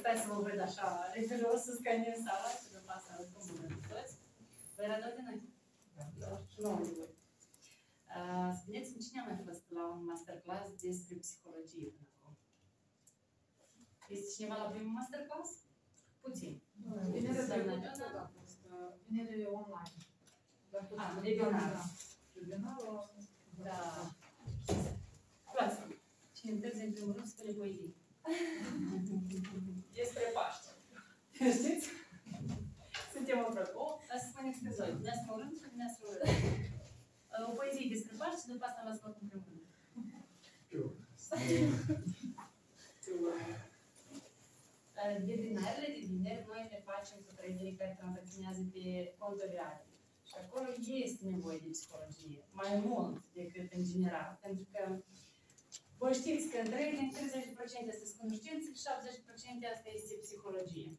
stai să vă văd așa, referos să scaniem sala și după asta vă spun toți. Vă era doi de noi? Da. Și nouă de voi. Spuneți-mi, cine a mai fost la un masterclass despre psihologie până acum? Este cineva la primul masterclass? Puțin. Vinerea trecută, vinerea online. Webinarul. Webinarul. Da. Luați-mi. Cine întârzi în primul rând, spune poezii. Despre Paște. Știți? Suntem apropo. Să spuneți pe doi. Dumneavoastră urând și dumneavoastră urând. O poezie despre Paște și după asta v-ați luat împreună. Debinarele de vineri noi le facem cu trăinerii care transacționează pe conturi reale. Și acolo este nevoie de psihologie. Mai mult decât în general. Pentru că voi știți că în trading 30% este cunoștință și 70% asta este psihologie.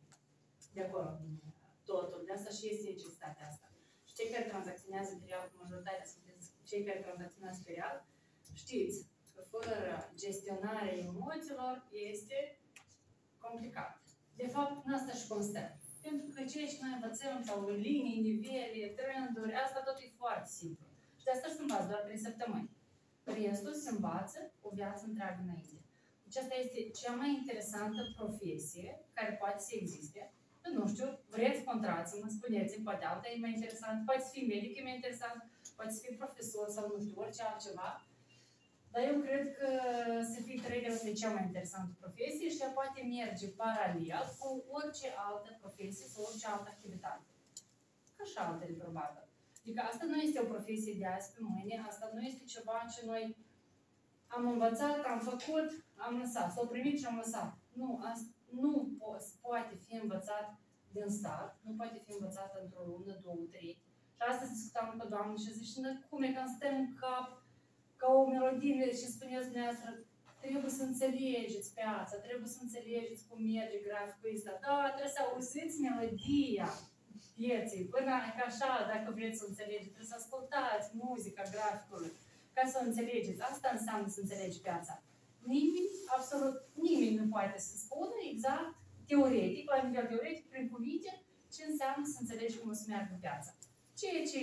De acolo vine totul. De asta și este necesitatea asta. Și cei care tranzacționează pe real, majoritatea sunteți cei care tranzacționează pe real, știți că fără gestionarea emoțiilor este complicat. De fapt, în asta și constă. Pentru că ceea ce noi învățăm, sau linii, nivele, trenduri, asta tot e foarte simplu. Și de asta își învață doar 3 săptămâni. Restul se învață o viață întreagă înainte. Deci asta este cea mai interesantă profesie care poate să existe. Nu știu, vreți, contrați-mă, spuneți-mi, poate alta e mai interesant, poate să fii medic, e mai interesant, poate să fii profesor sau nu știu, orice altceva. Dar eu cred că să fii trainer este cea mai interesantă profesie și ea poate merge paralel cu orice altă profesie sau orice altă activitate. Ca și altele, probabil. Adică asta nu este o profesie de azi pe mâine, asta nu este ceva ce noi am învățat, am făcut, am lăsat, s-au primit și am lăsat. Nu, asta nu poate fi învățat din start, nu poate fi învățat într-o lună, două, trei. Și astăzi discutam cu doamna și zice, cum e că îmi stăm în cap ca o melodie și spuneți dumneavoastră, trebuie să înțelegeți piața, trebuie să înțelegeți cum merge graficul ăsta, dar trebuie să auziți melodia pieței, până ca așa, dacă vreți să înțelegeți, trebuie să ascultați muzica, graficului, ca să o înțelegeți. Asta înseamnă să înțelegi piața. Nimeni, absolut nimeni nu poate să spună exact, teoretic, la nivel teoretic, prin cuvinte, ce înseamnă să înțelegi cum o să meargă piața. Ceea ce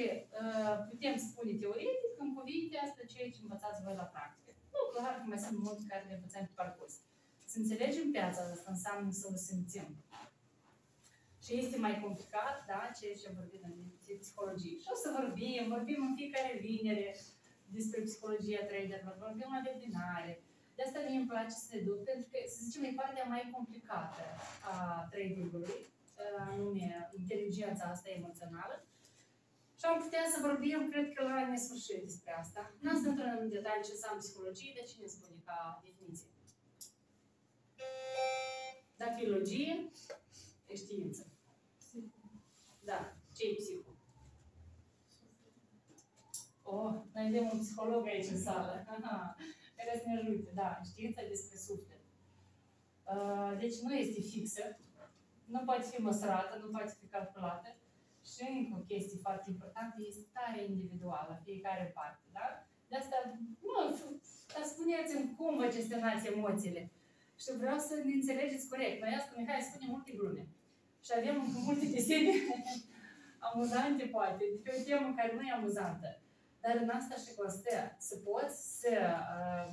putem spune teoretic, în cuvinte, asta ceea ce învățați voi la practică. Nu, clar că mai sunt mulți care ne învățăm pe parcurs. Să înțelegem piața, asta înseamnă să o simțim. Și este mai complicat, da, ceea ce am vorbit în psihologie. Și o să vorbim în fiecare vinere despre psihologia traderilor, vorbim la webinare. De asta mie îmi place să ne duc, pentru că, să zicem, e partea mai complicată a tradingului, anume inteligența asta emoțională. Și am putea să vorbim, cred că, la nesfârșit despre asta. Nu să intrăm în detalii ce înseamnă psihologie, dar cine spune ca definiție? Dacă e logie, e știință. Da. Ce-i psihul? Oh, noi avem un psiholog aici în sală. Care să ne ajute. Da, știința despre suflet. Deci nu este fixă. Nu poate fi măsurată, nu poate fi calculată. Și încă o chestie foarte importantă este starea individuală, fiecare parte. Da? De asta, mă, dar spuneți-mi cum vă gestionați emoțiile. Și vreau să ne înțelegeți corect. Noi asta, Mihai, spune multe glume. Și avem multe desene amuzante, poate, de o temă care nu e amuzantă. Dar în asta și constă. Să poți să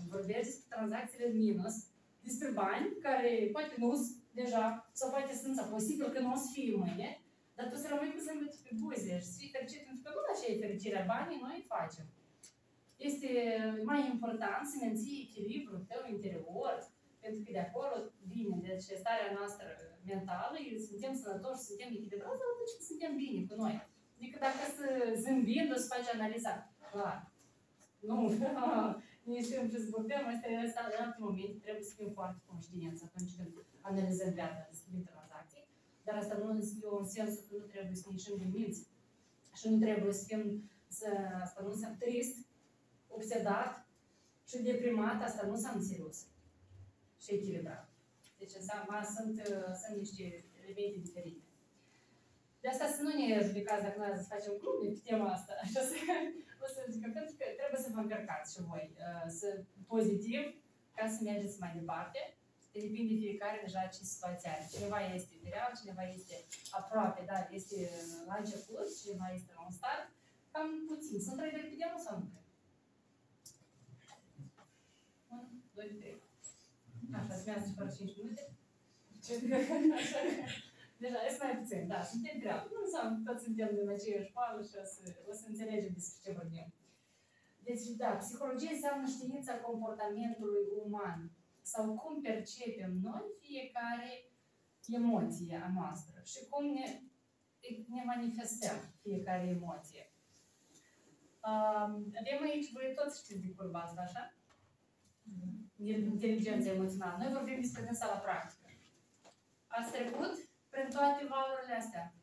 vorbești despre tranzacțiile în minus, despre bani, care poate nu sunt deja, sau poate sunt, sau posibil că nu o să fie mâine, dar tu să rămâi cu zâmbetul pe buze și să fii fericit, pentru că nu așa e fericirea. Banii noi facem. Este mai important să menții echilibrul tău interior, pentru că de acolo vine, deci starea noastră mentală, suntem sănătoși, suntem echilibrați, atunci când suntem bine cu noi. Adică dacă să zâmbim, o să faci analiza. Clar. Nu, nici când ce zbordem, asta e în alt moment, trebuie să fim foarte conștienți atunci când analizăm viața, să schimb tranzacții. Dar asta nu e un sens că nu trebuie să ne ieșim din minți. Și nu trebuie să fim, asta nu înseamnă trist, obsedat și deprimat, asta nu înseamnă serios. Și echilibrat. Deci sunt niște elemente diferite. De asta să nu ne judecați dacă noi să facem club pe tema asta. O să zic că trebuie să vă încărcați și voi pozitiv ca să mergeți mai departe limpim de fiecare deja 500 ani. Cineva este bereau, cineva este aproape, da, este la început, cineva este la un start. Cam puțin. Sunt trei de repede, sau nu? 1, 2, 3. Așa, spuneam să fac 5 minute. Deja, este mai puțin, da, suntem grea. Nu înseamnă că toți suntem din aceeași pală și o să înțelegem despre ce vorbim. Deci, da, psihologia înseamnă știința comportamentului uman sau cum percepem noi fiecare emoție a noastră și cum ne manifestăm fiecare emoție. Avem aici, voi toți știți de curba asta, așa? Inteligența emoțională. Noi vorbim despre dânsa la practică. Ați trecut prin toate valurile astea?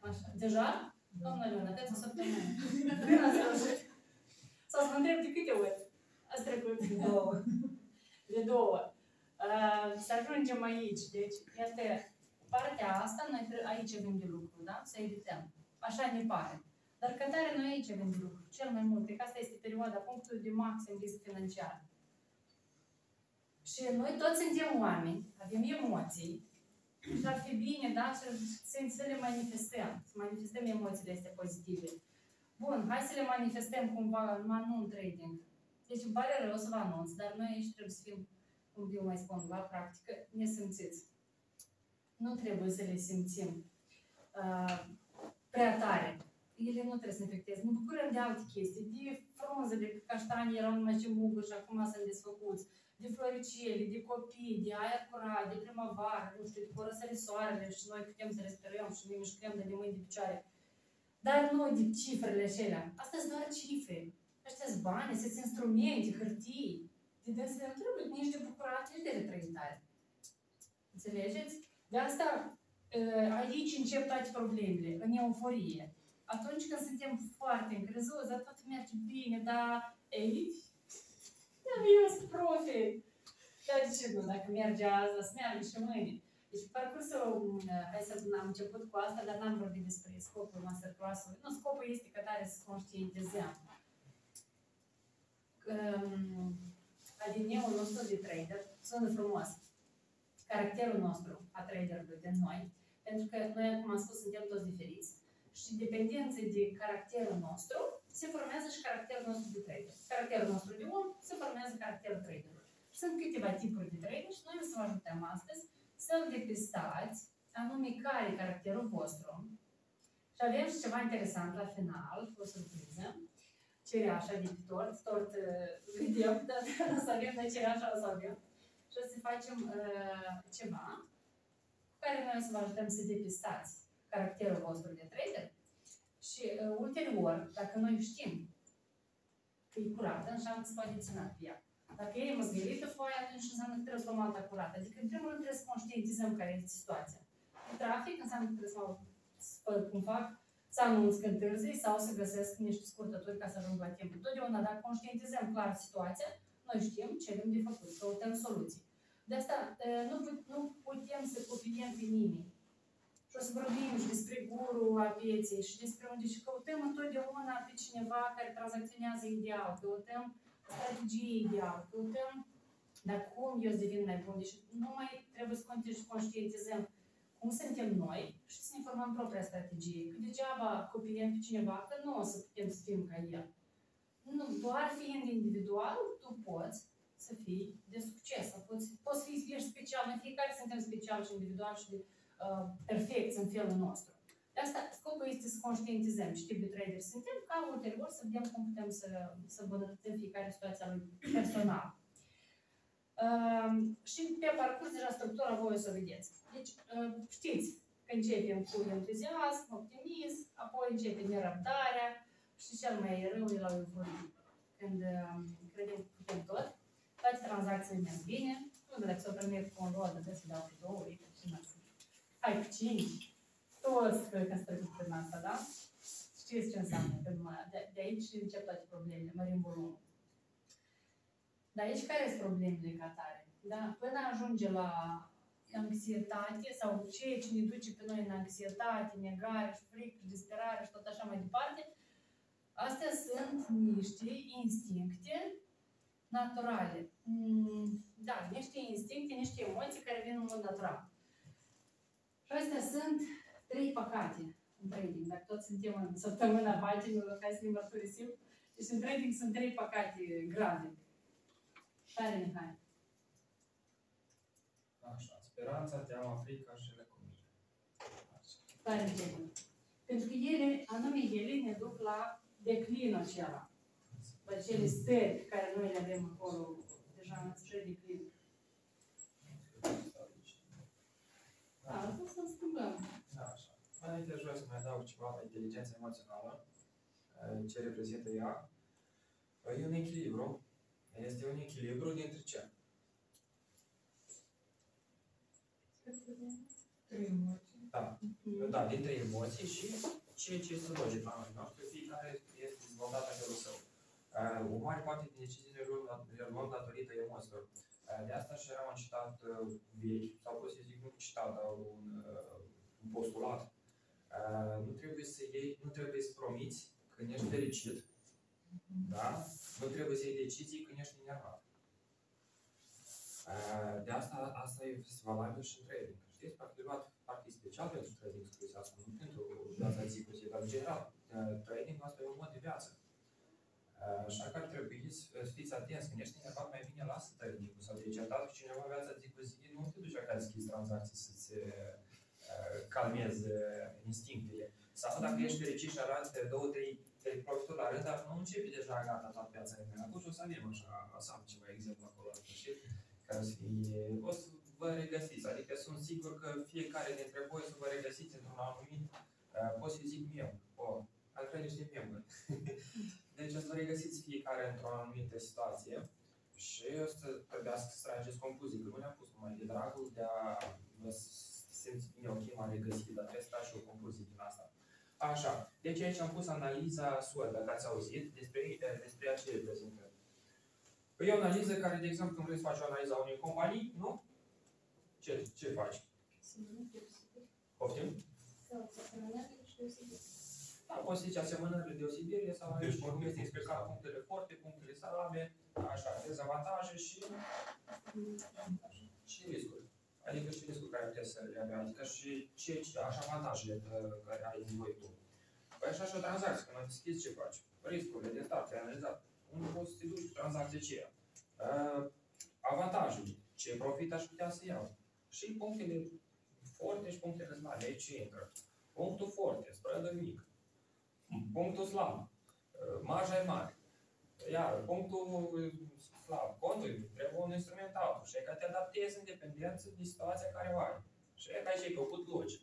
Așa. Deja? Doamna Leona, dați o săptămână. Sau să mă întreb de câte ori ați trecut? De două. De două. Să ajungem aici. Deci, iată, partea asta, noi aici avem de lucru, da? Să evităm. Așa ne pare. Dar ca tare noi aici avem de lucru. Cel mai mult. Cred că asta este perioada punctului de maxim risc financiar. Și noi toți suntem oameni, avem emoții. Și ar fi bine, da? Să le manifestăm. Să manifestăm emoțiile astea pozitive. Bun, hai să le manifestăm cumva, numai nu în trading. Deci îmi pare rău să vă anunț, dar noi aici trebuie să fim, cum eu mai spun, la practică, nesimțiți. Nu trebuie să le simțim prea tare. Ele nu trebuie să ne afecteze. Ne bucurăm de alte chestii, de frunze, de caștani, erau numai ce mugă și acum sunt desfăcuți, de floricele, de copii, de aer curat, de primăvară, nu știu, de părăsări soarele și noi putem să respirăm și ne mișcăm de mâini de picioare. Dar nu de cifrele acelea. Astea sunt doar cifre. Astea sunt bani, astea sunt instrumente, hârtii. De dânsele nu trebuie nici de bucurat, nici de retrăitare. Înțelegeți? De asta aici încep toate problemele, în euforie. Atunci când suntem foarte încrezoți, dar totul merge bine, dar ei, dar eu sunt profi. Dar de ce nu? Dacă merge azi, să meargă și mâine. Deci, parcursul, hai să am început cu asta, dar n-am vorbit despre scopul masterclass-ului. Nu, scopul este că tare să conștientizăm. Adineul nostru de trader sună frumos. Caracterul nostru a traderului de noi, pentru că noi, cum am spus, suntem toți diferiți. Și dependențe de caracterul nostru, se formează și caracterul nostru de trader. Caracterul nostru de om, se formează caracterul traderului. Sunt câteva tipuri de trader și noi o să vă ajutăm astăzi să-l depistați, anume care e caracterul vostru. Și avem și ceva interesant la final, o surpriză. Cereașa de pe tort, tort vedem, dar o să avem, noi cereașa o să avem. Și o să facem ceva cu care noi o să vă ajutăm să depistați caracterul vostru de trader și ulterior, dacă noi știm că e curată, înseamnă că se poate ținat pe ea. Dacă e măzgărită foaia, atunci înseamnă că trebuie să luăm alta curată. Adică, în primul rând, trebuie să conștientizăm care este situația. În trafic, înseamnă că trebuie să fac, cum fac, să anunț că întârzii sau să găsesc niște scurtături ca să ajung la timp. Totdeauna, dacă conștientizăm clar situația, noi știm ce avem de făcut, căutăm soluții. De asta, nu putem să copiem pe nimeni. Și o să vorbim și despre gurul a pieței și despre unde și căutăm întotdeauna pe cineva care tranzacționează ideal, căutăm strategie ideal, căutăm dar cum eu să devin mai bun. Deci nu mai trebuie să conștientizăm cum suntem noi și să ne formăm propria strategie. Că degeaba copiem pe cineva, că nu o să putem să fim ca el. Nu, doar fiind individual, tu poți să fii de succes. Poți fi ești special. Noi fiecare suntem special și individual și de perfect în felul nostru. De asta scopul este să conștientizăm ce tip de trader suntem, ca ulterior să vedem cum putem să îmbunătățim fiecare situația lui personal. Și pe parcurs, deja structura voi o să o vedeți. Deci, știți că începem cu entuziasm, optimism, apoi începem nerăbdarea și cel mai rău e la euforie. Când credem că putem tot, toate tranzacțiile merg bine, nu dacă s-o primesc cu un rol, de să dau cu două ori și mai hai cu 5. Toți cred că ați trecut prin asta, da? Știți ce înseamnă. De aici încep toate problemele, mărim volumul. Dar aici care sunt problemele ca tare? Da? Până ajunge la anxietate sau ceea ce ne duce pe noi în anxietate, negare, și frică, și disperare și tot așa mai departe, astea sunt niște instincte naturale. Da, niște instincte, niște emoții care vin în mod natural. Și astea sunt trei păcate în trading. Dacă toți suntem în săptămâna paginilor, hai să ne mărturisim. Deci în trading sunt trei păcate grave. Tare, Mihai. Așa, speranța, teama, frica și lăcomia. Tare, Mihai. Pentru că ele, anume ele, ne duc la declinul acela. La cele stări care noi le avem acolo, deja în acel declin. Asta să schimbăm. Da, așa. Înainte aș vrea să mai adaug ceva la inteligența emoțională, ce reprezintă ea. E un echilibru. Este un echilibru dintre ce? Da. Da, dintre emoții și ceea ce este logic la noi. Noastră fiecare este dezvoltat în felul său. O mare parte din deciziile luăm datorită emoțiilor. De asta și era un citat vechi, sau pot să zic, nu citat, dar un postulat. Nu trebuie să promiți când ești fericit, da? Nu trebuie să iei decizii când ești enervat. De asta e valabil și în trading. Știți, parcă e special pentru trading, scris asta, nu pentru viața zi cu zi, dar în general, trading asta e un mod de viață. Așa că ar trebui să fiți atenți. Când ești enervat, mai bine lasă tradingul sau te-ai certat cu cineva viața zi cu zi, nu te duci acasă să deschizi tranzacții, să-ți calmezi instinctele. Sau dacă ești fericit și arăți de 2-3 profituri la rând, dar nu începi deja gata toată viața mea. Atunci o să avem așa, o să am ceva exemplu acolo la sfârșit, care o să fie... O să vă regăsiți, adică sunt sigur că fiecare dintre voi o să vă regăsiți într-un anumit, pot să zic meme, ar crea niște meme. Deci o să vă regăsiți fiecare într-o anumită situație și o să trebuiască să trageți concluzii, că nu ne-am pus numai de dragul de a vă simți bine, ok, m-am regăsit, dar trebuie să tragi și o concluzie din asta. Așa, deci aici am pus analiza SWOT, dacă ați auzit, despre acele prezentări. E o analiză care, de exemplu, când vrei să faci o analiză a unei companii, nu? Ce faci? Poftim? Da, poți să zici asemănările deosebire sau aici vorbim este explicat punctele forte, punctele slabe, așa, dezavantaje și riscuri. Adică și riscul care puteți să le avea, adică și avantajele care ai nevoie tu. Păi așa și o tranzacție, când ai deschis ce faci? Riscurile de start, ai analizat. Unde poți să te duci cu tranzacția aceea? Avantajele, ce profit aș putea să iau? Și punctele forte și punctele slabe, aici intră. Punctul forte, spread-ul mic. Punctul slab, marja e mare. Iar punctul slab, contul, trebuie un instrumental. Și e că te adaptezi în dependență de situația care o ai. Și e că ai făcut logic.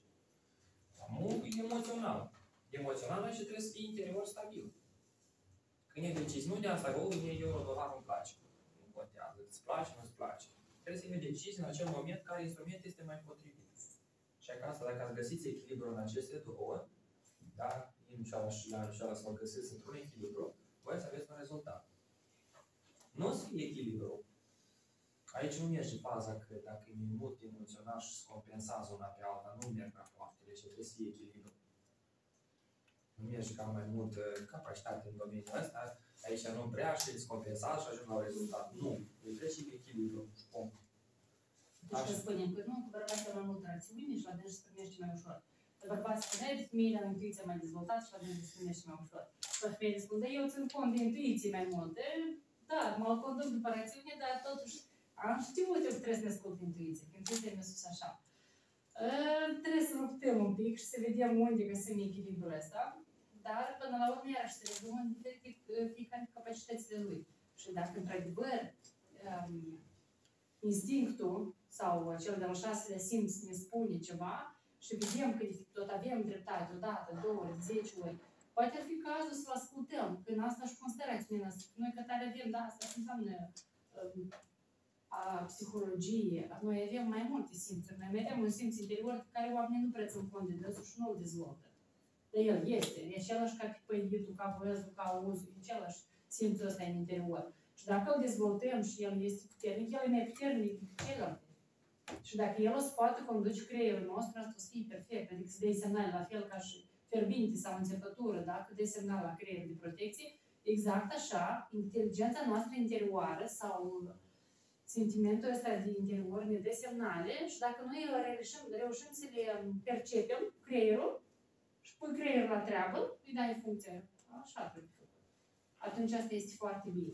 E emoțional. Emoțional și trebuie să fii interior stabil. Când e decizi, nu de asta că mie euro-dolar îmi place. Nu contează, îți place, nu îți place. Trebuie să fii decizi în acel moment care instrument este mai potrivit. Și că asta, dacă ați găsit echilibru în aceste două, da? Și la înceară să-l găsiți într-un echilibru, voi să aveți un rezultat. Nu o să fie echilibru. Aici nu merge faza că dacă e mult emoțional și îți compensează una pe alta, nu merg ca poaftele, și trebuie să fie echilibru. Nu merge ca mai mult capacitate în domeniul ăsta, aici nu prea și îți compensează și ajung la un rezultat. Nu. Deci trebuie și echilibru. Deci să spunem că nu, cu bărbații mai mult rațiuni și la dânsi se primește mai ușor. Bărbați spuneți, mie la intuiția mai dezvoltată și la dezvoltare și mai ușor. Să fie spus, dar eu țin cont de intuiție mai multe, da, mă conduc după rațiune, dar totuși am știut eu că trebuie să ne ascult intuiția, că intuiția mi-a spus așa. Trebuie să luptăm un pic și să vedem unde găsim echilibrul ăsta, dar până la urmă iarăși să vedem unde fiecare capacitățile lui. Și dacă într-adevăr instinctul sau cel de-al șaselea simț ne spune ceva, și vedem că tot avem dreptate, odată, două ori, 10 ori. Poate ar fi cazul să-l ascultăm, când asta își considerați, noi că tare avem, da, asta înseamnă a psihologie, noi avem mai multe simțuri, noi avem un simț interior pe care oamenii nu prea țin cont de dânsul și nu îl dezvoltă. Dar el este, e același ca pipăitul, ca văzul, ca auzul, e același simțul ăsta în interior. Și dacă îl dezvoltăm și el este puternic, el e mai puternic decât celălalt. Și dacă el o să poată conduce creierul nostru, asta o să fie perfect. Adică să dai semnale, la fel ca și fierbinte sau înțepătură, dacă dai semnal la creier de protecție, Exact așa, inteligența noastră interioară sau sentimentul ăsta de interior ne dă semnale și dacă noi reușim să le percepem, creierul, și pui creierul la treabă, îi dai funcția. Așa trebuie făcut. Atunci asta este foarte bine.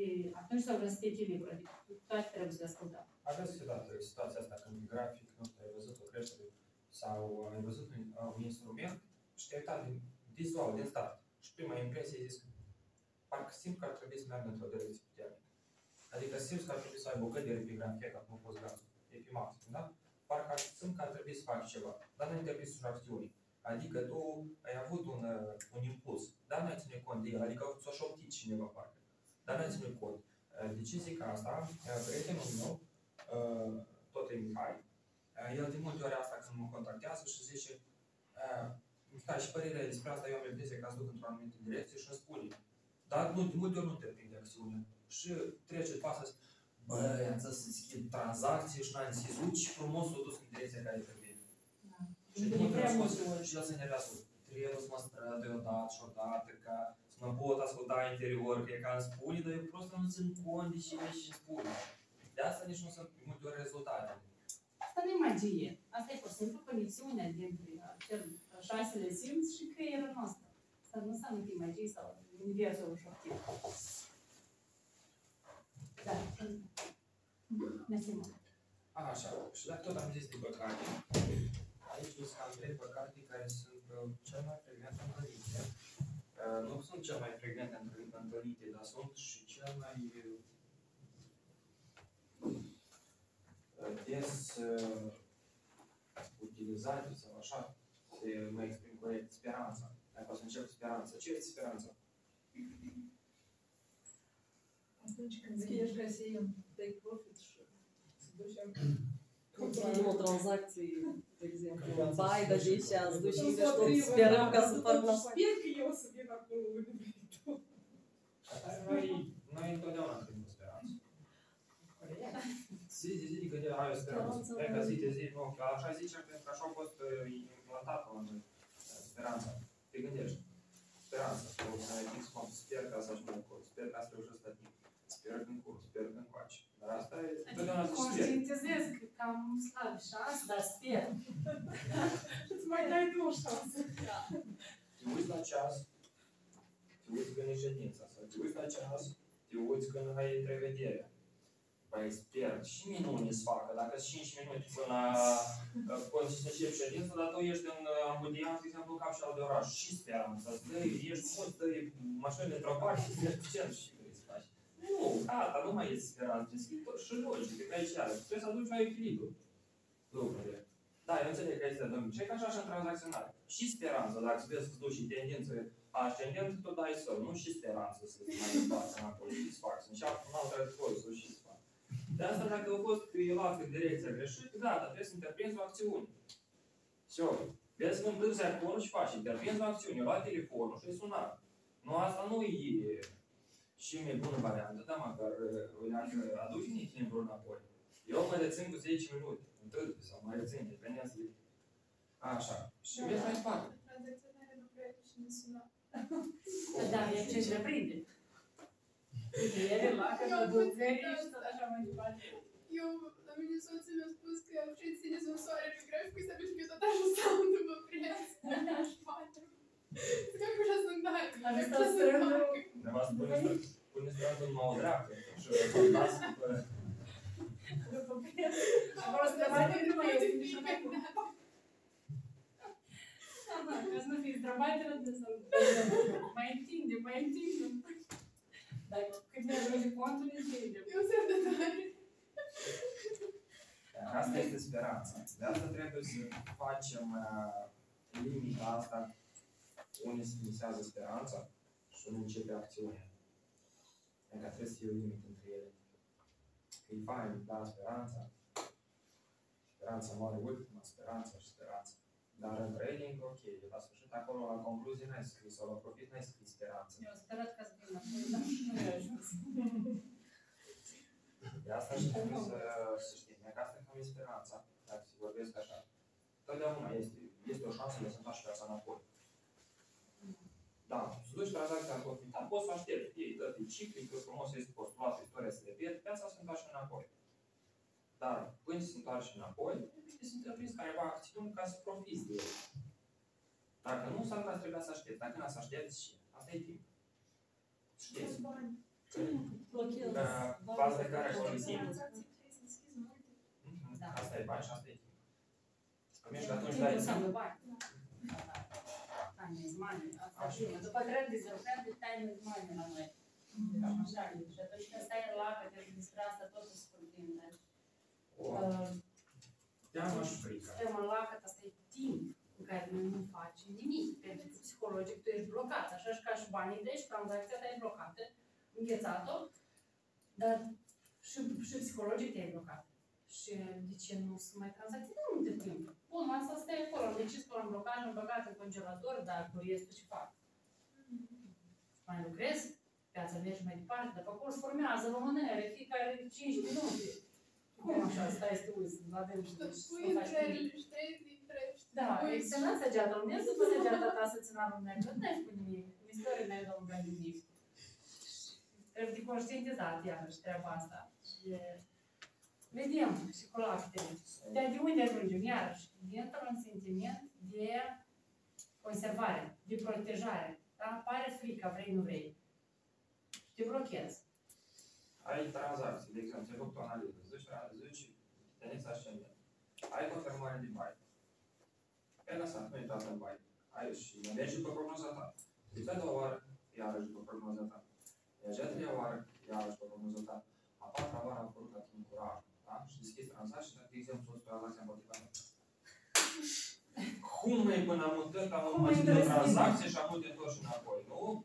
E, atunci s-au găsit echilibru, adică toate trebuie să le ascultăm. Aveți vreodată situația asta când grafic, nu știu, ai văzut o creștere sau ai văzut un instrument și te-ai uitat din vizual, din start. Și prima impresie ai zis că parcă simt că ar trebui să meargă într-o direcție puternică. Adică simți că ar trebui să ai o gădere pe grafie, dacă nu poți gazul, e pe maxim, da? Parcă simt că ar trebui să faci ceva, dar nu-i trebuie să-și acțiuni. Adică tu ai avut un impuls, dar nu ai ținut cont de el, adică s-o șoptit cineva parcă, dar nu ai ținut cont. De ce zic asta? Prietenul meu, tot e Mihai, el de multe ori asta când mă contactează și zice Mihai, și părerea despre asta, eu am impresia că ați duc într-o anumită direcție și îmi spune. Dar nu, de multe ori nu te prinde acțiunea. Și trece pasă și zice, băi, am să schimb tranzacție și n-am zis, și frumos s-o dus în direcția care trebuie. Da. Și de multe ori scos și el se enervează. Trebuie să mă străd odată și odată, ca să mă pot asculta interior, că e ca îmi spune, dar eu prost nu țin cont de cine și îmi spune. De asta nici nu sunt de multe ori rezultate. Asta nu e magie. Asta e pur și simplu conexiunea dintre șansele simți și creierul nostru. Asta nu înseamnă că e magie sau universul șoptiv. Da. Așa, și dacă tot am zis de păcate, aici sunt cam trei păcate care sunt cel mai frecvent întâlnite. Nu sunt cel mai frecvent întâlnite, dar sunt și cel mai des utilizate sau așa, să mă exprim corect, speranța. Dacă o să încep speranța, ce este speranța? Atunci când ești Rusia, dai profit și îți duci acolo. O tranzacție, de exemplu, bai, dar de aici îți duci și tot sperăm ca să fac la fac. Sper că eu o să vin acolo unde vrei tu. Noi întotdeauna credem în speranță. Zi că ai o speranță. Hai că zi, nu, așa zicem pentru că așa a fost implantată speranța. Te gândești. Speranța. Sper că să ajung acolo. Sper că să reușesc la timp. Sper că încolo, sper că încoace. Dar asta e... Conștientizez că am slab șansă, dar sper. Îți mai dai două șanse. Te uiți la ceas, te uiți când e ședința, sau te uiți la ceas, te uiți când ai întrevederea. Păi sper, și minuni îți facă, dacă 5 minute până să încep ședința, dar tu ești în Budian, de exemplu, cap și al de oraș, și speranța, ești mult, dă-i mașinile într-o parte și mergi cu cer și vrei să faci. Nu, gata, nu mai e speranță, și logic, că aici iară, trebuie să aduci la echilibru. Lucrurile. Da, eu înțeleg că aici de domnul, ce că așa în tranzacționare. Și speranță, dacă vezi că îți duci și tendință ascendentă, tot dai să nu și speranță să-ți mai faci în acolo, și-ți faci, și acum trebuie să și-ți faci. De asta, dacă au fost luat în direcția greșită, gata, trebuie să interprinzi o acțiune. Și vezi că împlinzi acolo și faci, interprinzi o acțiune, lua telefonul și-i suna. Nu, asta nu e și mai bună variantă, dar măcar aduci nici timpul înapoi. Eu mă rețin cu 10 minute, întâlnit, sau mă rețin, dependență de... Așa, și vezi mai departe. Tranzacționarea nu prea și nu suna. Da, e ce își reprinde. Eu, la mine soțul mi-a spus că ce ține sunt soarele grafică, să vezi că eu tot așa stau unde mă priesc, de aș face. Cred că așa sunt dacă, cred că să fac. Neva să puneți dreaptă în mă dreaptă și o las după... După priesc. Acolo să te bate nu mai ești niciodată. Ca să nu fiți drabatele de să... Mai întinde, mai întinde. Dar cât ne ajunge contul, ne întindem. Eu sunt de tare. Asta este speranța. De asta trebuie să facem limita asta. Unii se fixează speranța și unii începe acțiunea. Adică trebuie să fie o limită între ele. Că e fain, da, speranța. Speranța moare ultima, speranța și speranța. Dar în trading, ok, la sfârșit acolo, la concluzie n-ai scris, sau la profit n-ai scris speranță. Eu sperat că ați venit la fel, dar nu i-a ajuns. De asta și trebuie să știm, că asta e cam speranța, dacă se vorbesc așa. Totdeauna este o șansă de să-mi faci viața înapoi. Da, să duci tranzacția în copii. Da, poți să aștepți. Ei dă cicli, că frumos este postulat, istoria se repet, pe asta se întoarce înapoi. Dar când se întoarce înapoi, se întreprins careva acțiuni ca să profiți de el. Dacă nu, s-ar trebuia să aștepți. Dacă nu, să aștepți și asta e timp. Știți? Baza de care folosim. Asta e bani și asta e timp. Că mergi atunci la timp. Time is money. După trend de zero, trend de time is money la noi. Așa e. Și atunci când stai în lacă, că despre asta totul se cuprinde. Suntem în lacă, asta e timp în care noi nu facem nimic. Pentru că psihologic tu ești blocat. Așa și ca și banii de aici, tranzacția ta e blocată, înghețat-o, dar și psihologic te-ai blocat. Și de ce nu se mai tranzacția multe timp? Bun, asta stai acolo, am decis că l-am blocat, l-am băgat în congelator, dar curiez tu ce fac. Mai lucrez, piața merge mai departe, dar pe acolo se formează românele, fiecare 5 minute. Cum așa stai să te uiți, la dăm și da, excelent săgeata lumea, să pune săgeata ta să țină lumea, că nu ai făcut nimic, istoria mea e lumea nimic. Trebuie de conștientizat iarăși treaba asta. Vedem și cu laptele. De unde ajungem? Iarăși, dintr-un sentiment de conservare, de protejare. Dar apare frica, vrei, nu vrei. Și te blochezi. Ai tranzacții, de exemplu, ți-ai făcut o analiză. Zici, teneți ascendent. Ai confirmare de bani. Ai lăsat, nu-i dat în bani. Ai și mergi după prognoza ta. Deci, a doua oară, iarăși după prognoza ta. Deci, a treia oară, iarăși după prognoza ta. A patra oară a apărut atunci curaj. Și deschizi tranzacții și, de exemplu, sunt tranzacții împotriva mea. Cum e până am întâlnit, am întâlnit tranzacție și am putut întorși înapoi, nu?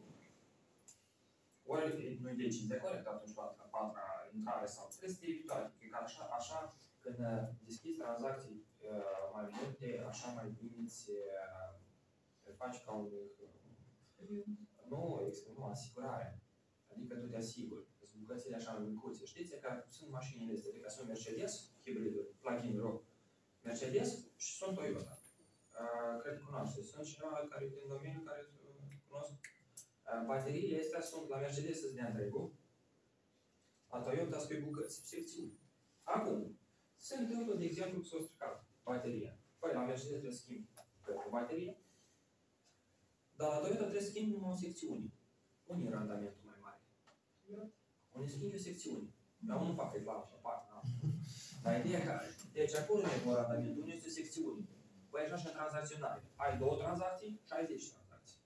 Ori nu-i decizia corectă atunci la patra intrare sau trebuie să te evitare. Că așa, când deschizi tranzacții mai multe, așa mai bine îți faci ca un... Nu, asigurare. Adică tu te asiguri. Bucățile așa în micuțe. Știți că sunt mașinile astea, adică sunt Mercedes, hibriduri, plug-in, rog, Mercedes și sunt Toyota. Cred că cunoaște. Sunt cineva care din domeniu care cunosc. Bateriile astea sunt la Mercedes să-ți dea întregul, la Toyota să-i bucăți, secțiuni. Acum, se întâmplă, de exemplu, că s-o stricat bateria. Păi, la Mercedes trebuie să schimbi o baterie, dar la Toyota trebuie să schimbi numai o secțiune. Unii randamentul mai mare. Unde schimbi o secțiune. La unul fac reclamă, la fac, da. Dar ideea care. Deci acolo nu e un randament, unde este o secțiune. Păi așa și în tranzacționare. Ai 2 tranzacții și ai 10 tranzacții.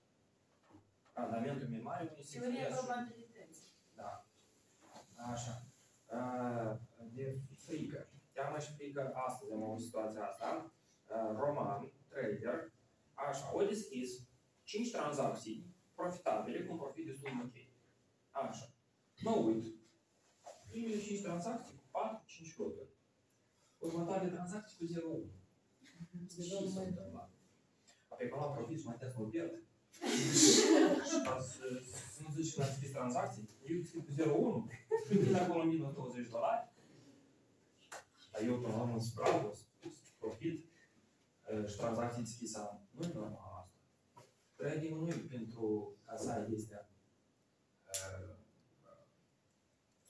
Randamentul e mare, unde se teoria probabilității. Da. Așa. De frică. Teamă și frică astăzi, am avut situația asta. Roman, trader, așa, au deschis 5 tranzacții profitabile, cu un profit destul de ok. Așa. Mă uit. Primele 5 tranzacții cu 4-5 loturi. Următoarele tranzacții cu 0-1. Deci nu s-a întâmplat. Apoi că la profit mai trebuie să mă pierd. Și ca să nu zici că n-ați scris tranzacții, eu scris cu 0-1. Când e acolo minus $20. Dar eu până la urmă îți bravo, profit și tranzacții deschise am. Nu-i normal asta. Trading-ul nu-i pentru ca să ai chestia.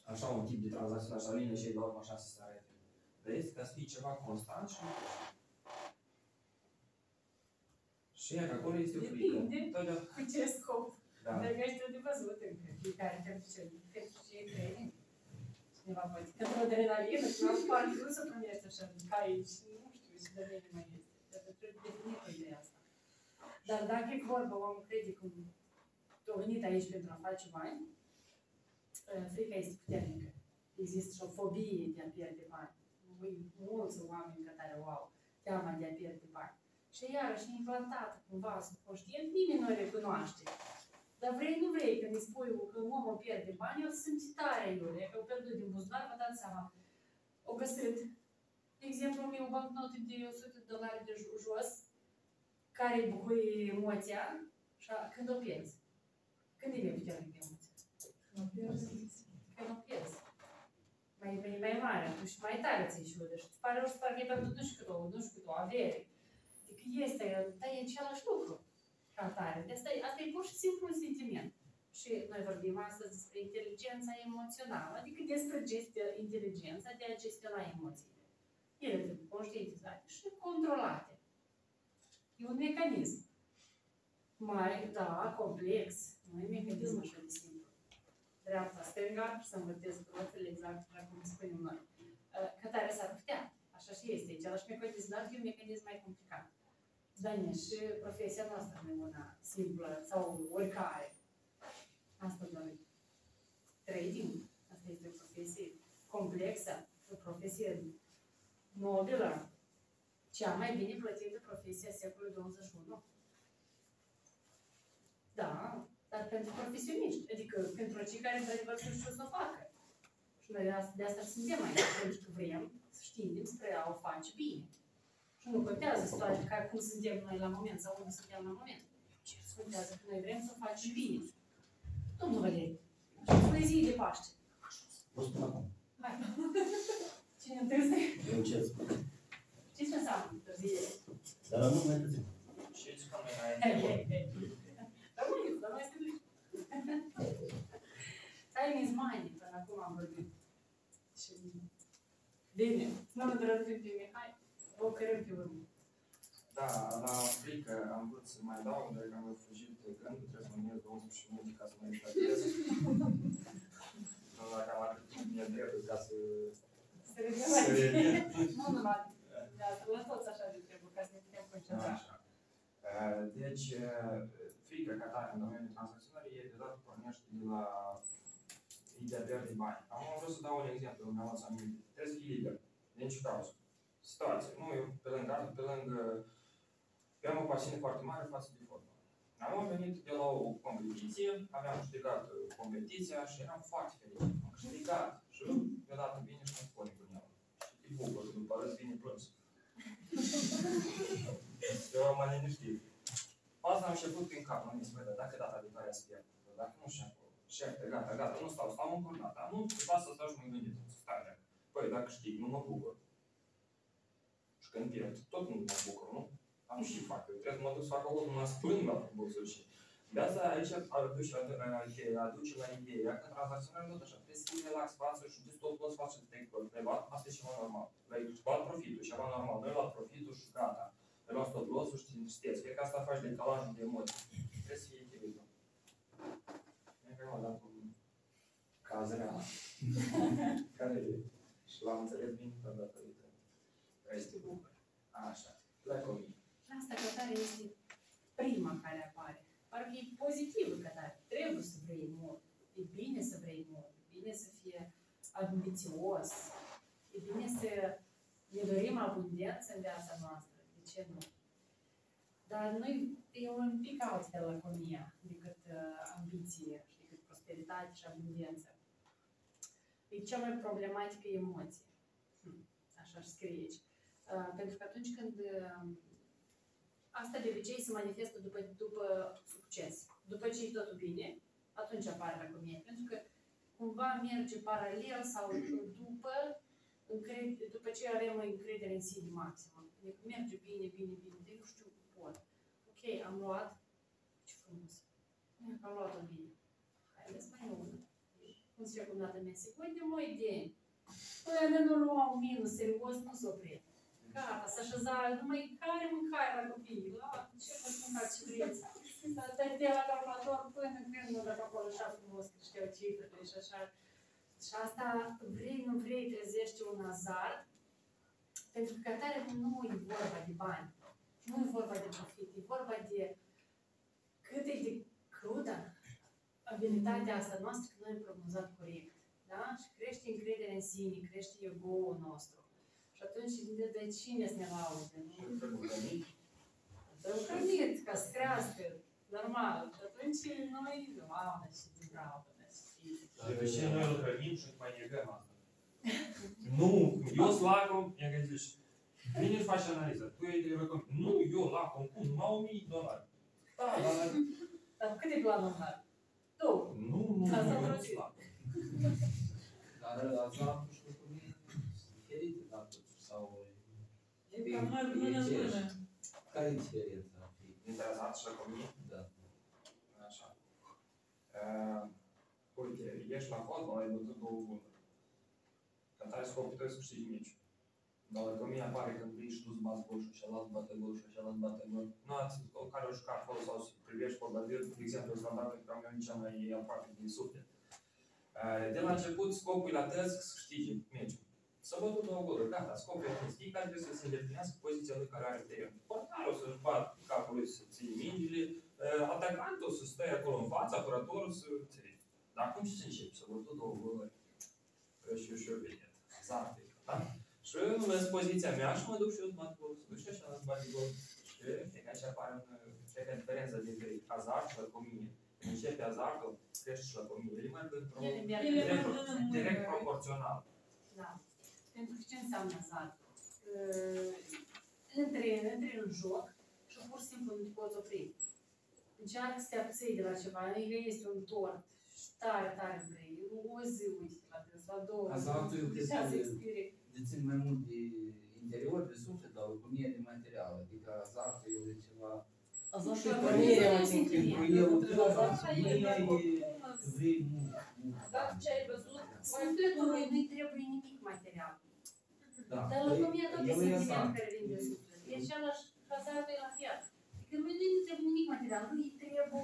Așa un tip de tranzacție, așa vine și ei la urmă așa să se arete. Dar este ca să fie ceva constant și... Și ea, că acolo este o frică. Depinde cu ce scop. Dacă ești de văzut încă fiecare, pentru ce e training. Cineva poate că într-o adrenalină, ceva foarte nu se primește așa, ca aici, nu știu, și de mine mai este. Dar trebuie definită ideea asta. Dar dacă e vorba, oameni crede cum tu a venit aici pentru a face bani, frica este puternică. Există și o fobie de a pierde bani. Mulți oameni care o au, teama de a pierde bani. Și iarăși implantată cumva subconștient, nimeni nu o recunoaște. Dar vrei, nu vrei, când îi spui că omul pierde bani, eu sunt tare iure, că o pierdut din buzunar, vă dați seama. O găsit, de exemplu, o bancnotă de $100 de jos, care îi bucuie emoția, și când o pierzi. Când e mai puternic de emoția? Că nu pierzi. Mai mare, atunci mai tare ți-i și udești. Îți pare că e pentru nu știu cât o avere. Adică este, dar e același lucru. ca atare. De asta e pur și simplu un sentiment. Și noi vorbim astăzi despre inteligența emoțională, adică despre inteligența de a gestiona emoțiile. Ele trebuie conștientizate și controlate. E un mecanism mai, da, complex, nu e mecanism așa de simplu. Dreapta, stânga, să învățesc roțele exact așa cum spunem noi. Că tare s-ar putea. Așa și este. Același mecanism, dar e un mecanism mai complicat. Dar nici profesia noastră nu e una simplă sau oricare. Asta noi. Trading. Asta este o profesie complexă, o profesie nobilă. Cea mai bine plătită profesie a secolului 21. Da, dar pentru profesioniști. Adică pentru cei care într-adevăr știu să o facă. Și noi de asta și suntem aici, pentru că vrem să știm spre a o face bine. Și nu contează situația ca cum suntem noi la moment sau unde suntem la moment. Ce contează că noi vrem să o facem bine. Domnul Valeriu, spune zi de Paște. O spun acum. Hai. Cine întârzi? Eu ce spun. Știți ce înseamnă întârziere? Dar la mult mai târziu. Știți că noi ai... Dar nu e, dar mai este duci. Time is money, până acum am vorbit. Și... Bine, nu ne drăbim pe Mihai, o cărăm pe urmă. Da, la frică am vrut să mai dau, dar că am văzut fugit de gând, trebuie să mă ies 21 ca să mă extratez. Până la cam atât timp mi-e dreptul ca să... Să reviem. Nu numai, dar la toți așa de trebuie, ca să ne putem concentra. Așa. Deci, frică ca tare în domeniul transacționării, e deodată pornește de la... ideea de pierde bani. Acum vreau să dau un exemplu, mi-am luat aminte. Trebuie să fii liber. Din ce cauză? Situație. Nu, eu pe lângă artă, pe lângă... Eu am o pasiune foarte mare față de fotbal. Am venit de la o competiție, aveam câștigat competiția și eram foarte fericit. Am câștigat și deodată vine și îmi spune cu el. Și te bucur, după arăți vine plâns. Eu am mai liniștit. Asta am început prin cap, nu mi se vedea, dacă data viitoare să pierd, dacă nu și acolo. Și gata, gata, nu stau, stau încă o dată. Nu, ceva să stau și mă gândit. Stare. Păi, dacă știi, nu mă bucur. Și când pierd, tot nu mă bucur, nu? Am și fac. Eu trebuie să mă duc să fac acolo, mă spun la bucur și... De asta aici aduce la ideea că tranzacționarea tot așa. Trebuie să fii relax față și tot plus față de tehnicul privat. Asta e ceva normal. Vrei că îți bat profitul, ceva normal. Noi luat profitul și gata. Îi luat tot plus-ul și te întristeți. Fie că asta faci de calajul de emoții. Trebuie să fii echilibru. Dar cum caz reală, care și l-am înțeles bine pe data viitoare. Este bucur. Așa, pleacă o mie. Asta cătare este prima care apare. Parcă e pozitivă cătare. Trebuie să vrei mult. E bine să vrei mult. E bine să fie ambițios. E bine să ne dorim abundență în viața noastră. De ce nu? Dar noi e un pic altfel la comia decât ambiție. Prosperitate și abundență. E cea mai problematică emoție. Așa și scrie aici. Pentru că atunci când... Asta de obicei se manifestă după succes. După ce e totul bine, atunci apare lacomie. Pentru că cumva merge paralel sau după ce avem o încredere în sine maximă. Deci merge bine, bine, bine. Eu știu cum pot. Ok, am luat... Ce frumos! Am luat-o bine. Mai unul. Cum se cum dată mea secundă, mă idee. Până nu luau minus, serios, nu s-o prea. Gata, s-a șezat, numai care mâncare la copii. La, ce poți mâncați ce vreți? Tăi la calculator până când nu dacă acolo așa frumos, că știu cifrele și așa. Și asta vrei, nu vrei, trezește un azar. Pentru că tare nu e vorba de bani. Nu e vorba de profit, e vorba de cât e de crudă. Abilitatea asta noastră că noi am prognozat corect. Da? Și crește încrederea în sine, crește ego-ul nostru. Și atunci de cine să ne laude? Dă-l crămit, ca să crească, normal. Și atunci noi, doamne, și din braudă, și de ce noi îl crămim și mai negăm asta? Nu, eu slacom, i-am gândit și bine îți faci analiza, tu îi recomand. Nu, eu lacom, cum, numai $1000. Da, dar cât e planul ăla? Nu, nu, nu, nu slab. Dar azar nu știu cum e diferită, dar totuși, sau... E cam mai bună. Care e diferența? Dintre azar și lacomie? Da. Pójdzie, jesz na chodno, ale do drugiego ugoda. Kataś chłop to jest przyjmieć. Daleko mija parę, jakby iż tu zbaz, bo już się lat batego. No a tylko Karol Karfol, sos, prywierz, podadwier, exemplu, standardy, care mi-au nici mai iau parte din suflet. De la început, scopul la test, să câștige meciul. Să vă duc două goluri, gata, scopul la test, fiecare trebuie să se definească poziția lui care are de el. Portarul să-și bat capul lui, să ține mingile, atacantul să stai acolo în față, apărătorul să ține. Dar acum ce se începe? Să vă duc două goluri. Și eu vedem. Exact, da? Și eu lăs poziția mea și mă duc și eu bat gol. Să duc și așa, îți bat gol. Și cred că așa apare diferența dintre hazard și lăcomie. Începe hazardul, crește și lăcomie. Ele merg direct proporțional. Da. Pentru că ce înseamnă hazard? Întri în joc și pur și simplu nu te poți opri. Încearcă să te abții de la ceva. Este un tort. Și tare vrei. O zi uite la tine, la două zi. De țin mai mult de interior, de suflet, dar lăcomie de material. Adică hazardul e ceva... Dar ce ai văzut? Sufletului nu-i trebuie nimic material. Dar lăcomia tot e sentiment care vine de suflet. E același hazardul e la fiat. Adică nu-i trebuie nimic material. Nu-i trebuie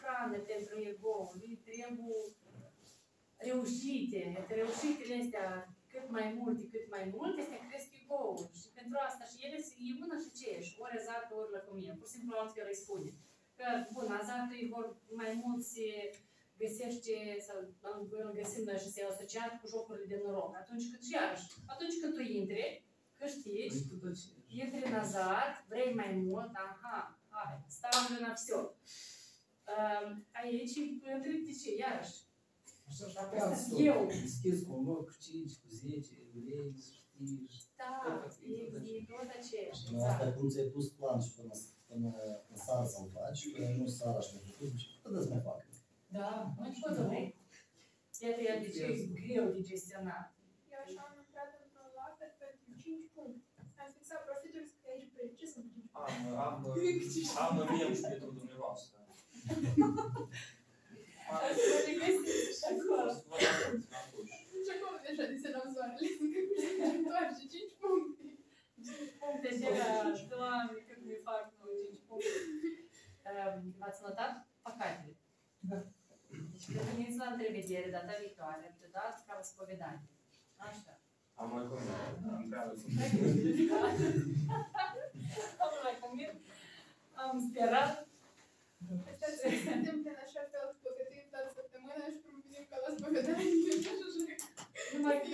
hrană pentru ego, nu-i trebuie reușite. Reușitele astea cât mai mult, este cresc ego-ul. Și pentru asta și ele e una și aceeași, ori azartul, ori lăcomie. Pur și simplu altfel îi spune. Că, bun, azartul e mai mult se găsește, sau îl găsim noi și se asociat cu jocurile de noroc. Atunci când tu intri, câștigi, intri în azart, vrei mai mult, hai, stavlă în apsior. Aici îi întreb de ce, iarăși. Așa pe alții, schizi cu un loc, cu 5, cu 10, ulei, știi, da, e tot aceeași, exact. Asta cum ți-ai pus plan și până sara să-l faci, până nu sara și până tu, și până să-ți mai facă. Da, nu-i pot să vrei. Iată, de ce e greu de gestionat. Eu așa am lucrat într-o lată pentru 5 puncte. Am fixat profitul să aici pe ce sunt 5 puncte. Am în mie și pentru dumneavoastră. Și acolo deja diseram soarele, că întoarce 5 puncte. 5 puncte și era, Doamne, când mi fac noi 5 puncte. V-ați notat păcatele. Deci când veniți la întrevedere data viitoare, dați ca la spovedanie. Așa. Am mai comit. Am sperat. Suntem în așa fel păcătuim toată săptămâna și prominim ca la spovedanie. Numai că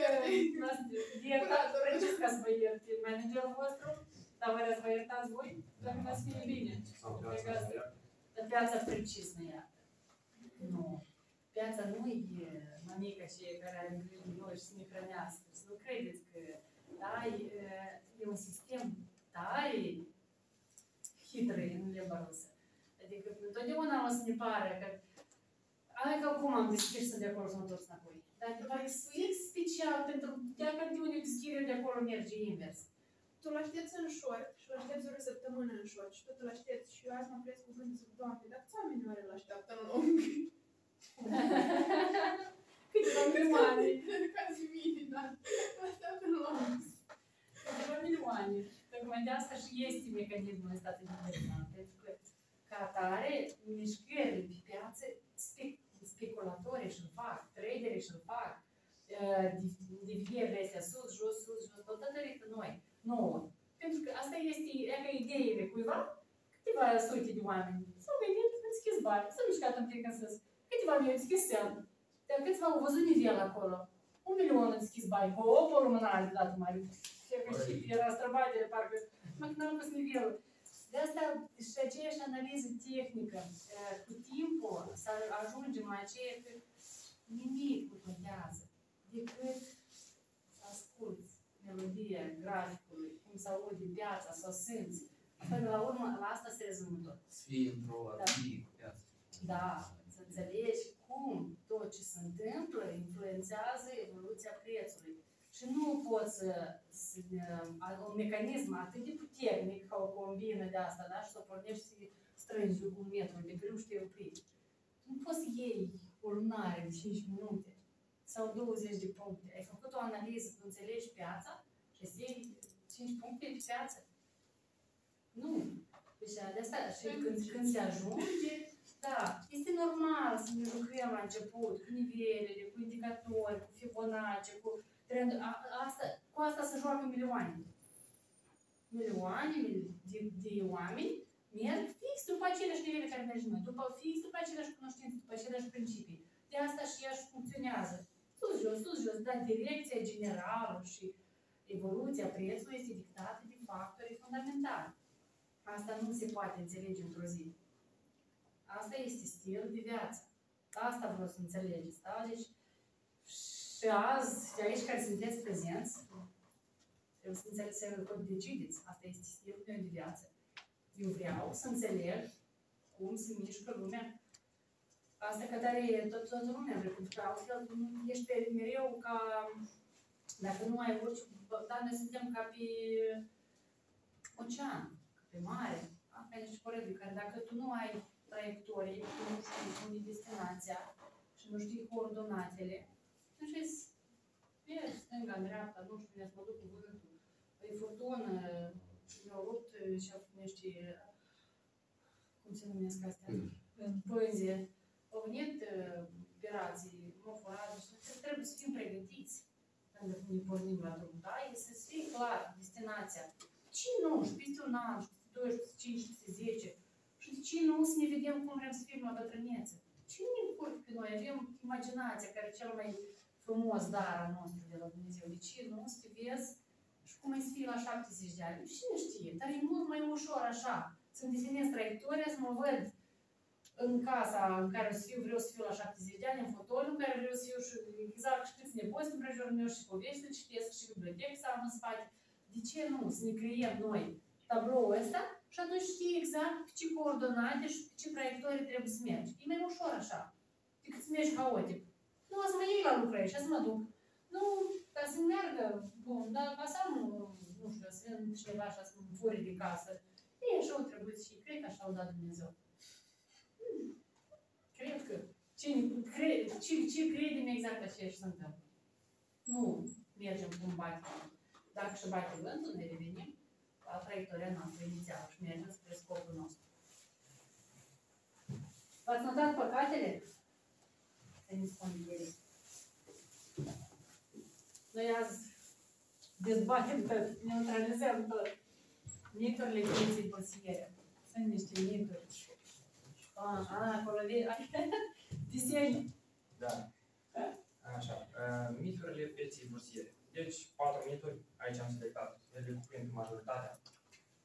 iertați, vreți ca să vă ierte managerul vostru, dar vă să vă iertați voi, dar nu ați fie bine. Piața precisă, iată. Nu. Piața nu e mănica și care are grijă de noi și să ne hrănească. Să nu credeți că e un sistem tare hitră în limba rusă. Adică întotdeauna o să ne pare că hai că acum am deschis și sunt de acolo să mă întorc înapoi. Dar e special pentru dacă de unde deschide de acolo merge invers. Tu îl aștepți în short și îl aștepți o săptămână în short și tot îl aștepți și eu azi mă cresc cu gândul zic, Doamne, dar câți oameni oare îl așteaptă în lung? Câteva milioane. Câteva milioane, da. Îl așteaptă în lung. Câteva milioane. Tocmai de asta și este mecanismul ăsta de interesant. Ca atare, mișcări pe piață speculatorii și-l fac, traderii și-l fac, dividierile astea sus, jos, tot datorită noi, nouă. Pentru că asta este ideile cuiva, câteva sute de oameni s-au venit, au deschis bani, s-au mișcat în pic în sus, câteva mi-au deschis seama, dar câțiva au văzut nivel acolo, 1 milion au deschis bani, hop, o lumânare de dată mare, și era străbatele, parcă, mă, când am pus nivelul. De asta și aceeași analiză tehnică, cu timpul să ajungem la aceea că nimic nu contează decât să asculți melodia graficului, cum să aude piața, să o simți. Până la urmă, la asta se rezumă tot. Să fii într-o armonie cu piața. Da, să înțelegi cum tot ce se întâmplă influențează evoluția prețului. Și nu poți să un mecanism atât de puternic ca o combină de asta, da? Și să pornești și strângi un metru de greu și te opri. nu poți să iei o lunare de 5 minute sau 20 de puncte. Ai făcut o analiză, tu înțelegi piața și să iei 5 puncte pe piață. Nu. Deci de asta și când se ajunge, da, este normal să ne lucrăm la început cu nivelele, cu indicatori, cu Fibonacci, cu trenduri. Cu asta se joacă milioane. Milioane de oameni merg fix după aceleași nivele care mergem noi, fix după aceleași cunoștințe, după aceleași principii. De asta și ea și funcționează. Sus, jos, dar direcția generală și evoluția prețului este dictată de factori fundamentali. Asta nu se poate înțelege într-o zi. Asta este stilul de viață. Asta vreau să înțelegeți, da? Deci, și azi, de aici care sunteți prezenți, trebuie să înțelegeți că decideți. Asta este stilul meu de viață. Eu vreau să înțeleg cum se mișcă lumea. Asta că tare e tot lumea, pentru că altfel ești mereu ca... Dacă nu ai orice... Dar noi suntem ca pe ocean, pe mare. Asta e și corect, care dacă tu nu ai traiectorii, tu nu știi unde e destinația și nu știi coordonatele, atunci îți mergi stânga, în dreapta, nu știu, mi-a spus cu vântul. E furtună, mi-au rupt și au făcut niște... Cum se numesc astea? Pânze. Au venit pirații, m-au furat și trebuie să fim pregătiți. Când ne pornim la drum, da? Este să fie clar destinația. Ce nu? Și peste un an, și peste 12, peste 5, peste 10. Și de ce nu să ne vedem cum vrem să fim la bătrânețe? Ce ne încurc pe noi? Avem imaginația care e cel mai frumos dar al nostru de la Dumnezeu. De ce nu să te vezi și cum ai să fii la 70 de ani? Cine știe? Dar e mult mai ușor așa. Să-mi definez traiectoria, să mă văd în casa în care o să fiu, vreau să fiu la 70 de ani, în fotoliu în care vreau să fiu și exact știți nepoți împrejurul meu și povești, să citesc și bibliotecă, să am în spate. De ce nu? Să ne creiem noi tabloul ăsta și atunci știi exact pe ce coordonate și pe ce traiectorii trebuie să mergi. E mai ușor așa, decât să mergi haotic. Nu, o să mă iei la lucru aici, să mă duc. Nu, ca să meargă, bun, dar ca să am, nu știu, să vin cineva așa, să mă fure de casă. E așa o trebuie și cred că așa o dat Dumnezeu. Cred că. Ce credem exact așa și se întâmplă? Nu mergem cum batem. Dacă și batem vântul, ne revenim la traiectoria noastră inițială și mergem spre scopul nostru. V-ați notat păcatele? Să ne spunem ele. Noi azi dezbatem tot, neutralizăm tot. Miturile vieții posiere. Sunt niște mituri. Ana, acolo vezi. Da. Așa. Miturile pieței bursiere. Deci, 4 mituri, aici am selectat. Ele cuprind majoritatea.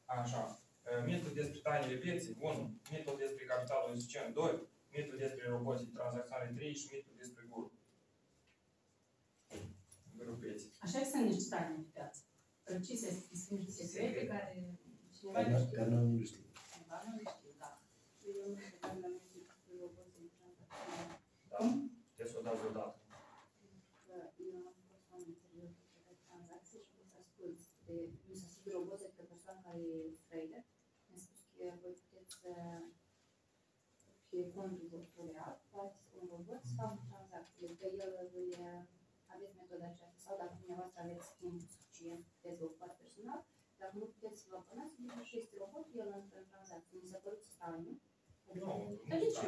Așa. Mitul despre tainele vieții, 1. Mitul despre capitalul eficient, 2. Mitul despre roboții tranzacționale, 3. Și mitul despre guru. Guru pieții. Așa că sunt niște taine pe piață. Precise, sunt niște secrete care... Că nu le știu. Nu le știu, da. Da? Te s-o dați odată. Eu am fost oameni anterior de tranzacție și pot să ascult. Mi s-a spus roboții că persoana care e trader mi-a spus că voi puteți să fie contul vostru real, faceți un robot sau un tranzacție. Că el vă aveți metoda aceasta. Sau dacă dumneavoastră aveți timp suficient, puteți vă ocupați personal. Dacă nu puteți să vă apănați, pentru că este robot, el în tranzacție. Mi s-a părut straniu. Dar de ce?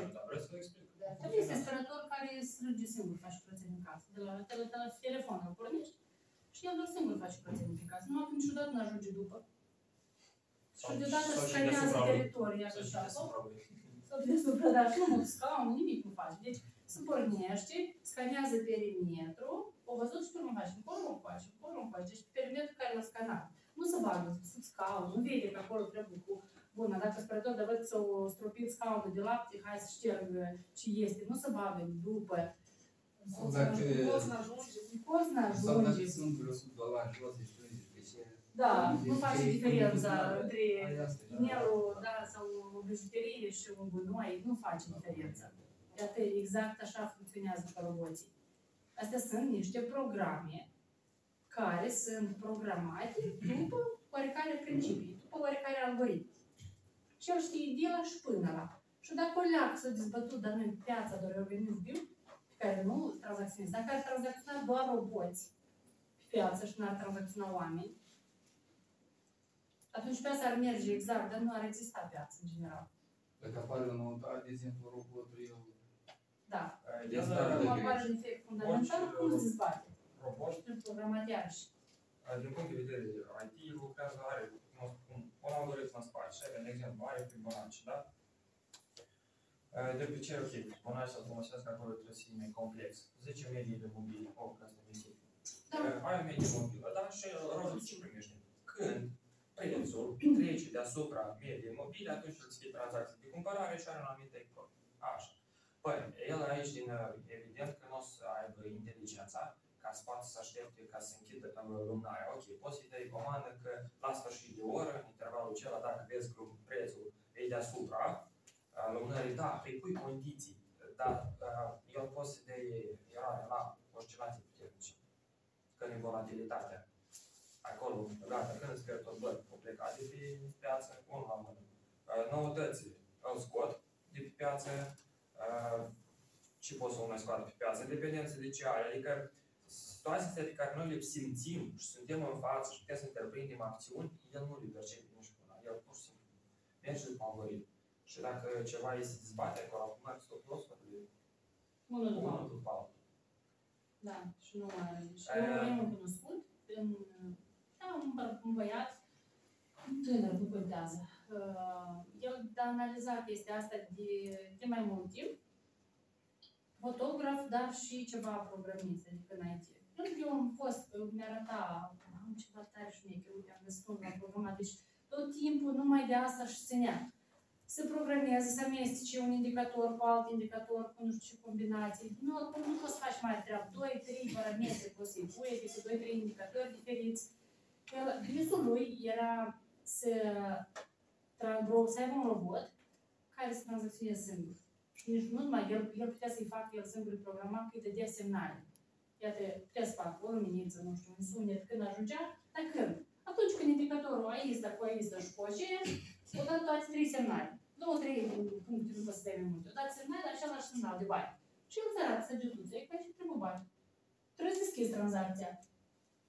Dar este spărător care strânge singur, face curățenie în casă. De la telefon îl pornești și el doar singur face curățenie pe casă. Numai că niciodată nu ajunge după. Și deodată scanează teritoria. Sau desupra, dar nu mult scaun, nimic nu face. Deci se pornește, scanează perimetru, o văzut și cum o face, încolo o face, încolo o face. Deci perimetru care l-a scanat. Nu se bagă sub scaun, nu vede că acolo trebuie cu... Bună, dacă spărător de văd că s-au stropit scaunul de lapte, hai să ștergă ce este, nu să bagă după. Sau dacă... Poți să ajunge. Poți să ajunge. Sau dacă sunt vreo sub dola, jos, ești plânge. Da, nu face diferența între inelul, da, sau o bijuterie și un gunoi, nu face diferența. Iată, exact așa funcționează ca roboții. Astea sunt niște programe care sunt programate după oarecare principii, după oarecare algoritm. Și el știe de la și până la. Și dacă o leac s-a dezbătut, dar noi piața doar o iubim, pe care nu tranzacționează, dacă ar tranzacționa doar roboți pe piață și nu ar tranzacționa oameni, atunci piața ar merge exact, dar nu ar exista piață în general. Dacă apare un montaj, de exemplu, robotul eu... Da. Deci nu apare un efect fundamental, cum se dezbate? Roboți? În programat iarăși. Din punct de vedere IT, lucrează, are un algoritm în spate și are, de exemplu, are pe bănaci, da? De obicei, ok, bănaci să-l folosească acolo trebuie să fie mai complex. 10 medii de mobile, 8, ca să ne vedem. Ai o medie mobilă, da? Și rolul ce primește? Când prețul trece deasupra mediei mobile, atunci îl scrie tranzacții de cumpărare și are un anumit eco. Așa. Păi, el aici, din evident că nu o să aibă inteligența, ca să poată să aștepte ca să închidă lumnarea. Ok, poți să-i dai comandă că la sfârșit de oră, în intervalul acela, dacă vezi că prețul e deasupra lumnării, da, îi pui condiții, dar el poate să dea eroare la oscilații puternice, că e volatilitatea. Acolo, gata, când îți pierd tot băr, o pleca de pe piață, unul la mână. Noutățile, îl scot de pe piață, și poți să-l mai scoată pe piață, dependență de ce are, adică situații astea de care noi le simțim și suntem în față și putem să întreprindem acțiuni, el nu le percepe nici până. El pur și simplu merge după algoritm. Și dacă ceva îi se dezbate acolo, acum ar fi tot prostul de unul după altul. Da, și nu mai are. Și eu am cunoscut, un băiat, un tânăr, nu contează. El a analizat chestia asta de mai mult timp, fotograf, dar și ceva programist, adică în IT. Eu am fost, mi-a arătat, am ceva tare și mie, că uite, am destul la programat, deci tot timpul numai de asta își ținea. Se programează, se amestece un indicator cu alt indicator, cu nu știu ce combinații. Nu, acum nu poți să faci mai treabă, 2-3 parametri poți să-i pui, adică 2-3 indicatori diferiți. Visul lui era să aibă un robot care să tranzacționeze singur. Și nici nu numai el putea să-i facă el singur programat, că îi dădea semnale. Iată, putea să facă o luminiță, nu știu, un sunet, când ajungea, dar când? Atunci când indicatorul aici, și cu aceea, o dat toate 3 semnale. 2-3 puncte, nu poți să dai mai multe. O dat semnale, același semnal de bani. Și el ți-arată săgetuța, e ca și primul bani. Trebuie să deschizi tranzacția.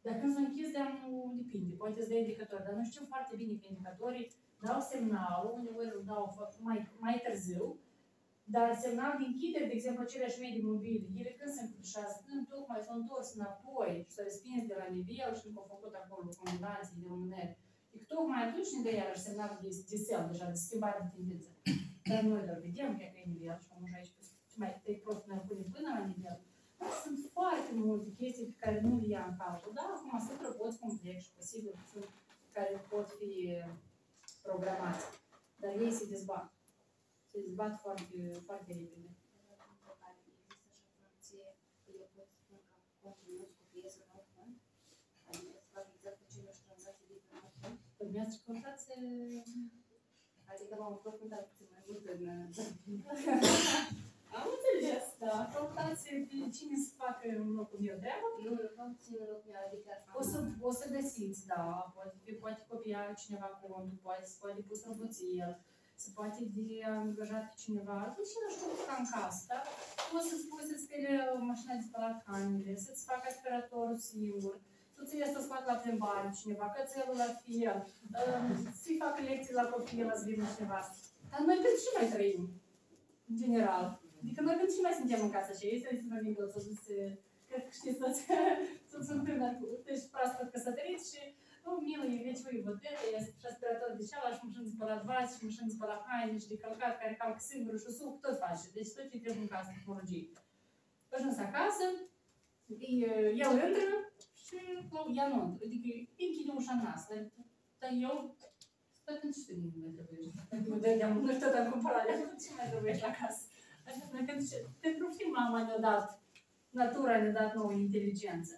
Dar când îți închizi, dar nu depinde. Poate îți dai indicator, dar noi știm foarte bine că indicatorii dau semnalul, uneori îl dau mai târziu, dar semnal de închidere, de exemplu, aceleași medii mobile, ele când se încrucișează, când tocmai s-au întors înapoi și s-au respins de la nivel și când au făcut acolo combinații de lumânări, deci tocmai atunci ne dă iarăși semnal de sel, deja, de schimbare de tendință. Dar noi doar vedem că e nivel și omul aici, ce mai te prost ne pune până la nivel. Dar sunt foarte multe chestii pe care nu le ia în calcul, dar acum sunt roboți complexi, posibil, care pot fi programați, dar ei se dezbat. Se dezbat foarte, foarte repede. Adică m-am confruntat puțin mai mult în... Am înțeles, da. Căutați pe cine să facă în locul meu treabă? Nu, nu fac cine în locul meu, adică... O să găsiți, da. Poate copia cineva contul, poate să poate pus roboții el. Se poate de angajat pe cineva, atunci nu știu ca în casă, da? Poți să-ți pui să-ți speli mașina de spălat hainele, să-ți facă aspiratorul singur, să-ți iei să-ți facă la plimbare cineva, cățelul la fiel, să-i facă lecții la copil, la zbine cineva. Dar noi când și mai trăim, în general. Adică noi când și mai suntem în casă și este, să vorbim tot, cred că știți toți, să-ți suntem deci proaspăt căsătoriți și ну, милые, ведь вы вот это, я сейчас передала дичала, что мужчина спала 20, мужчина спала хайни, что калкат, карикалка, сыгру, шусу, кто значит, дeci tot ce trebuie în casă, porugii. Ajuns acasă, el intră și ea nu intră, adică îi închide ușa noastră, dar eu, tot când știu, nu mai trebuie, nu știu tot am cumpărat, dar tot ce mai trebuie la casă. Așa, pentru fi mama ne-a dat, natura ne-a dat nouă inteligență.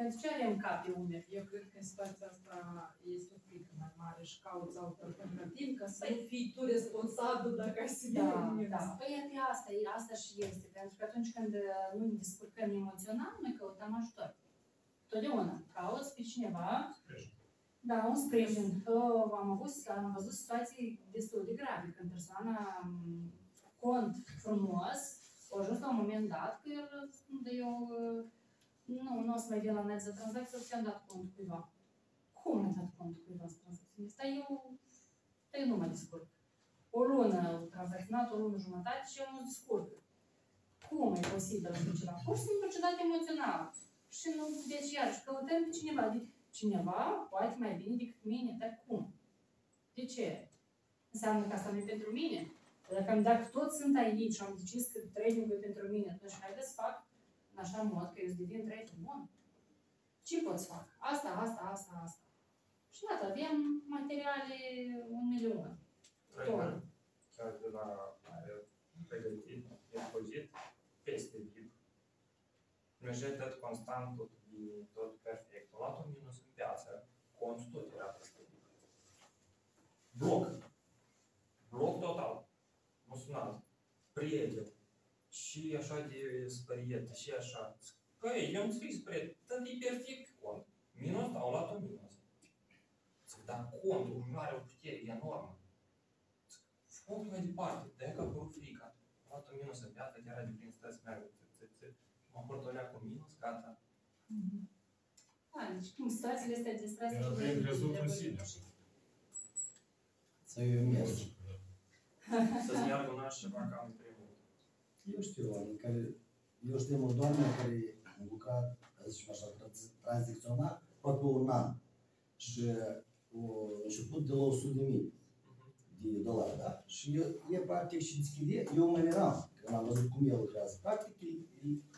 Pentru ce are în cap pe umeri? Eu cred că în situația asta este o frică mai mare și cauți alternativ ca să fii tu responsabil dacă ai să iei lumea. Da, păi asta și este. Pentru că atunci când nu ne descurcăm emoțional, noi căutăm ajutor. Totdeauna cauți pe cineva Da, un sprijin. Am văzut situații destul de grave, când persoana cont frumos, a ajuns la un moment dat că el, eu nu o să mai vin la net de tranzacție, ți-am dat cont cuiva. Cum am dat cont cuiva să tranzacționez? Dar eu nu mă descurc. O lună tranzacționat, o lună jumătate și eu nu descurc. Cum e posibil așa ceva? Pur și simplu ciudat emoțional. Și nu, deci iarăși căutăm pe cineva. Cineva poate mai bine decât mine, dar cum? De ce? Înseamnă că asta nu e pentru mine? Dacă toți sunt aici și am decis că trading e pentru mine, atunci haideți să fac în așa mod că eu îți devin trading bun. Ce pot să fac? Asta. Și iată, avem materiale 1.000.000. Chiar de la pregătit, impozit, peste VIP. Mergeai tot constant, tot perfect. A luat un minus în piață, contul tot era peste VIP. Bloc total. Nu sunat. Prieten. Și așa de spăriet, și așa. Că eu îmi zic spre, tot e perfect cont. Minus, au luat un minus. Dar contul nu are o putere enormă. Focul mai departe, de-aia că a apărut frica. A luat un minus în piață, chiar de prin stăți meargă. M-am portoleat cu minus, gata. Deci cum situațiile astea de strase și de rezolvă în sine. Să-i urmez. Să-ți meargă un așa ceva cam primul. Eu știu, adică eu știu o doamnă care lucra, să zicem așa, tranzacționa poate un an. Și a început de la 100.000 de dolari, da? Și el practic și deschide, eu mai eram, că n-am văzut cum el lucrează. Practic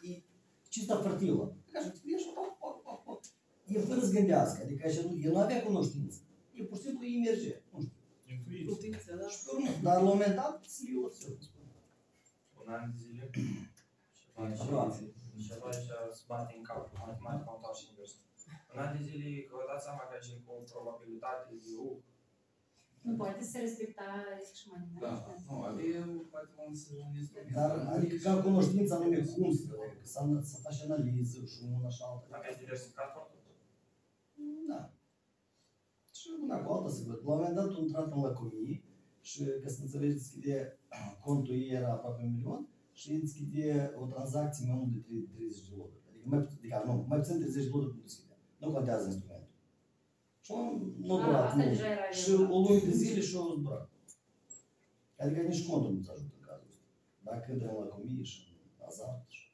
e cista fertilă. Că așa deschide și op. E fără să gândească, adică el nu avea cunoștință. E pur și simplu, îi merge, nu știu. Intuiție, da? Și pe urmă, dar la un moment dat, serios, eu vă spun. Un an de zile, ceva ce se bate în cap, matematica o dau și invers. Un an de zile, că vă dați seama că aici e cu o probabilitate de nu poate să respecta risc și mai mult. Da, nu, adică poate cum să instrument. Dar, adică ca cunoștința anume cum să faci analiză și una și alta. Dacă ai diversificat foarte mult. Da. Și una cu alta se văd. La un moment dat, tu intrat în lăcomii și ca să înțelegeți că de contul ei era aproape $1.000.000 și el deschide o tranzacție mai mult de $30. Adică mai puțin de $30 nu deschide. Nu contează instrumentul. Și nu durat mult. Și o lună de zile și o zburat. Adică nici contul nu-ți ajută în cazul ăsta. Dacă dă în lăcomii și în azart și...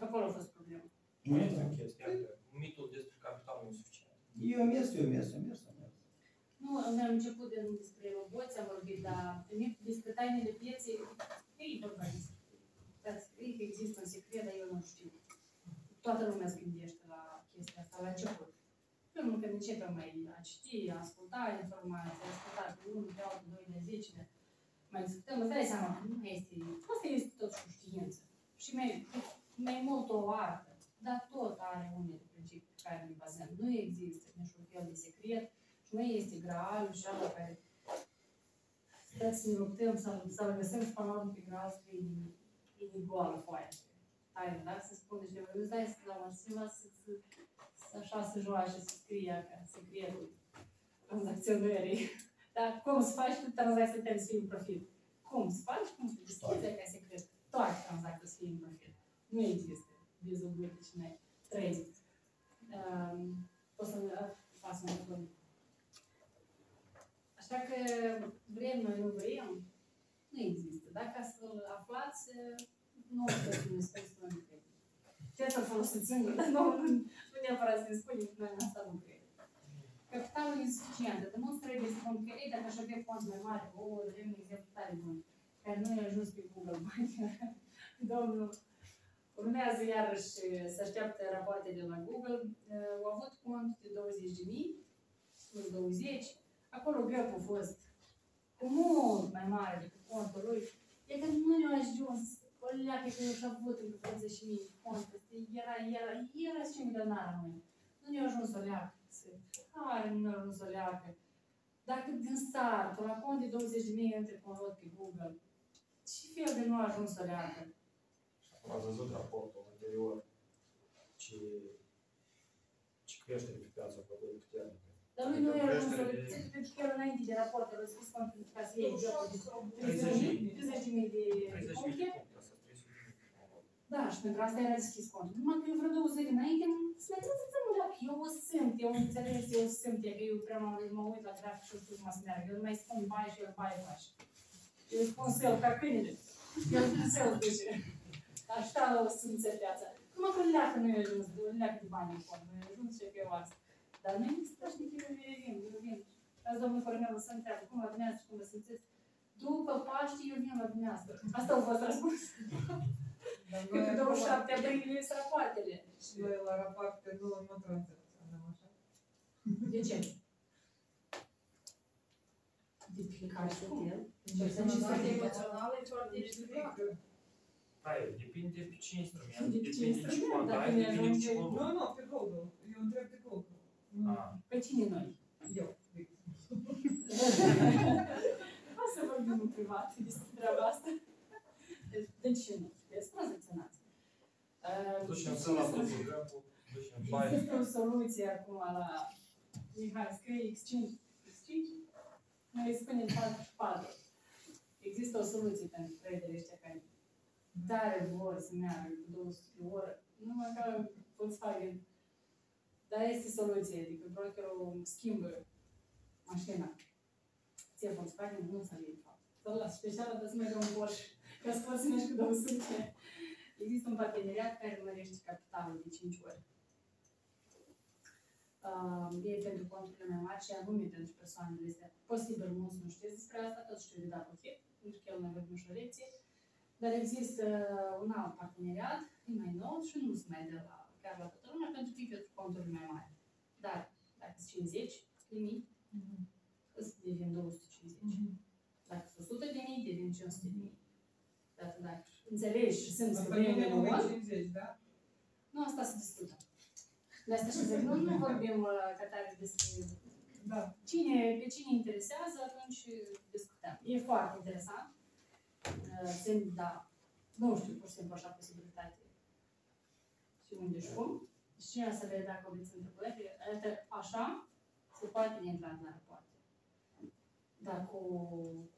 Acolo a fost problema. Nu este o chestie. Mitul despre capitalul insuficient. Eu mers. Nu, mi-am început despre roboți, am vorbit, dar despre tainele pieței, ei tot văzut. Ei că există un secret, dar eu nu știu. Toată lumea se gândește la chestia asta, la început. Când începem mai a citi, a asculta informații, a asculta pe 1, pe altul, 2, de 10, mai discutăm, îți dai seama că nu este, asta este tot și o știință. Și mai mult o artă, dar tot are unele principii pe care le bazăm. Nu există niciun fel de secret și nu este graal și ala care stați să ne luptăm sau găsim și până la urmă pe graal să fie goală foaia. Taină, da? Se spune și de vreo, îți dai să la măsima așa să joace, să scrie secretul tranzacționării. Dar cum să faci tu tranzacția trebuie să fie un profit? Cum să faci? Cum să deschizi ca secret? Toate tranzacția să fie un profit. Nu există dezuguri și mai trei. Poți să faci mai bun. Așa că vrem, noi nu vrem, nu există. Dacă să-l aflați, nu puteți să ne spuneți că nu trebuie. Chiar să-l folosiți singur, dar nu neapărat să ne spunem că noi în asta nu credem. Capitalul e suficient, dar nu trebuie să spun că ei, dacă aș avea fond mai mare, o, avem un exemplu tare bun, care nu i-a ajuns pe Google Bani. Domnul urmează iarăși să așteaptă rapoarte de la Google. Au avut cont de 20.000, acolo gap a fost mult mai mare decât contul lui. E că nu ne-a ajuns o leacă că eu și-a avut încă 30.000 conturi. Era și milionar noi. Nu ne-a ajuns o leacă. Care nu ne-a ajuns o leacă. Dacă din startul la cont de 20.000 între convot pe Google, ce fel de nu a ajuns o leacă? Am văzut raportul anterior, ce creștere pe piață a făcut puternică. Dar lui nu era un solicit, pentru că el înainte de raport, el a spus ca să iei jocul de 30.000 de puncte. Da, și pentru asta era deschis contul. Numai că eu vreo 2 zile înainte, să mă înțeleg, eu o simt, eu înțeles, eu o simt, că eu prea mă uit la trafic și o spun mă să meargă. Eu nu mai spun bai și el bai face. Eu îi spun său, ca câinele. Eu îi spun său, deci, așa o simță viața. Numai că leacă nu i-a ajuns, leacă de bani în cont, nu i-a ajuns și că eu asta. Dar nu există și nici eu vin. Azi domnul Cornelu să întreabă cum la dumneavoastră și cum vă simțiți. După Paști, eu vin la dumneavoastră. Asta v-ați răspuns. Că pe 27 aprilie sunt rapoartele. Și noi la rapoarte nu transacționăm așa. De ce? De fiecare să el. Încercăm în toate emoționale, foarte ești. Da, depinde pe ce instrument, depinde pe ce contact, depinde pe ce contact. Nu, pe golul. Eu întreb pe golul. Pe cine noi? Eu. O să vorbim în privat despre treaba asta. De ce nu? Vedeți, tranzacționați. Există o soluție acum la Mihai, scrie exchange. Noi îi spunem 4 și 4. Există o soluție pentru traderii ăștia care tare vor să meargă cu 200 de oră. Numai că Volkswagen. Dar este soluție, adică brokerul schimbă mașina. Ție Volkswagen nu s-a luat de fapt. Dar la specială trebuie să mergi un Porsche, ca să poți să mergi cu 200. Există un parteneriat care mărește capitalul de 5 ori. E pentru conturile mai mari și anume pentru persoanele astea. Posibil mulți nu știți despre asta, toți știu de dat ok, pentru că el nu avem nicio lecție. Dar există un alt parteneriat, e mai nou și nu se mai dă la chiar la toată lumea, pentru că e pentru conturi mai mari. Dar, dacă sunt 50 de mii, îți devin 250. Dacă sunt 100 de mii, devin 500 de mii. Dacă înțelegi și sunt problemele noi, nu, asta se discută. De asta și zic, nu vorbim ca tare despre pe cine interesează, atunci discutăm. E foarte interesant. Nu știu, pur și simplu, așa posibilitate. Și unde și cum. Și cine să vede dacă aveți întrebări. Așa se poate intra în rapoarte. Dar cu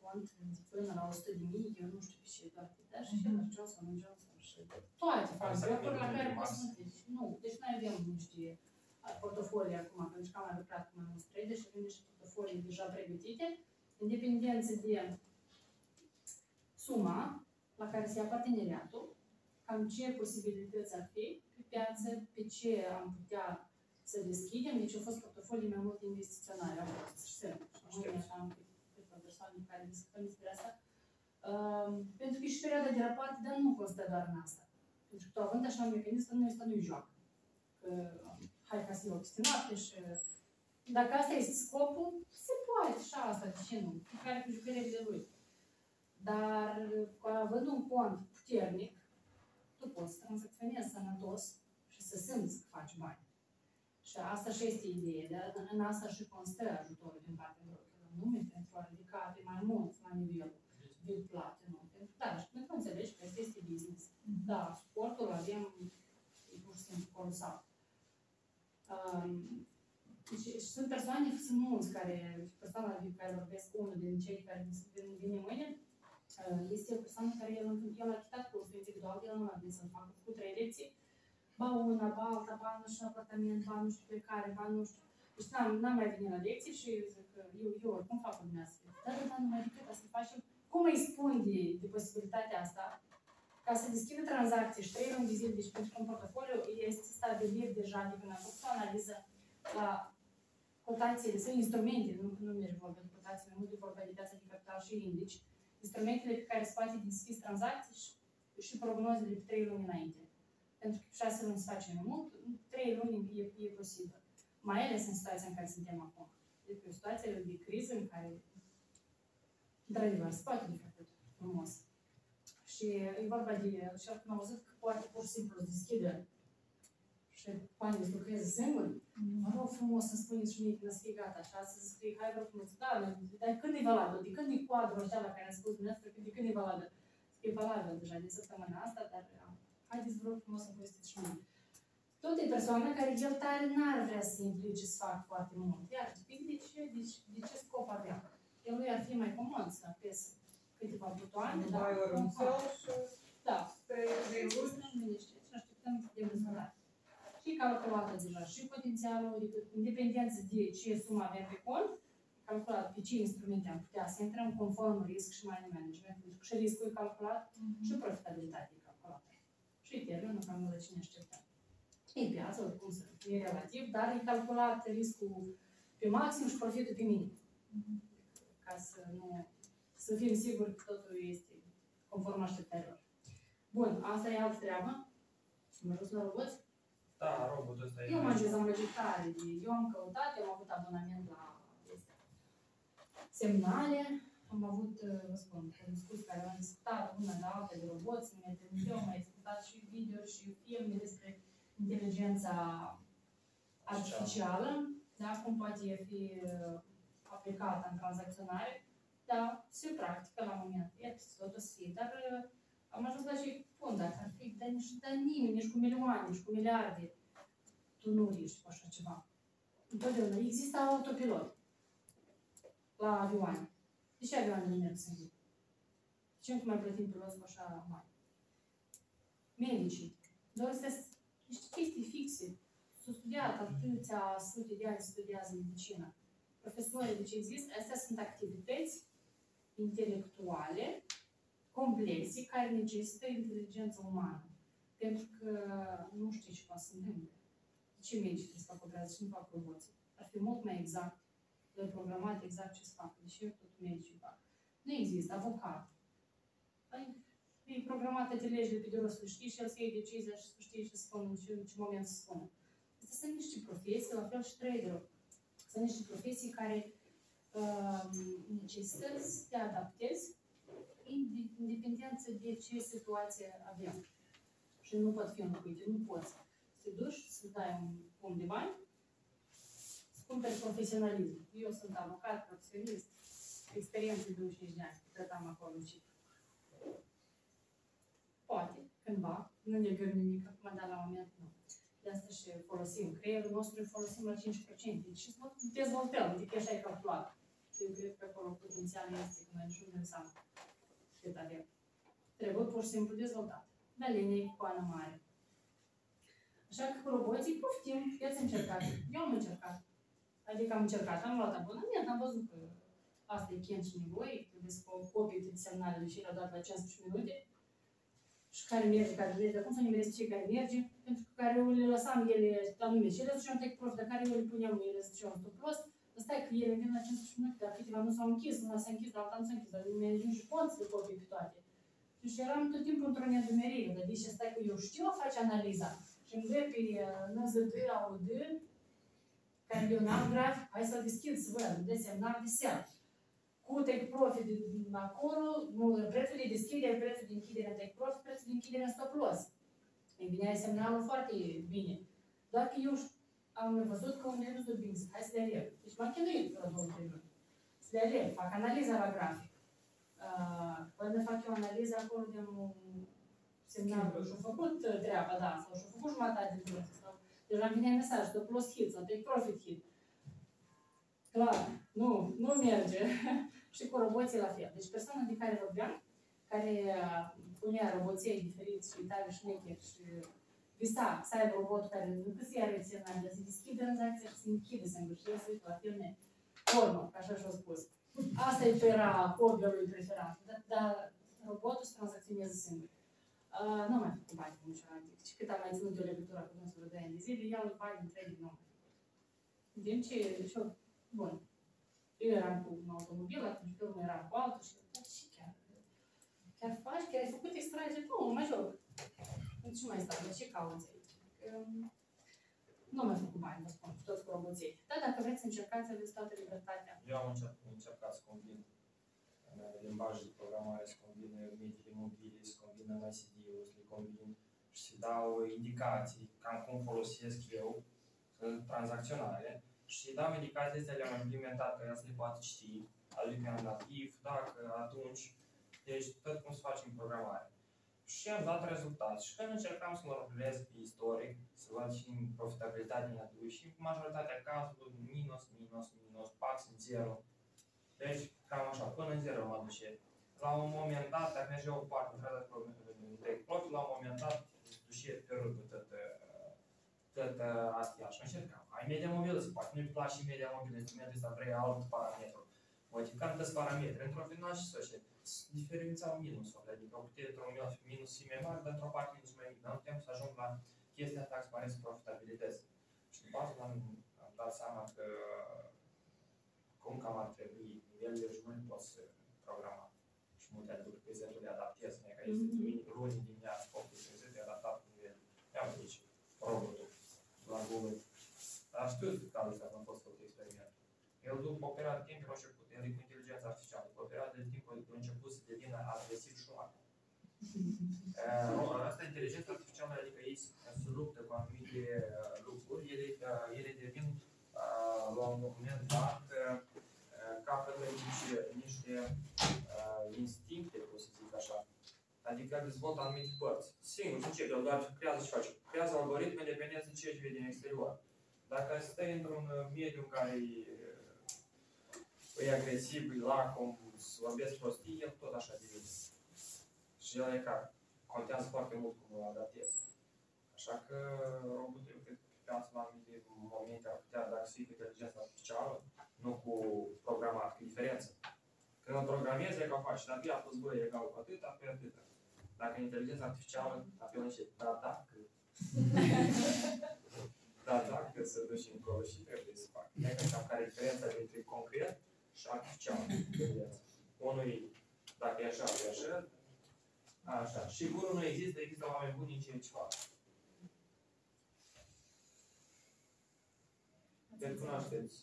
cont până la 100.000, eu nu știu ce e doar dar și la Johnson & Johnson și toate factorii la care poți să treci. Nu, deci noi avem niște portofolii acum, pentru că am mai lucrat cu mai mulți trader și avem niște portofolii deja pregătite, în dependență de suma la care se ia parteneriatul, cam ce posibilități ar fi pe piață, pe ce am putea să deschidem. Deci au fost portofolii mai mult investiționale. Pentru că și perioada de rapoarte, dar nu constă doar în asta. Pentru că tu având așa un mecanism, nu este nu-i joacă. Hai ca să fie obstinate și... Dacă asta este scopul, se poate și asta, de ce nu? Pe care cu jucările de lui. Dar având un cont puternic, tu poți să tranzacționezi sănătos și să simți că faci bani. Și asta și este ideea, dar în asta și constă ajutorul din partea brokerilor, nu pentru a ridica pe mai mult la nivelul de plate, nu. Pentru că, da, și pentru că înțelegi că asta este business. Da, suportul avem, pur și simplu, colosal. Și sunt persoane, sunt mulți care, persoana din care vorbesc, unul din cei care vine mâine, este o persoană care el a chitat cursul individual, el nu a venit să-l facă cu 3 lecții. Ba una, ba alta, ba nu știu apartament, ba nu știu pe care, ba nu știu. Deci n-am mai venit la lecții și zic că eu oricum fac o dumneavoastră. Dar nu mai decât ca să facem, cum îi spun de posibilitatea asta, ca să deschidă tranzacții și 3 luni de zile, deci pentru că un portofoliu este stabilit deja de când a făcut o analiză la cotațiile, sunt instrumente, nu merg vorba de cotațiile, nu de vorba de piața de capital și indici, instrumentele pe care se poate deschis tranzacții și prognozele pe 3 luni înainte. Pentru că 6 luni se face mai mult, 3 luni e posibil. Mai ales în situația în care suntem acum. Deci o situație de criză în care, într-adevăr, se poate de făcut frumos. Și e vorba de, și acum am auzit că poate pur și simplu îți deschide și banii îți lucreze singuri. Mă rog frumos să-mi spuneți și mie când ați fi gata așa, să scrii, hai vă frumos, da, dar când e valabil? De când e cuadrul ăștia la care am spus dumneavoastră, de când e valabil? E valabil deja de săptămâna asta, dar haideți, vă rog frumos să povestiți și mie. Tot e persoana care gel tare n-ar vrea să se implice să facă foarte mult. Iar de ce scop avea? El nu ar fi mai comod să apese câteva butoane, dar da, și așteptăm de rezultat. Și calculată deja și potențialul, în dependență de ce sumă avem pe cont, calculat pe ce instrumente am putea să intrăm conform risc și money management, pentru că și riscul e calculat și profitabilitatea e calculată. Și termenul cam de cine așteptăm. E piață, oricum să fie relativ, dar e calculat riscul pe maxim și profitul pe minim. Ca să nu să fim siguri că totul este conform așteptărilor. Bun, asta e altă treabă. Mă rog să mă roboți? Da, robotul ăsta e. Eu m-am dezamăgit tare. Eu am căutat, eu am avut abonament la semnale, am avut, vă spun, un discurs care am discutat una la alta de roboți, eu am discutat și video și filme despre inteligența artificială, da? Cum poate fi aplicată în tranzacționare, dar se practică la moment. E totul să fie, dar am ajuns la și bun, dacă ar fi, dar nimeni, nici cu milioane, nici cu miliarde, tu nu riști cu așa ceva. Întotdeauna există autopilot la avioane. De ce avioanele merg singuri? De ce încă mai plătim piloți cu așa mari? Medicii, doar să niște chestii fixe. S-au studiat atâția sute de ani, studiază medicina. Profesorii, deci există, astea sunt activități intelectuale, complexe, care necesită inteligența umană. Pentru că nu știi ce poate să întâmple. De ce medicii trebuie să facă operații și nu fac roboții? Ar fi mult mai exact, de programat exact ce să facă. De ce tot medicii fac? Nu există avocat. E programată de lege de pe de rost, să știi și el să iei decizia și să știi ce spune, în ce moment să spună. Astea sunt niște profesii, la fel și traderul. Sunt niște profesii care necesită să te adaptezi în dependență de ce situație avem. Și nu pot fi înlocuite, nu poți. Să te duci, să dai un pom de bani, să cumperi profesionalism. Eu sunt avocat, profesionist, experiență de 25 de ani, tot am acolo și poate, cândva, nu ne gândim nimic, acum, dar la moment nu. De asta și folosim. Creierul nostru îl folosim la 5%. Și dezvoltăm, adică așa e calculat. Eu cred că acolo potențialul este, că noi nu înseamnă cât avem. Trebuie pur și simplu dezvoltat. Dar linie cu coană mare. Așa că cu roboții poftim, i-ați încercat. Eu am încercat. Adică am încercat, am luat abonament, am văzut că asta e chent și nevoie, trebuie să copii toate semnalele și le-au dat la 15 minute. Și care merge, care merge, dar cum să nimeresc cei care merge, pentru că care eu le lăsam ele anume și ele ziceam tăi prost, dar care eu le puneam, ele ziceam tot prost, stai că ele vin la 15 minute, dar câteva nu s-au închis, una s-a închis, alta nu s-a închis, dar nu mi-ajung și pot să le copii pe toate. Și eram tot timpul într-o nedumerire, dar deci stai că eu știu a face analiza și îmi dă pe năzăduirea OD, care eu n-am grafic, hai să-l deschid să văd, de semnal de seară. Cu take profit din acolo, prețul de deschidere, prețul de închidere în take profit, prețul de închidere în stop loss. Îmi vinea semnalul foarte bine. Doar că eu am văzut că unele nu sunt bine, hai să le aleg. Deci m-am chinuit la 2-3 luni. Să le aleg, fac analiza la grafic. Până fac eu analiza acolo de un semnal, și-au făcut treaba, da, sau și-au făcut jumătate de preț. Deja îmi vinea mesaj, stop loss hit sau take profit hit. Clar, nu merge. Și cu roboții la fel. Deci persoana de care vorbeam, care punea roboții diferiți și tare și necheri și visa să aibă robotul care nu găsia reținare, dar se deschide tranzacția și se închide, se îngâșește la filme. Porno, așa și-o spus. Asta era hobby-ul lui preferat, dar robotul se tranzacționează singur. Nu mai făcut bani cu niciodată. Și cât am mai ținut de o legătură cu 12 ani de zile, iau bani în 3 din 9. Din ce și-o... Bun. Eu eram cu un automobil, atunci eu nu eram cu altul și eu, și chiar faci, chiar ai făcut extragere, nu mai joc. Nu știu mai stau, de ce cauți aici? Nu mai făcut bani, vă spun, toți cu roboții. Dar dacă vreți să încercați, aveți toată libertatea. Eu am încercat să combin limbajul de programare, să combin mediile mobile, să combin MSD-ul, să le combin și să dau indicații, cam cum folosesc eu în tranzacționare. Și da, medicații astea le-am implementat, că ea să le poate ști, al lui nativ, dacă, atunci, deci tot cum să facem programare. și am dat rezultat. Și când încercam să mă rulez pe istoric, să văd și profitabilitatea mi-a dus și majoritatea cazurilor minus, maxim 0. Deci cam așa, până în 0 mă duce. La un moment dat, dacă mergeau o parte, de profit, la un moment dat duce pe rândul tot astea și încercam. Ai media mobilă, se poate nu-i place media mobilă, instrumentul ăsta vrei alt parametru. Modificam toți parametri, într-o final și să diferența minusul, adică puteai într-un minus și mai mare, dar într-o parte minus mai mic, dar nu putem să ajung la chestia transparență profitabilități. Și după asta am dat seama că cum cam ar trebui nivelul și nu-l poți programa. Și multe lucruri, de exemplu, le adaptez, că este luni dimineața, 8-30, e adaptat nivelul. Iau aici robotul la Google. Dar știu că am fost făcut experimentul. Eu după o perioadă de timp am început, adică cu inteligența artificială, după o perioadă de timp am început să devină agresiv și oameni. Asta inteligența artificială, adică ei se luptă cu anumite lucruri, ele devin la un moment dat capătă niște instincte, cum să zic așa. Adică dezvoltă anumite părți. Singur, zice că doar creează și face. Creează algoritme, dependență de ce își vede din exterior. Dacă stai într-un mediu în care e agresiv, e lacom, vorbesc prostii, el tot așa devine. Și el e ca, contează foarte mult cum îl adaptezi. Așa că robotul, eu cred că puteam la anumite momente ar putea, dacă se cu inteligența artificială, nu cu programat, cu diferență. Când îl programezi, e ca faci. Dacă i-a fost bă, e egal cu atâta, pe atâta. Dacă inteligența artificială, apel niște, dar dacă... Dar dacă se duci încolo și trebuie să fac. E că cam care e diferența dintre concret și artificial. Unul e, dacă e așa, e așa. Așa. Și bunul nu există, există oameni buni în ceea ce fac. Deci cunoașteți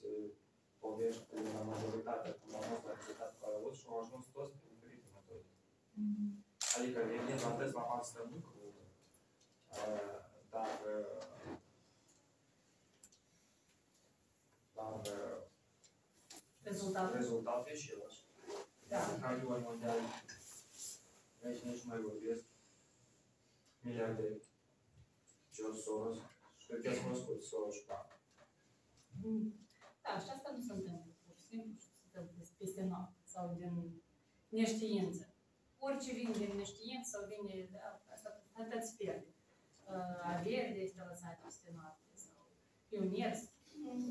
povești cu majoritatea, cu la noastră activitate care au avut și au ajuns toți prin diferite metode. Adică, evident, am des la față de lucru, dar rezultate și el așa. Da. Cariul al mondial, aici nici mai vorbesc, miliardari, George Soros, cred că ați cunoscut Soros și Papa. Da, și asta nu se întâmplă pur și simplu, se întâmplă peste noapte sau din neștiință. Orice vine din neștiință sau vine, asta îți pierde. Averile este lăsate peste noapte sau pionieri.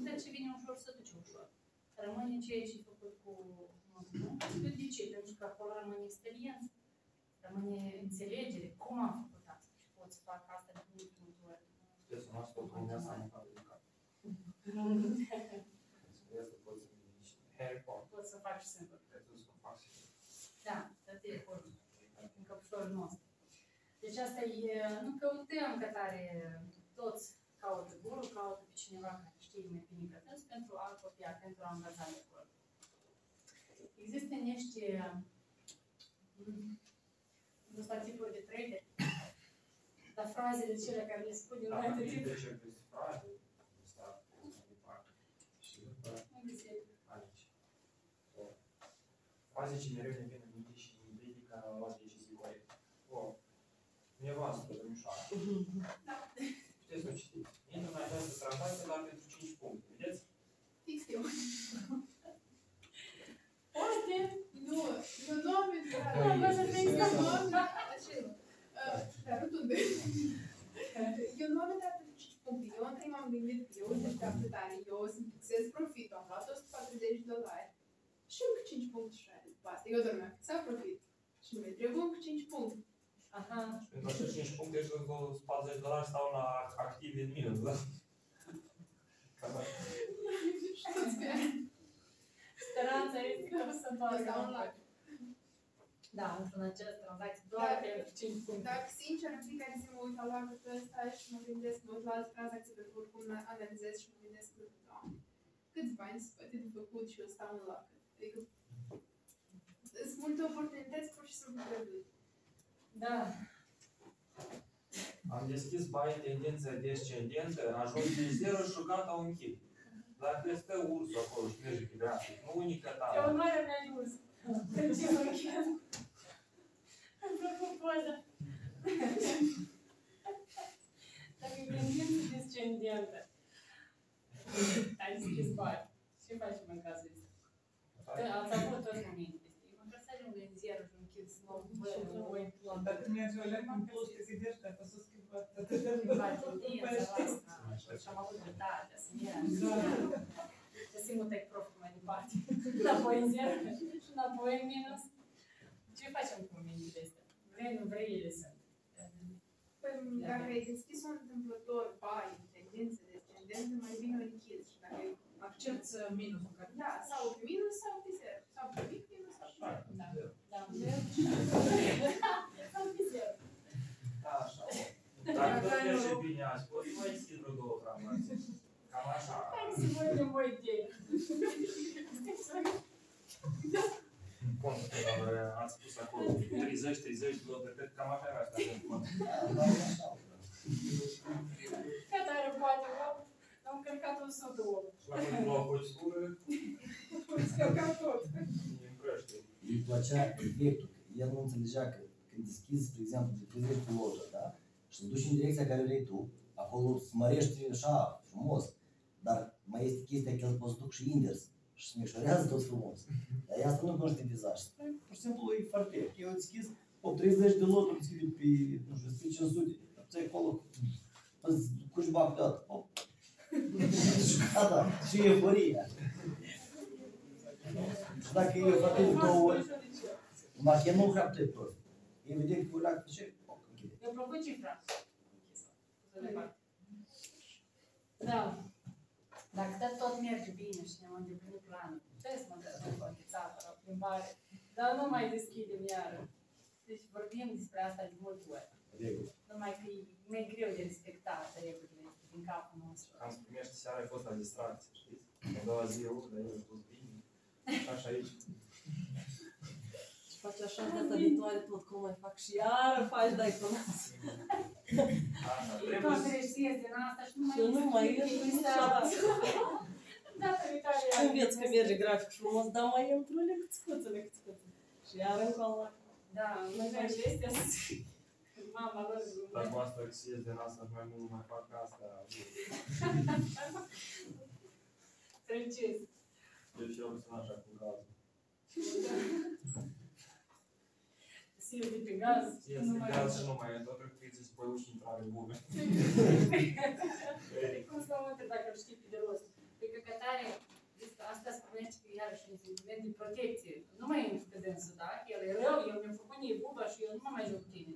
Dar ce vine ușor, se duce ușor. Rămâne ceea ce-i făcut cu... De ce? Pentru că acolo rămâne experiență, rămâne înțelegere. Cum am făcut asta? Și pot să fac asta de multe ori. Trebuie să mă ascult cu mine asta în fabricat. Pot să fac și simplu. Da, dar de acolo. În căpșorul nostru. Deci asta e... Nu căutăm că tare toți caută guru, caută pe cineva care știe mai bine că tăți pentru a copia, pentru a învăța lucruri. Există niște tipuri de trader, dar frazele cele care le spun din alte tipuri. Azi ce mereu ne vine în minte și în minte că am luat decizii corecte. Nevastă, domnișoară. Puteți să o citiți. Intră în această tranzacție, dar pentru 5 puncte. Vedeți? Fix eu. Poate? Nu. Eu nu am intrat. Nu am văzut exact. Dar nu tot vezi. Eu nu am intrat pentru 5 puncte. Eu întâi m-am gândit, eu sunt capitare, eu sunt fixez profitul, am luat $140. Și încă 5 puncte și aia. După asta, eu doar mi-am fixat profit. Și mi-e trebuie încă 5 puncte. Aha. Și pentru așa 5 puncte și $40 stau la active în minus, da? Speranța este că o să facă un lac. Da, într-un acest tranzacție doar pe 5 puncte. Dacă sincer, în fiecare zi mă uit la lacul ăsta și mă gândesc, mă uit la altă tranzacție pe oricum analizez și mă gândesc că câți bani se poate de făcut și eu stau în lac. Adică sunt multe oportunități pur și simplu trebuie. Da. Am deschis baie tendință descendentă, ajung de 0 și gata, o închid. Dacă stă ursul acolo și merge pe grafic, nu unică ta. E urmarea mea de urs. Când ce mă închid? Îmi plăcut poza. Dacă e tendință descendentă, ai scris bani. Ce facem în cazul ăsta? Că ați avut toți momente. E măcar să ajungă în ziară și închid să mă voi plătă. Dacă mi-ați văzut, m-am pus că se dește, că s-a schimbat. Și am avut dreptatea să mi-a. Să simt un take profit mai departe. Înapoi în ziară și înapoi în minus. Ce facem cu momentele astea? Vrei, nu vrei, ele sunt. Dacă ai deschis un întâmplător, bai, tendințe, descendențe, mai bine o închizi. Și dacă accepti minusul care... Da, sau pe minus, sau pe zero. Sau pe mic minus, sau pe zero. Da, da. Sau pe zero. Da, așa. Dacă tot merge bine azi, poți mai deschid vreo două framații. Cam așa. Hai să vă vedem o idee. Ați spus acolo 30-30 de locuri, cam așa era asta. Cât are poate 8? Am încărcat 108. Și la când lua o scură? Îți călcam tot. Îi plăcea efectul. El nu înțelegea că când deschizi, de exemplu, de privești cu loja și îți duci în direcția care vrei tu, acolo smărești așa frumos, dar mai este chestia că el poți duc și invers. Și se micșorează tot frumos. Dar ea asta nu conștientiza. Pur și simplu e foarte. Eu deschis 30 de loturi deschide pe, nu știu, pe 500. Apoi acolo, cuși bacul dat. Și gata. Și e euforia. Și dacă e făcut de două ori, dacă nu hraptă e tot. E vedea că vrea că ce? Mi-a plăcut cifra. Da. Dacă tot merge bine și ne-am îndeplinit planul, trebuie să mă dă o înghețată la plimbare, dar nu mai deschidem iară. Deci vorbim despre asta de multe ori. Regulă. Numai că e mai greu de respectat regulile din capul nostru. Am spus că seara ai fost la distracție, știți? În doua zi eu, dar eu am fost bine. Așa aici. Și faci așa data viitoare tot cum mai fac și iară faci dai tonați. Toate reștiezi din asta și nu mai ești în seara. Și înveți că merge grafic frumos, dar mai e într-o lecțiuță, lecțiuță. Și iară încă o lacă. Da, mai merge astea sunt mama lor. Dar cu asta reștiezi din asta și mai mult nu mai fac asta. Trăcesc. Eu și eu sunt așa cu gazul. Sieți de pe gaz, nu mai e tot răcuiți, îți păi uși intrare bune. Cum să mă întreb dacă îl știi pe de rost? Păi că tare, asta spuneați că iarăși un sentiment de protecție. Nu mai e în scudență, da? El e rău, eu mi-am făcut nie buba și eu nu mă mai joc tine.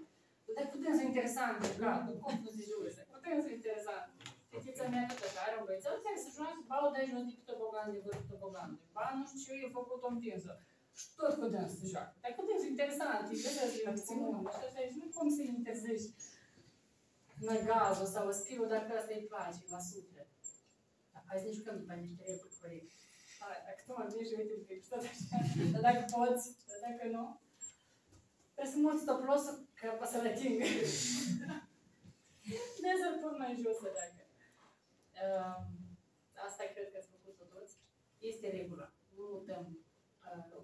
Dar putență interesant, gata, cum nu se jurește? Putență interesant. Fetița mea că tare, o băieță, o țeai să joacă, ba o dai jos de pe tobogan, de vârf tobogan. Ba nu știu ce eu, eu făcut o întinsă. Și tot puteam să joacă. Dar putem să-i interesant, îi vedeți eu ținut. Și așa zici, nu cum să-i interziști năgazul sau stilul, dacă asta îi place, la suflet. Hai să ne jucăm după niște repuri corecte. Dacă tu mă gândești, uite-mi că ești tot așa. Dar dacă poți, dar dacă nu, trebuie să mulți toplosul ca pe să-l atingă. De să-l pun mai jos, dacă. Asta cred că ați făcut-o toți. Este regula. Nu mutăm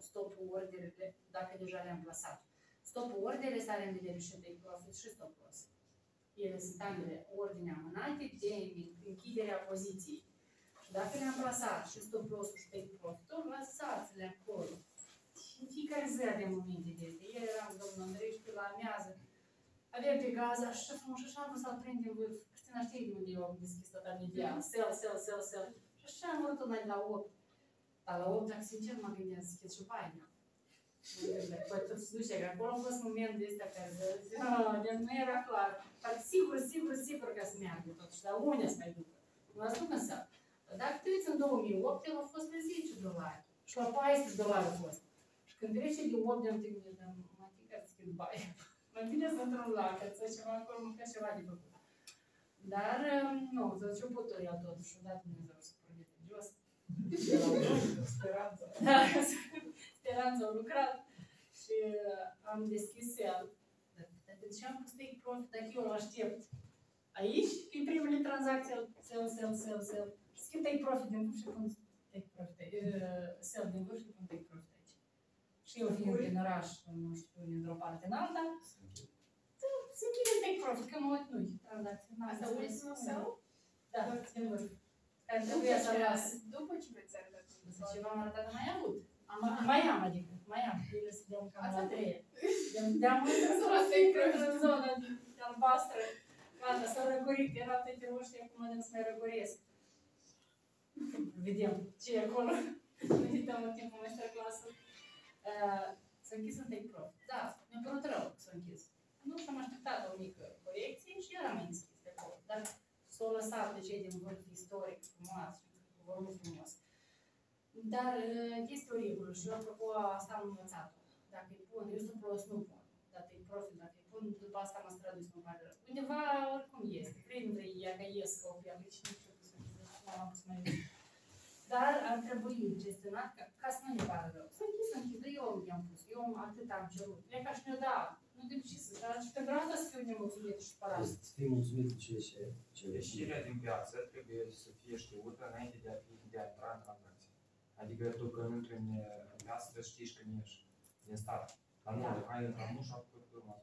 stopul orderele, dacă deja le-am plasat. Stopul orderele s-are în vedere și de profit și stop loss. Ele sunt ambele ordine amânate de închiderea poziției. Și dacă le-am plasat și stop loss-ul și take profit-ul, lăsați-le acolo. În fiecare zi avem momente de astea. Ieri eram domnul Andrei și la amiază. Avem pe gaza și frumos și așa am vrut să-l prindem vârf. Cristina știe de unde eu am deschis tot amidea. Sell. Și așa am vrut una de la 8. Dar la 8, dacă sincer, mă gândeam să schid și baina. Păi tot se duce, că acolo a fost momentul ăsta care nu era clar. Parcă sigur că se meargă totuși, dar unde să mai ducă? Nu mă spun însă. Dacă te uiți în 2008, el a fost de $10. Și la $14 a fost. Și când trece de 8, de-am tâlnit, dar mă fi că schid baia. Mă bine să într-un lac, să ceva acolo, mâncă ceva de făcut. Dar, nu, să zice, putoria totuși, odată Dumnezeu să promite jos. Speranța au lucrat și am deschis el. Deci am pus take profit, dacă eu îl aștept aici, fi primele tranzacții, sell. Schimb take profit din vârf și pun take profit aici. Sell din vârf și pun take profit aici. Și eu fiind din oraș, nu știu, dintr-o parte în alta, să închidem pe profit, că mă uit tranzacție. Asta ultimul sau? Da, singur. Dar trebuia să las. După ce veți arătat? Ceva m-a arătat, mai avut. Mai am, adică, mai am. Bine să dăm cam la treie. De-am uitat în zona albastră. Gata, s-a răgurit, era pe te moștie, acum de să mai răguriesc. Vedem ce e acolo. Ne uităm în timpul masterclass-ul. S-a închis în take profit. Da, mi-a părut rău că s-a închis. Nu și-am așteptat o mică corecție și era mai deschis de acolo. Dar s-au lăsat de cei din vârf istoric frumos și volum frumos. Dar este o regulă și eu, apropo, asta am învățat-o. Dacă îi pun, eu sunt prost, nu pun. Dacă îi profit, dacă îi pun, după asta m-a străduit, nu pare rău. Undeva, oricum, este. Printre ea, că ies, că o pierdut și nu știu cum să am pus mai bine. Dar ar trebui gestionat ca să nu ne pare rău. Să închis, eu i-am pus, eu atât am cerut. E ca și mi-o da. Nu de ce să faci, pentru asta să fiu nemulțumit și supărat. Să fii mulțumit de ce ieșirea din piață trebuie să fie știută înainte de a intra în tranzacție. Adică tu când intri în piață să știi că nu ești din start. Dar nu, de hai intram nu și a făcut urmă.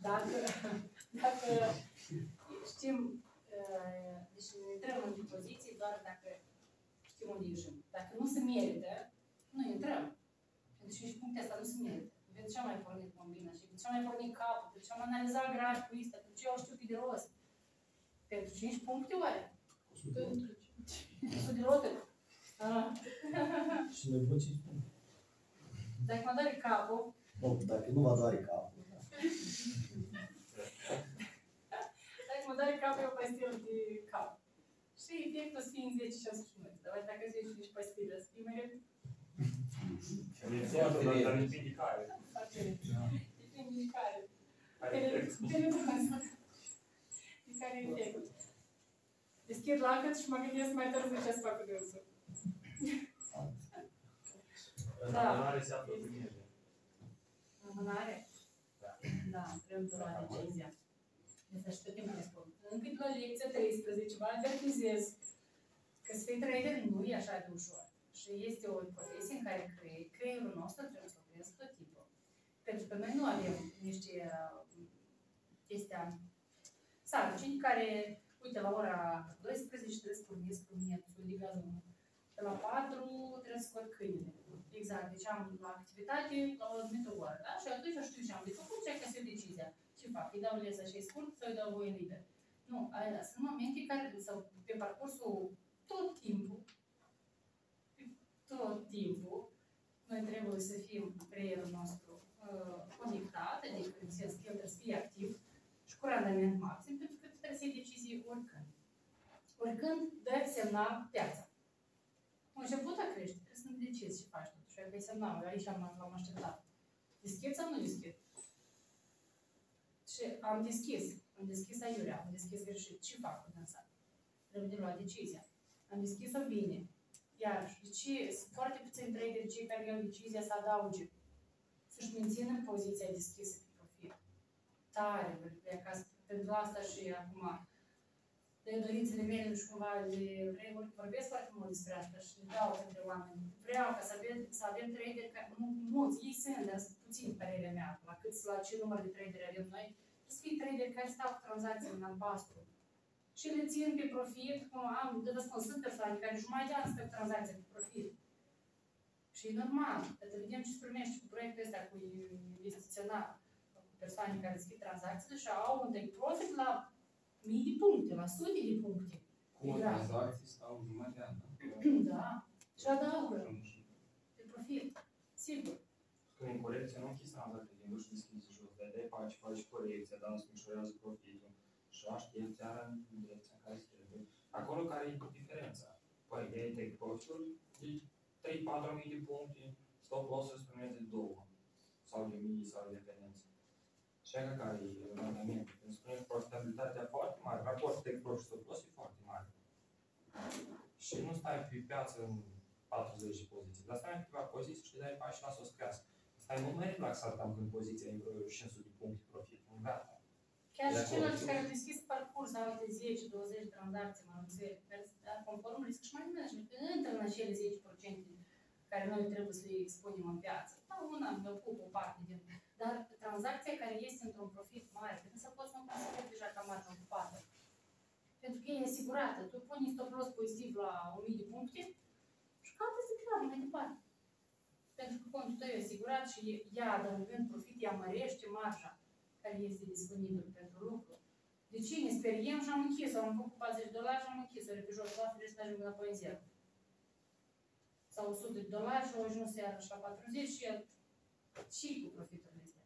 Dacă știm, deci ne intrăm în poziții doar dacă știm unde ieșim. Dacă nu se merită, nu intrăm. Deci și punctul ăsta nu se merită. De ce am mai pornit combina și de ce am mai pornit capul, de ce am analizat graficul ăsta, de ce eu știu că de rost. Pentru 5 puncte oare? 100 de roturi. Și ne văd 5 puncte. Dacă mă doare capul... Nu, dacă nu mă doare capul. Dacă mă doare capul, eu pastil de cap. Și efectul să fie în 10-6 minute. Dar dacă zici nici pastile, să fie mereu. Dar depinde care. Depinde care. De care e efect. Deschid lacăt și mă gândesc mai târziu ce să fac cu dânsul. Rămânare se află cu mine. Rămânare? Da, trebuie doar decizia. Deci tot timpul ne spun. Încât la lecția 13 vă avertizez că să fii trader nu e așa de ușor. Și este o profesie în care creierul nostru trebuie să o crească tot tipul. Pentru că noi nu avem niște sarcini care, uite, la ora 12 trebuie să pornesc cu minețul de gazon. De la 4 trebuie să scot câinele. Exact, deci am la activitate la o anumită oră, da? Și atunci știu ce am de făcut și asta e decizia. Ce fac? Îi dau lesă și îi scurt sau îi dau voie liberă? Nu, alea sunt momente care, sau pe parcursul tot timpul, noi trebuie să fim creierul nostru conectat, adică în sens că el trebuie să fie activ și cu randament maxim, pentru că trebuie să iei decizii oricând. Oricând dă semna piața. Cu început a crește, trebuie să ne decizi ce faci totuși. Adică semna, eu aici l-am așteptat. Deschid sau nu deschid? Și am deschis. Am deschis aiurea, am deschis greșit. Ce fac cu dânsa? Trebuie de luat decizia. Am deschis-o bine. Iarăși, sunt foarte puțini traderi cei care iau decizia să adauge, să-și mențină poziția deschisă pe profil. Tare, pentru asta și acum, de dorințele mele, nu știu cumva, vorbesc foarte mult despre asta și le dau între oameni. Vreau ca să avem traderi care, mulți, ei sunt, dar sunt puțini, părerea mea, la ce număr de traderi avem noi, să fie traderi care stau cu tranzacții în albastru. Și le țin pe profit, cum am de răspuns, sunt persoane care jumătate de ani stă cu tranzacția pe profit. Și e normal, dar vedem ce se primește cu proiectul ăsta, cu investițional, cu persoane care deschid tranzacțiile și au un take profit la mii de puncte, la sute de puncte. Cu o tranzacție stau jumătate de ani. Da, și adaugă pe profit, sigur. Când în corecție nu închizi tranzacțiile din duși deschise jos, de aia faci corecția, dar nu se mișorează profitul. Și aștept țara în direcția în care se trebuie. Acolo care e diferența? Păi, de aia take profit-ul de 3-4.000 de puncte, stop loss-ul se primește de 2 sau de mii sau de dependență. Și aia care e randamentul. Când spunem profitabilitatea foarte mare, raportul take profit și stop loss e foarte mare. Și nu stai pe piață în 40 de poziții, dar stai în câteva poziții și dai pași la să o screască. Stai mult mai relaxat când poziția e în vreo 500 de puncte profit, în gata. Chiar și celălalt care au deschis parcurs, alte 10-20 tranzacții, mă înțeleg, conform risc și mai management, între în acele 10% care noi trebuie să le expunem în piață. Da, una îmi ocupă o parte din dar tranzacția care este într-un profit mare, pentru că poți nu consideri deja că marja în pată. Pentru că e asigurată. Tu puni stop loss pozitiv la 1000 de puncte și caută-ți de clar mai departe. Pentru că contul tău e asigurat și ea, adăugând profit, ea mărește marja care este disponibilă pentru lucru. De ce ne speriem și am închis-o, am făcut $40 și am închis-o, repijos la fel și să ajung înapoi în 0. Sau $100 și au ajuns iarăși la 40 și el și cu profiturile astea.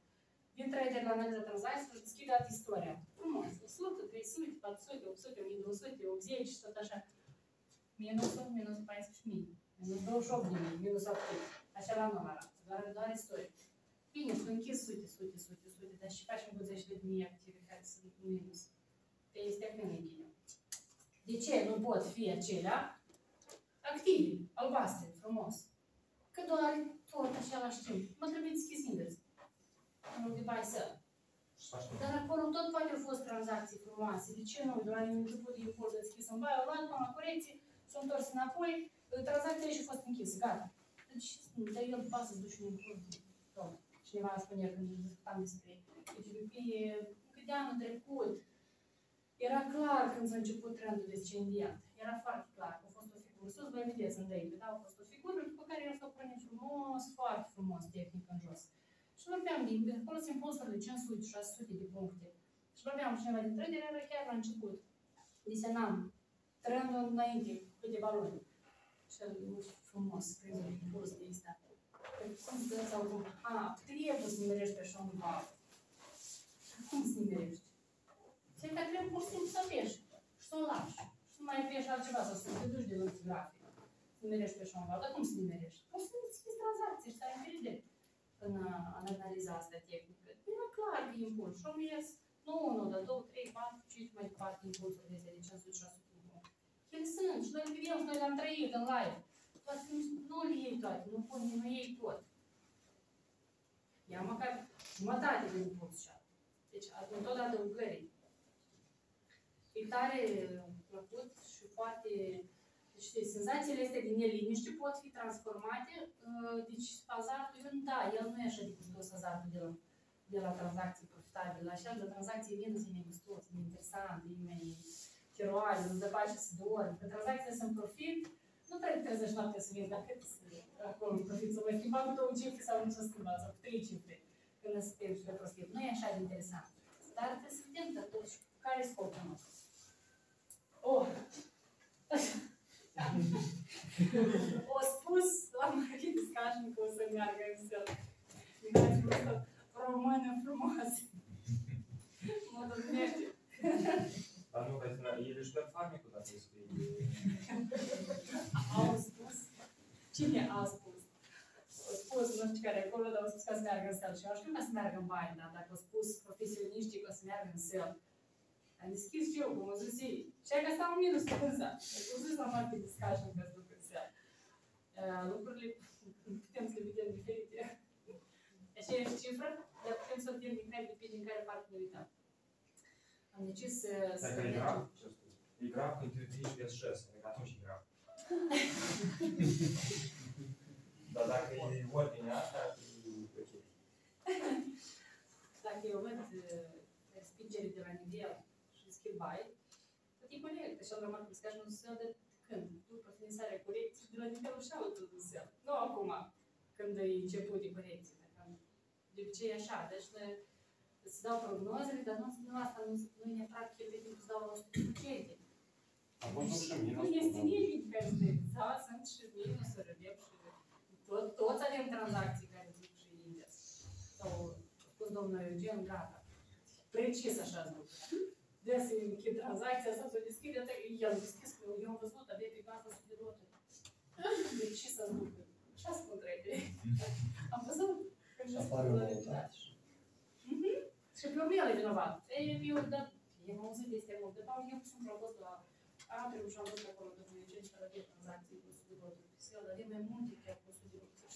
Vin trader la analiza tranzacțiilor și deschid toată istoria. Frumos, 100, 300, 400, 800, 1200, 80 și tot așa. Minus 8, minus 14.000, minus 28.000, minus 8.000. Așa la nouă arată, doar istorie. Bine, tu închizi sute, dar și facem cu 10 de mii active care sunt minus. Pe este când închidem. De ce nu pot fi acelea activi, albastre, frumos? Că doar tot așa la știu. Mă trebuie deschis invers. În loc de buy sell. Dar acolo tot poate au fost tranzacții frumoase. De ce nu? Doar în început de impulsă deschis în buy, au luat până la corecție, s-au întors înapoi, tranzacțiile și au fost închise, gata. Deci, dar el poate să-ți duci un lucru. Cineva spunea când discutam despre Etiopie, că de anul trecut era clar când s-a început trendul descendent. Era foarte clar că a fost o figură sus, voi vedeți în date, da, a fost o figură, după care el s-a pune frumos, foarte frumos, tehnic în jos. Și vorbeam de acolo sunt impulsurile 500-600 de puncte. Și vorbeam cineva din trader, era chiar la început. Desenam trendul înainte, câteva luni. Și el e frumos, primul impuls de asta. Cum să dă sau cum? A, trebuie să nimerești așa un val. Cum să nimerești? Cred că trebuie pur și simplu să pești și să o lași. Și să mai pești altceva sau să te duci de lucruri grafic. Să nimerești pe așa un val. Dar cum să nimerești? Pur și simplu să fii tranzacții și să ai încredere în analiza asta tehnică. Era clar că e impuls. Și omul ies, nu 1, dar 2, 3, 4, 5, mai departe impulsul de 500-600 de mult. Ele sunt și noi le vedem și noi le-am trăit în live. Doar că nu le iei toate, nu pun, nu iei tot. Ia măcar jumătate de impuls și altă. Deci, în tot adăugării. E tare plăcut și foarte... Deci, senzațiile astea din neliniște pot fi transformate. Deci, hazardul, da, el nu e așa de gustos hazardul de la tranzacții profitabile. Așa, de tranzacții vin să ne gustos, e interesant, e mai cheroare, nu dă pace să dormi. Că tranzacțiile sunt profit, nu trebuie 30 noaptea să vezi dacă acolo profit să vă schimba cu 2 cifre sau nu s-o schimba, sau cu 3 cifre când îți pierzi pe profit. Nu e așa de interesant. Dar trebuie să vedem de toți care e scopul nostru. Oh! O spus la Marin Scașin că o să meargă în zel. Română frumoasă. Mă domnește. Dar nu, el își dă farmecul dacă îi scrie. Au spus? Cine a spus? Au spus, nu știu care acolo, dar au spus că o să meargă în sel. Și eu știu că o să meargă în bani, dar dacă au spus profesioniștii că o să meargă în sel. Am deschis și eu, cum o zis ei. Și aia că stau în minus pânza. Deci au zis la Martin Scașin că îți duc în sel. Lucrurile putem să le vedem diferite. Aceeași cifră, dar putem să o vedem din care depinde în care parte ne uităm. Am decis să... Dacă e grav, ce spune? E grav când te ții și vezi 6, adică atunci e grav. Dar dacă e ordinea asta, e ok. Dacă eu văd respingerii de la nivel și schimbai, tot e corect. Așa am rămas că nu se de când. După finisarea corecției, de la nivelul și altul nu se nu acum, când e început de corecție. De obicei e așa, deci îți dau prognozele, dar nu asta nu e neapărat că eu îți dau 100%. Nu este nimic care îți dă. Da, sunt și minusuri, avem și toți avem tranzacții care zic și invers. Sau, a spus domnul Eugen, gata. Precis așa îți duc. De să închid tranzacția asta, să o deschid, eu am deschis, că eu am văzut, avea pe gata 100 de roturi. Precis să-ți duc. Așa spun trei. Am văzut că și-a spus la rezultate. Și pe urmă el e vinovat. Eu, dar, e mă auzit de este mult. De fapt, eu sunt și-am fost la Atriu și-am văzut acolo de voi, ce nici arăt de tranzacții cu 100 de roturi pe sel, dar e mai multe chiar cu 100 de roturi.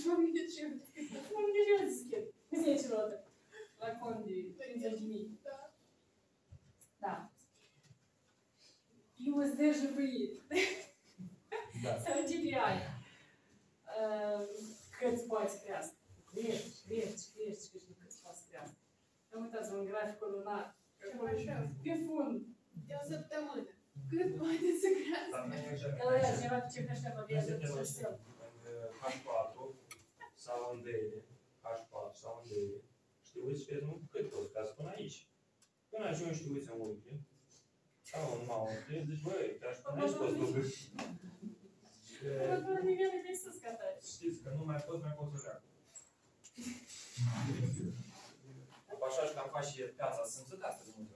Și mă gândesc ce, mă gândesc eu deschid. 10 roturi. La cont de 30.000. Da. USD JPY. Sau GPI. Cât poți crească. Vierți, pe știu cât păstrează. Dar uitați-vă în graficul lunar. Pe fund. De o săptămână. Cât poate să crească? Dar ăia cineva ce crește pe viață de știu. H4 sau în deile. H4 sau în deile. Știuți pe nu cât o scați până aici. Până ajungi știuți în unde. Sau în maunte. Deci băi, te-aș până aici poți ducă. Următoarea nivelul de sus ca tăi. Știți că nu mai pot, mai pot să leagă. Așa și cam faci piața sâmbătă astăzi multe.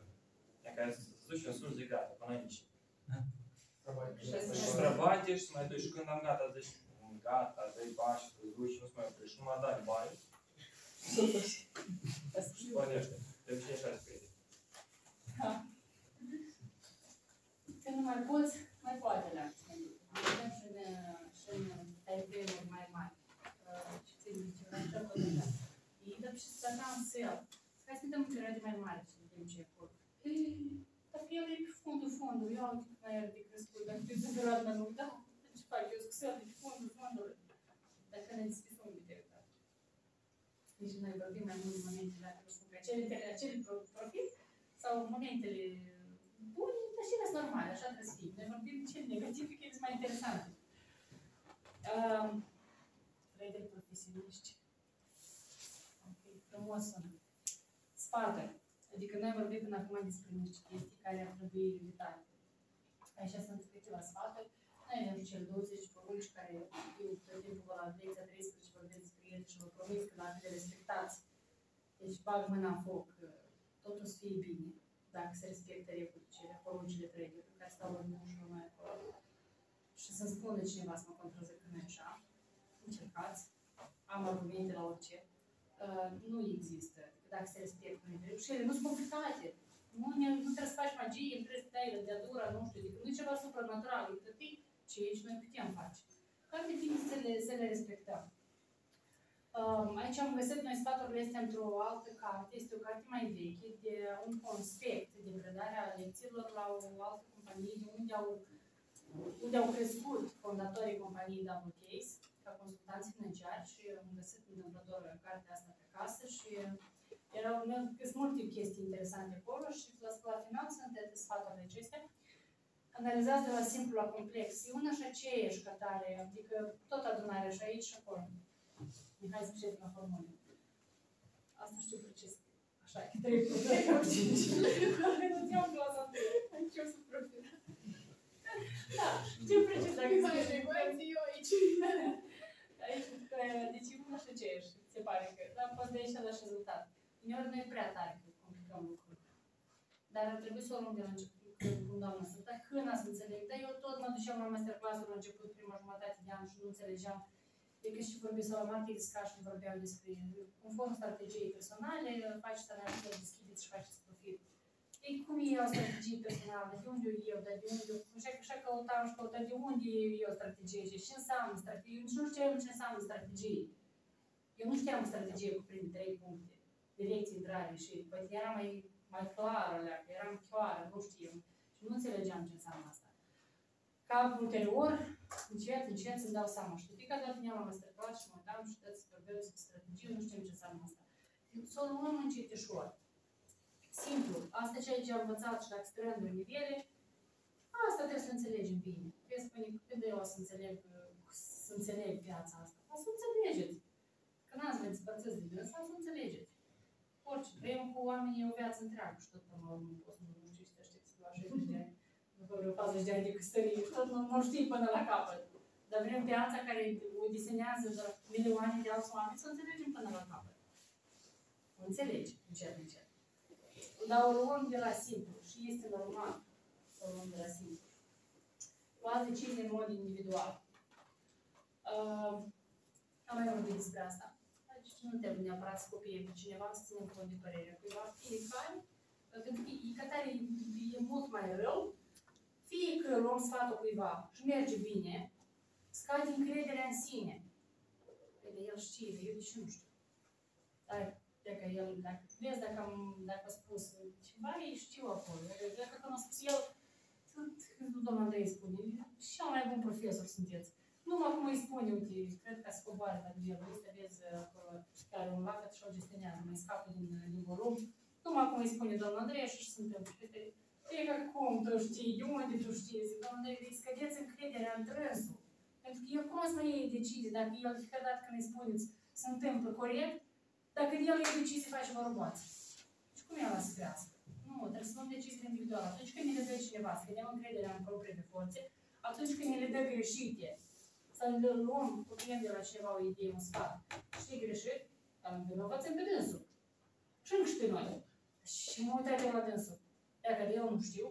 Ea care se duce în sus de gata, până aici. Și străbate și să mai duci. Și când am gata, zici, gata, dă-i bani și te duci și nu-ți mai oprești. Nu mai dai bani. Și pornește. De obicei așa se crede. Când nu mai poți, mai poate leagă. Vedem și în taipenuri mai mari. Și ținii ceva așa cu așa. Ei dăm și stăta în sel. Hai să dăm perioade mai mari și vedem ce e acolo. Dar pe el e pe fundul. Eu am cât mai iar de crescut. Dacă te zic doar la nu, da, ce fac eu cu sel? E pe fundul. Dacă ne deschis un biteritar. Deci noi vorbim mai mult în momentele acelea. Acele profit sau momentele bune, dar și ele sunt normale, așa trebuie să fie. Noi vorbim de cele negative, că ele sunt mai interesante. Trader profesioniști. Frumos sunt. Sfaturi. Adică noi vorbim până acum despre niște chestii care ar trebui evitate. Aici sunt câteva sfaturi. Noi avem cel 20 porunci care eu tot timpul vă la lecția 13 vorbesc despre ele și vă promit că la fel de respectați. Deci bag mâna în foc. Totul să fie bine. Dacă se respectă regulile, poruncile traderilor, care stau în ușură mai acolo. Și să-mi spună cineva să mă controleze că nu e așa. Încercați. Am argumente la orice. Nu există. Dacă se respectă, nu e reușire. Nu sunt complicate. Nu trebuie să faci magie, nu trebuie să dai la deadura, nu știu. Adică nu e ceva supranatural. Uite tu ce aici noi putem face. Care bine să le respectăm. Aici am găsit noi sfaturile astea într-o altă carte, este o carte mai veche, de un conspect de predarea lecțiilor la o altă companie, unde au crescut fondatorii companiei Double Case, ca consultanți financiari și am găsit întâmplător cartea asta pe casă și erau multe chestii interesante acolo și la final sunt sfaturile acestea. Analizează de la simplu la complex, e una și aceeași ca tare, adică tot adunarea și aici și acolo. Mihai scrie la formule. Asta știu precis. Așa, că trebuie să nu am clasa ce o să profil. Da, știu precis dacă îți ecuații eu aici. Aici, deci nu știu ce ești, se pare că, dar poți de aici să lași rezultat. Uneori nu e prea tare că complicăm lucrurile. Dar ar trebui să o luăm de la început, când doamna sunt, dar când să înțeleg, dar eu tot mă duceam la masterclass-uri la început, prima jumătate de an și nu înțelegeam. Deci și vorbeam la marketing ca și vorbeam despre conform strategiei personale, faceți analiză, deschideți și faceți profil. Ei, cum e o strategie personală? De unde eu, dar de unde eu? Așa căutam și căutam de unde e o strategie și ce înseamnă strategie. Eu nu știam ce înseamnă strategie. Eu nu știam strategie cu prin 3 puncte. Direcție, intrare și poate era mai clară, eram clară, nu știam. Și nu înțelegeam ce înseamnă asta. Ca ulterior, încet îmi dau seama. Și de fiecare dată veneam la masterclass și mă uitam și tot să vorbesc despre strategie, nu știm ce înseamnă asta. Să o luăm încet ușor. Simplu. Asta e ceea ce am învățat și dacă strâng în nivele, asta trebuie să înțelegem bine. Trebuie să spune cât de eu să înțeleg viața asta. O să înțelegeți. Că n-ați mai despărțit de viața, o să înțelegeți. Orice. Vrem cu oamenii o viață întreagă și tot până la urmă poți nu știu ce aștepți la 60 de ani. După vreo 40 de ani de căsătorie, tot nu știi până la capăt. Dar vrem viața care o disenează de milioane de alți oameni să o înțelegem până la capăt. O înțelegi, încet. Dar o luăm de la simplu și este normal să o luăm de la simplu. Luați decizii în mod individual. Am mai vorbit despre asta. Deci nu trebuie neapărat să copiem pe cineva, să ținem cont de părerea cuiva. Fiecare, pentru că e că tare e mult mai rău. Fie că luăm sfatul cuiva și merge bine, scade încrederea în sine. Păi de el știe, de eu de ce nu știu. Dar dacă vezi, dacă a spus ceva, ei știu acolo. Dacă nu a spus el, tot domnul Andrei spune, cel mai bun profesor sunteți. Nu mă mai spune, uite, cred că se coboară la nivelul ăsta, vezi acolo și care un lacăt și o gestionează, mai scapă din volum. Nu mă mai spune doamna Andreea și se întâmplă. E ca cum tu știi, de unde tu știi, zic, doamna Andreea, îi scădeți încrederea în trânsul. Pentru că el cum să mai iei decizii, dacă el de fiecare dată când îi spuneți se întâmplă corect, dacă el iei decizii, face vă roboați. Și cum ea să crească? Nu, trebuie să luăm deciziile individuale. Atunci când ne le dă cineva, să vedem încrederea în propriile forțe, atunci când ne le dă greșite, să le luăm, putem de la cineva o idee, un sfat. Știi greșit? Dar nu vinovați pe dânsul. Și încă și pe noi. Și mă uitat eu la dânsul. Dacă eu nu știu,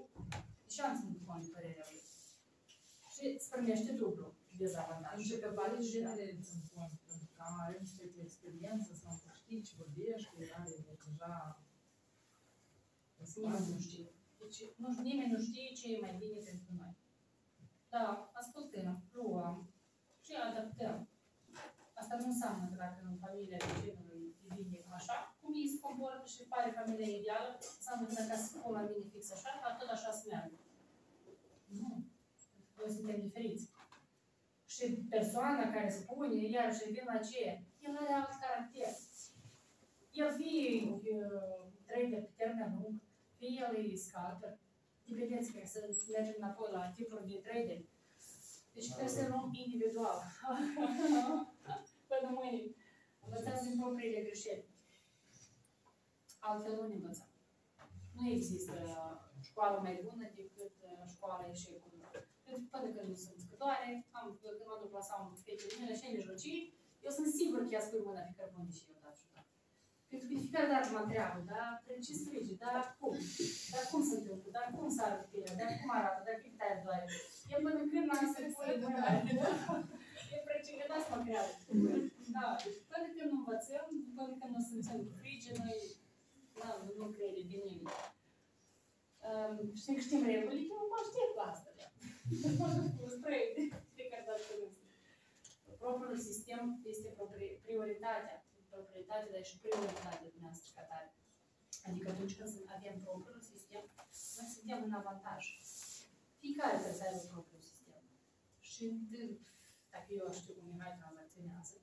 și am ținut cu părerea lui. Și îți primește dublu. Dezavantaj. Și că valezi genele sunt bun, pentru că are niște experiență sau să știi ce vorbești, că are deja... Nimeni nu știe. Deci nimeni nu știe ce e mai bine pentru noi. Da, ascultăm, luăm și adaptăm. Asta nu înseamnă că dacă în familia vecinului e bine așa, cum ei se comportă și pare familia ideală, înseamnă că dacă se pun la mine fix așa, tot așa se meargă. Nu. Noi suntem diferiți. Și persoana care spune, iarăși vin la ce? El are alt caracter. El fie trăit de termen lung, fie el îi scalper. Dependeți că să mergem înapoi la tipul de trader. Deci trebuie să luăm individual. Până mâine. Învățați din propriile greșeli. Altfel nu ne învățăm. Nu există școală mai bună decât școala eșecului. Până când nu sunt scătoare, când mă duc la saună cu fetele mele și în mijlocii, eu sunt sigur că ea spui mâna pe cărbune și eu dat și dat. Pentru că de fiecare dată mă întreabă, dar ce se face, dar cum? Dar cum se întâmplă? Dar cum se arată pe ea? Dar cum arată? Dar cât aia doare? Eu până când m-am să pune mâna. E precegătat să mă creadă. Da, până când nu învățăm, până când nu simțăm frige, noi nu credem din nimic. Știi că știm regulile, eu mă aștept la asta. Propriul sistem este prioritatea. Proprietatea, dar și prioritatea dumneavoastră ca tare. Adică atunci când avem propriul sistem, noi suntem în avantaj. Fiecare trebuie să aibă propriul sistem. Și dacă eu știu cum Mihai tranzacționează,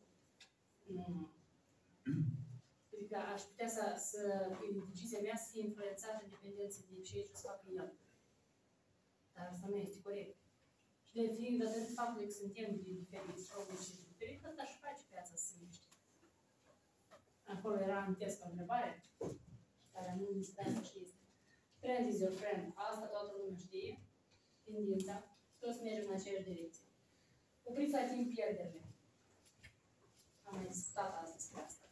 adică aș putea să decizia mea să fie influențată în dependență de ce aici o să facă el. Dar asta nu este corect. Și de fiind datorită faptului că suntem diferiți, și diferit, asta și face viața să se miște. Acolo era un test o întrebare, care nu mi se dă ce este. Trend is your friend. Asta toată lumea știe, tendința, toți mergem în aceeași direcție. Opriți la timp pierderile. Am mai discutat astăzi pe asta.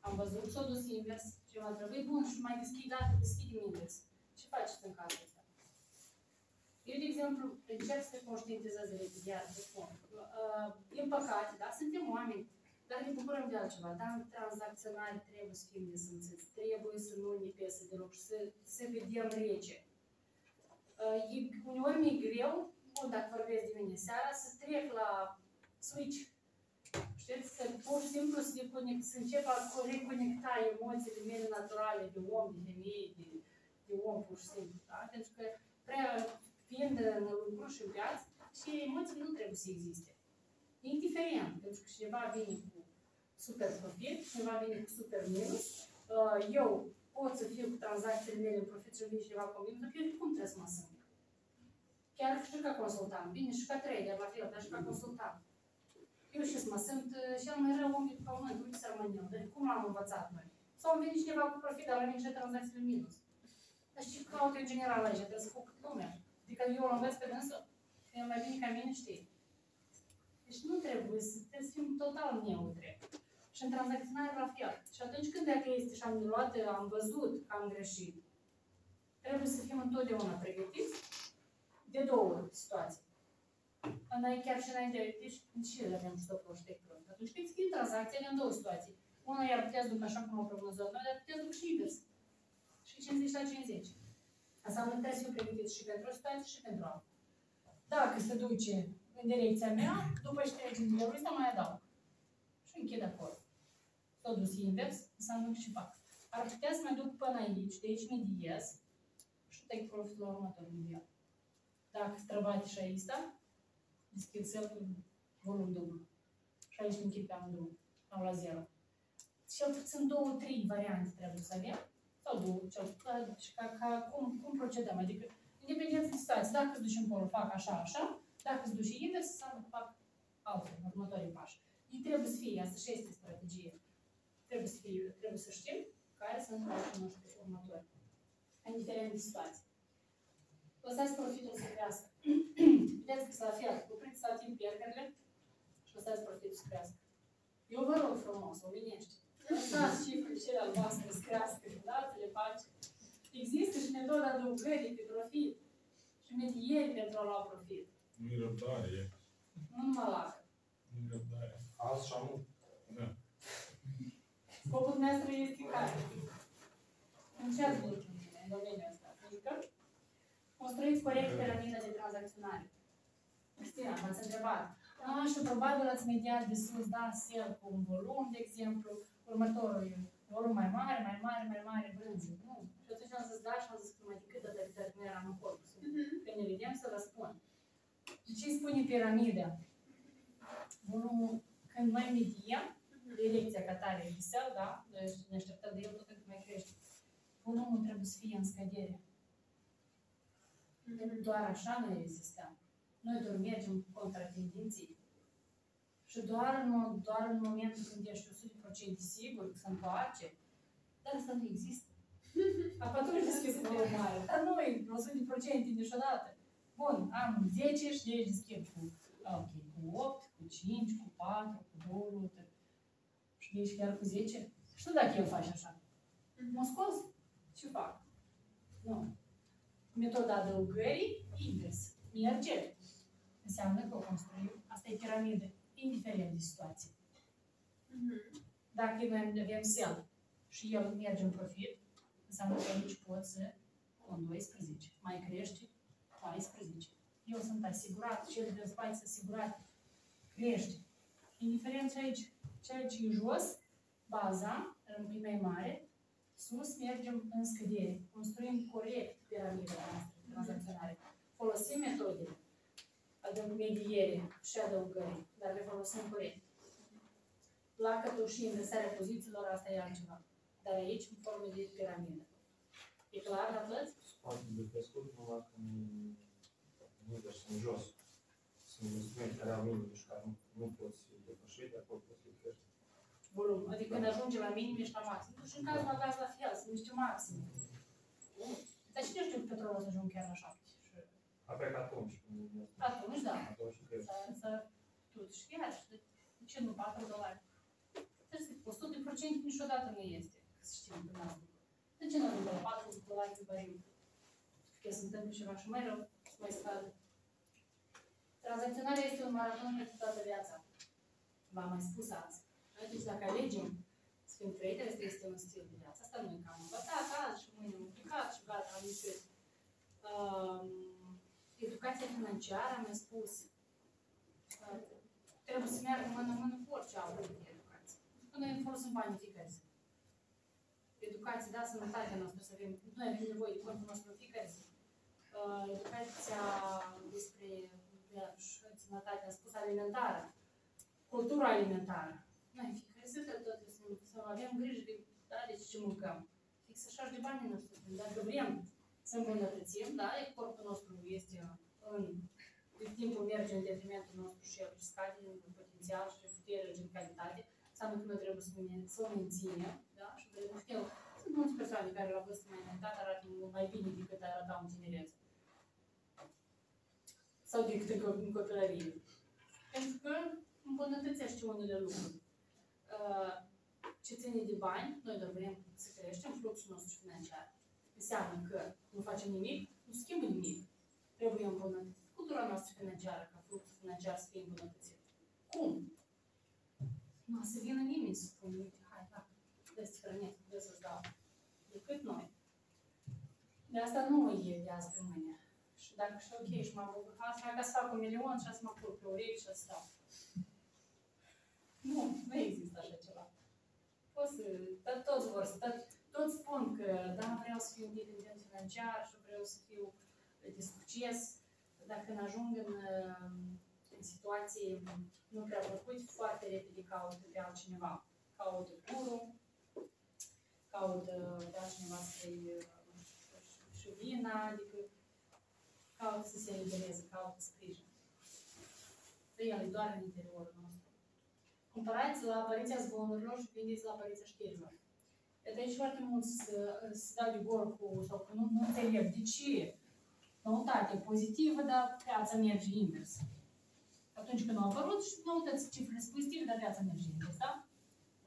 Am văzut, s-o dus invers, ce m-a trebuit bun și mai deschid, dar deschidem invers. Ce faceți în cazul ăsta? Eu, de exemplu, încerc să te conștientizez repediar de fond. Din păcate, da, suntem oameni, dar ne bucurăm de altceva. Dar tranzacționari trebuie să fim nesimțiți, trebuie să nu ne pese deloc și să vedem rece. Uneori mi-e greu, bun, dacă vorbesc de mine seara, să trec la switch. Știți? Să pur și simplu să încep a reconecta emoțiile mele naturale de om, de femeie, de om pur și simplu. Da? Pentru că prea... fiind în lucru și în viață, și emoții nu trebuie să existe. E indiferent, pentru că cineva vine cu super profit, cineva vine cu super minus, eu pot să fiu cu tranzacțiile mele în profit și vine cineva cu minus, dar eu cum trebuie să mă simt? Chiar și ca consultant, bine și ca trader, la fel, dar și ca consultant. Eu și să mă simt cel mai rău om din pământ, uite să rămân eu, dar cum l-am învățat noi? Sau îmi vine cineva cu profit, dar la mine și tranzacțiile minus. Dar și ce caut în general aici, trebuie să fac lumea. Adică eu o învăț pe dânsul, că e mai bine ca mine, știi. Deci nu trebuie să fim total neutre. Și în tranzacționare la fel. Și atunci când dacă este și am luat, am văzut că am greșit, trebuie să fim întotdeauna pregătiți de două situații. Chiar și înainte, deci și el avem stopul și tectul. Atunci când schimb tranzacțiile în două situații. Una i-ar putea să duc așa cum o prognozăm noi, dar putea să duc și invers. Și 50 la 50. Înseamnă că trebuie să fiu pregătit și pentru o situație și pentru altă. Dacă se duce în direcția mea, după ce trece din eu, ăsta mai adaug. Și închid acolo. S-a dus invers, înseamnă că și fac. Ar putea să mă duc până aici, de aici mediez și take profit la următorul nivel. Dacă străbate și aista, deschid self-ul volum dublu. Și aici închipeam dublu. Am la 0. Cel puțin 2-3 variante trebuie să avem. Sau 2, cel puțin. Și ca cum procedăm? Adică, independent de situație, dacă îți duci în polul, fac așa, așa. Dacă îți duci invers, înseamnă fac altfel, următorii pași. Ei trebuie să fie, asta și este strategie. Trebuie să știm care sunt pașii noștri următori. Indiferent de situație. Lăsați profitul să crească. Vedeți că s-a fiat, opriți să ating pierderile și lăsați profitul să crească. Eu vă rog frumos, omenește. Lăsați cifrele cele albastre să crească, da? Să le faci. Există și metoda adăugării pe profit și medieri pentru a lua profit. Nu e răbdare. Nu numai lacă. Nu e răbdare. Azi și amul. Da. Scopul dumneavoastră este care? În ce ați văzut în domeniul ăsta? Adică? Construiți corect piramida de tranzacționare. Cristina, v-ați întrebat. Și probabil ați mediat de sus, da, sell cu un volum, de exemplu, următorul volum mai mare, mai mare, mai mare, brânzii. Nu. Și atunci am zis da și am zis că mai decât atât nu eram în corpus. Când ne vedem să răspund. De ce îi spune piramida? Volumul, când noi mediem, direcția ca tare e sell, da, deci ne așteptăm de el tot cât mai crește. Volumul trebuie să fie în scădere. Doar așa noi existăm. Noi doar mergem contra tendinței. Și doar în momentul când ești 100% sigur că se întoarce, dar asta nu există. Atunci deschid cu volum mare. Dar noi, 100% niciodată. Bun, am 10 și de aici deschid cu, okay, cu 8, cu 5, cu 4, cu 2, și de aici chiar cu 10. Și dacă eu faci așa? Mă scos? Ce fac? Nu. Metoda adăugării, invers. Merge. Înseamnă că o construim. Asta e piramidă, indiferent de situație. Dacă noi avem sell și el merge în profit, înseamnă că aici pot să în 12, mai crește 14. Eu sunt asigurat, cel de spațiu asigurat crește. Indiferent ce aici, ceea ce e jos, baza, rămâi mai mare, sus mergem în scădere. Construim corect piramida noastră tranzacționare. Folosim metodele de mediere și adăugări, dar le folosim corect. Placătul și inversarea pozițiilor, asta e altceva. Dar aici, în formă de piramidă. E clar la toți? Spațiul de pescut, mă lac în jos, sunt jos. Sunt instrumente care au minime și care nu poți depăși, de acolo poți crește. Volum. Adică când ajunge la minime și la maxim. Nu și în cazul la caz la fel, sunt niște maxime. Dar cine știu că petrolul o să ajung chiar la 7? A plecat atunci. Atunci, da. Și chiar, de ce nu $4? Trebuie să fie 100% niciodată nu este. Să știm din asta. De ce nu avem doar $4 pe baril? Că se întâmplă ceva și mai rău, mai scadă. Tranzacționarea este un maraton pentru toată viața. V-am mai spus azi. Deci dacă alegem să fim traderi, asta este un stil de viață. Asta nu e că am învățat azi și mâine am plecat și gata, am ieșit. Educația financiară, am spus, trebuie să meargă mână-mână cu orice altă educație. Noi îmi folosim banii fiecare zi. Educație, da, sănătatea noastră, să avem, noi avem nevoie de corpul nostru fiecare zi. Educația despre sănătatea, am spus, alimentară, cultura alimentară. Noi fiecare zi trebuie să avem grijă de, da, de ce mâncăm. Fix așa și de banii noștri, dacă vrem. Să îmbunătățim, da? Corpul nostru este în... Cât timpul merge în detrimentul nostru și el scade în potențial și putere și în calitate, înseamnă că noi trebuie să o menținem, da? Și trebuie că sunt multe persoane care la vârstă mai înaintată arată mai bine decât arătau în tinerețe. Sau decât în copilărie. Pentru că îmbunătățește unele lucruri. Ce ține de bani, noi doar vrem să creștem fluxul nostru financiar. Înseamnă că nu facem nimic, nu schimbă nimic. Trebuie îmbunătățit. Cultura noastră financiară, ca fluxul financiar să fie îmbunătățit. Cum? Nu să vină nimeni să spună, uite, hai, da, dă-ți hrănesc, dă să-ți dau. Decât noi. De asta nu e de azi pe mâine. Și dacă și ok, și m-am bucurat, asta, ca să fac $1 milion și să mă pur pe urechi și să stau. Nu, nu există așa ceva. Poți să, dar toți vor să, tot spun că, da, vreau să fiu independent financiar și vreau să fiu de succes. Dacă ajung în în situații nu prea plăcuți, foarte repede caută pe altcineva. Caută guru, caută pe altcineva să-și vină, adică caută să se elibereze, caută sprijin. El e doar în interiorul nostru. Comparați la apariția zvonurilor și vindeți la apariția știrilor. Iată aici foarte mulți se dau de gol cu, sau că nu înțeleg de ce. Noutate pozitivă, dar viața merge invers. Atunci când au apărut și noutăți cifrele pozitive, dar viața merge invers, da?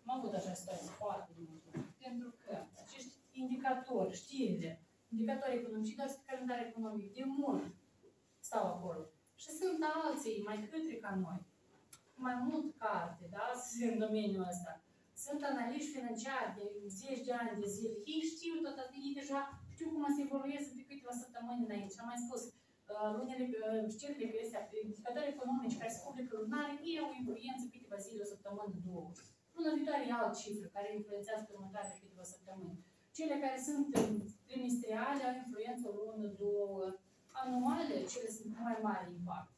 Am avut așa situație foarte mult. Pentru că acești indicatori, știrile, indicatori economici, dar sunt calendar economic, de mult stau acolo. Și sunt alții mai către ca noi, mai mult carte, da? Sunt în domeniul ăsta. Sunt analiști financiari de zeci de ani de zile. Ei știu tot atât, ei deja știu cum să evolueze de câteva săptămâni înainte. Am mai spus, unele știrile că este indicatori economici care se publică lunare, ei au influență câteva zile, o săptămână, două. Luna viitoare e alt cifră care influențează pe următoarele câteva săptămâni. Cele care sunt trimestriale au influență o lună, două, anuale, cele sunt mai mare impact.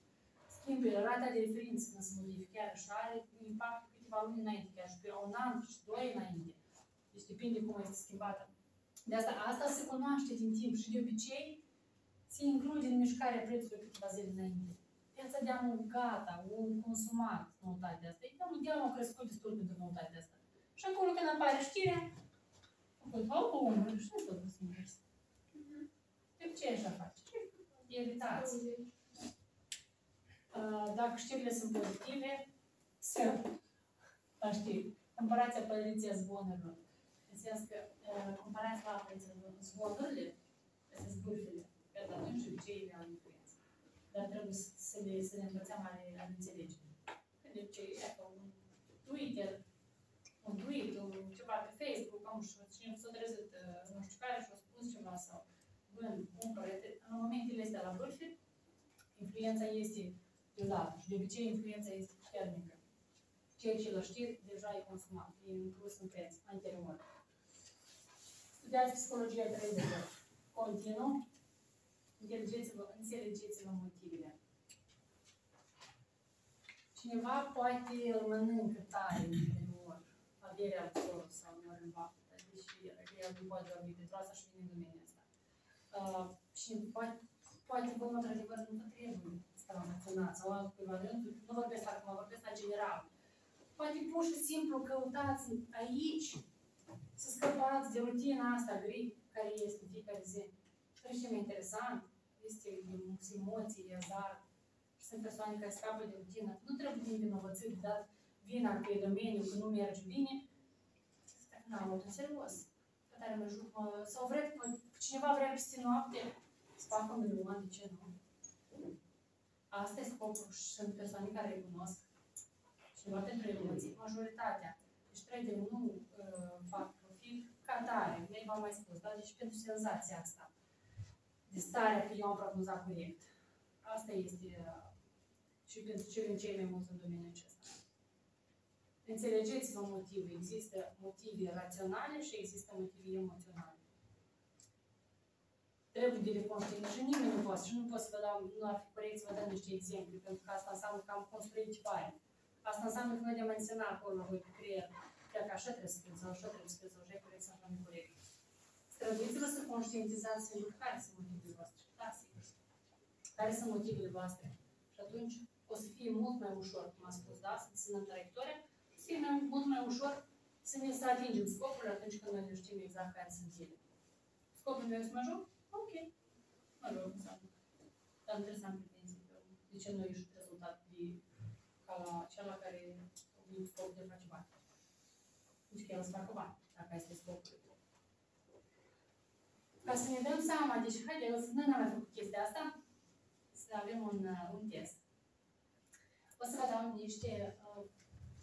Schimbă, rata de referință când se modifică, chiar și are impact câteva luni înainte, chiar și pe un an și doi înainte. Deci depinde cum este schimbată. De asta se cunoaște din timp și de obicei se include în mișcarea prețului câteva zile înainte. Piața de-amul gata, un consumat noutatea asta. De-amul crescut destul pentru noutatea asta. Și acolo când apare știrea, au omul, și nu tot nu se invers. De ce așa face? Evitați. Dacă știrile sunt pozitive, să la știri. Comparați apariția zvonurilor. Înseamnă că comparați la apariția zvonurile, astea zburfele, că atunci obiceiile au influență. Dar trebuie să ne învățăm a le înțelege. Că de obicei, dacă un Twitter, un tweet, ceva pe Facebook, am știu, cine s-a trezit, nu știu care, și-a spus ceva sau vând, cumpără, în momentele astea la vârfe, influența este de lată și de obicei influența este puternică. Ceea ce la știri deja e consumat, e inclus în preț anterior. Studiați psihologia trezilor. Continuu. Înțelegeți-vă motivele. Cineva poate îl mănâncă tare în interior, averea acolo sau în vaptă, deși el nu poate vorbi, pentru asta și vine lumea asta. Și poate vom într-adevăr nu vă trebuie să stau emoționat sau altcuiva de rândul, nu vorbesc acum, vorbesc la general. Poate pur și simplu căutați aici să scăpați de rutina asta gri, care este în fiecare zi. Și mai interesant este emoții, azar. Și sunt persoane care scapă de rutină. Nu trebuie din vinovățit, dar vina că e domeniu, că nu merge bine. Nu am luat în serios. Sau vreau că cineva vrea peste noapte să facă un milion, de ce nu? Asta e scopul și sunt persoane care recunosc. Și luat pentru emoții, majoritatea. Deci trebuie nu fac profil ca tare. Noi v-am mai spus, dar deci pentru senzația asta. De starea că eu am prognozat corect. Asta este și pentru cei mai mulți în domeniul acesta. Înțelegeți-vă motive. Există motive raționale și există motive emoționale. Trebuie de reconștiință și nimeni nu poate. Și nu pot să vă dau, nu ar fi corect să vă dau niște exemple, pentru că asta înseamnă că am construit ceva. Asta înseamnă că noi ne-am menționat acolo, voi pe creier, că așa trebuie să pensăm, așa trebuie să pensăm, așa e corect sau nu e corect. Străduiți-vă să conștientizați care sunt motivele voastre, clasic. Care sunt motivele voastre. Și atunci o să fie mult mai ușor, cum am spus, da? Să ținem traiectoria, o să fie mult mai ușor să ne atingem scopul atunci când noi nu știm exact care sunt ele. Scopul meu să mă ajung? Ok. Mă rog, înseamnă. Dar nu trebuie să am pretenții pe urmă. De ce nu ești rezultat de la cel la care obțin scopul de a face bani. Deci că el să facă bani, dacă este scopul. Ca să ne dăm seama, deci haide, să nu am mai făcut chestia asta, să avem un test. O să vă dau niște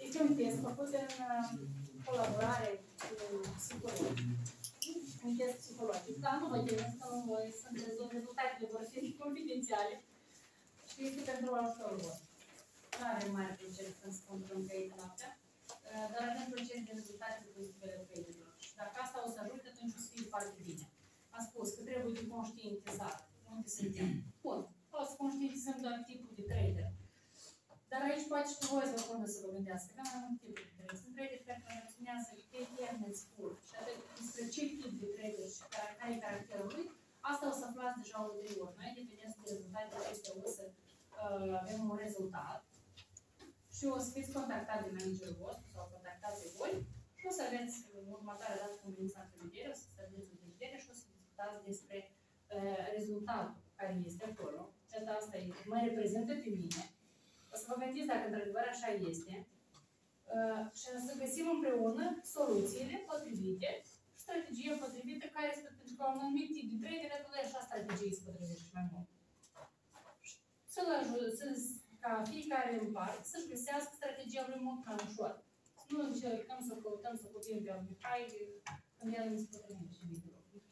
Este un test făcut în colaborare cu psihologii. Un test psihologic, dar nu vă gândesc că voi să rezultatele vor fi confidențiale. Și este pentru autorul vostru. Nu avem mare plăcere să-mi spun că încă e noaptea, dar avem plăcere de rezultate pozitive ale părinților. Și dacă asta o să ajute, atunci o să fie foarte bine. Am spus că trebuie conștientizat unde suntem. Bun. O să conștientizăm doar tipul de trader. Dar aici poate și cu voi să vă gândească, că mai mult tipul de trader. Sunt trader care funcționează pe termen scurt. Și atât despre ce tip de trader și care e caracterul lui, asta o să aflați deja ulterior. Noi depindem de rezultatele acestea, o să avem un rezultat. Și o să fiți contactat de managerul vostru sau contactat de voi. Și o să aveți următoarea dată cu menița întrevedere, o să stabiliți o vedere și o să discutați despre rezultatul care este acolo. Asta e, mă reprezintă pe mine. O să vă gândiți dacă într-adevăr așa este. Și să găsim împreună soluțiile potrivite și strategie potrivită care este pentru că un anumit tip de trader, atunci așa strategie se potrivește mai mult. Să-l ajut ca fiecare în parte să-și găsească strategia lui mult mai ușor. Nu încercăm să căutăm, să copiem pe al Mihai, când el îmi spune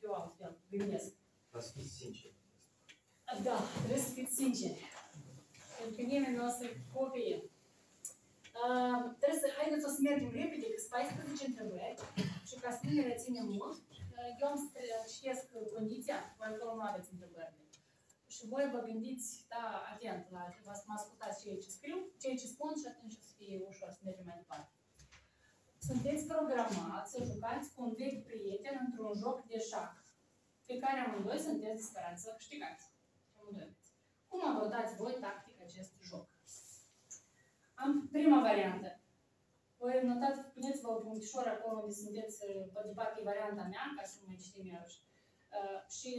eu altfel, gândesc. Ați fi sincer. Da, trebuie să fiți sinceri. Pentru că nimeni nu o să copie. Trebuie să, haideți, o să mergem repede, că sunt 14 întrebări și ca să nu ne reținem mult, eu am să citesc condiția, voi nu aveți întrebările. Și voi vă gândiți, da, atent, la trebuie să mă ascultați ceea ce scriu, ceea ce spun și atunci o să fie ușor să mergem mai departe. Sunteți programați să jucați cu un vechi prieten într-un joc de șah, pe care amândoi sunteți disperați să câștigați. Cum abordați voi tactic acest joc? Am prima variantă. Voi notați, puneți-vă un punctișor acolo unde sunteți, de parcă e varianta mea, ca să nu mai citim iarăși. Și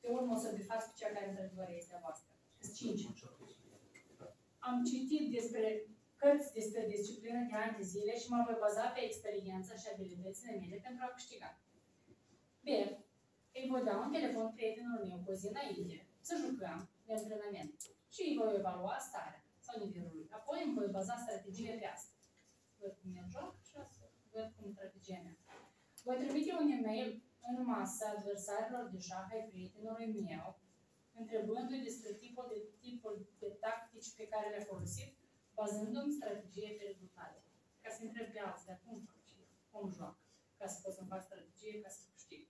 pe urmă o să bifați cu cea care într-adevăr este a voastră. Sunt 5. Am citit despre cărți despre disciplină de ani de zile și mă voi baza pe experiența și abilitățile mele pentru a câștiga. B. Îi voi da un telefon prietenului meu cu o zi înainte. Să jucăm de antrenament și îi voi evalua starea sau nivelul lui. Apoi îmi voi baza strategia pe asta. Văd cum eu joc și văd cum strategia mea. Voi trimite un e-mail în masă adversarilor de șah ai prietenului meu, întrebându-i despre tipul de tactici pe care le-a folosit, bazându-mi strategie pe rezultate. Ca să întreb pe alții, dar cum fac și cum joacă, ca să pot să-mi fac strategie, ca să câștig.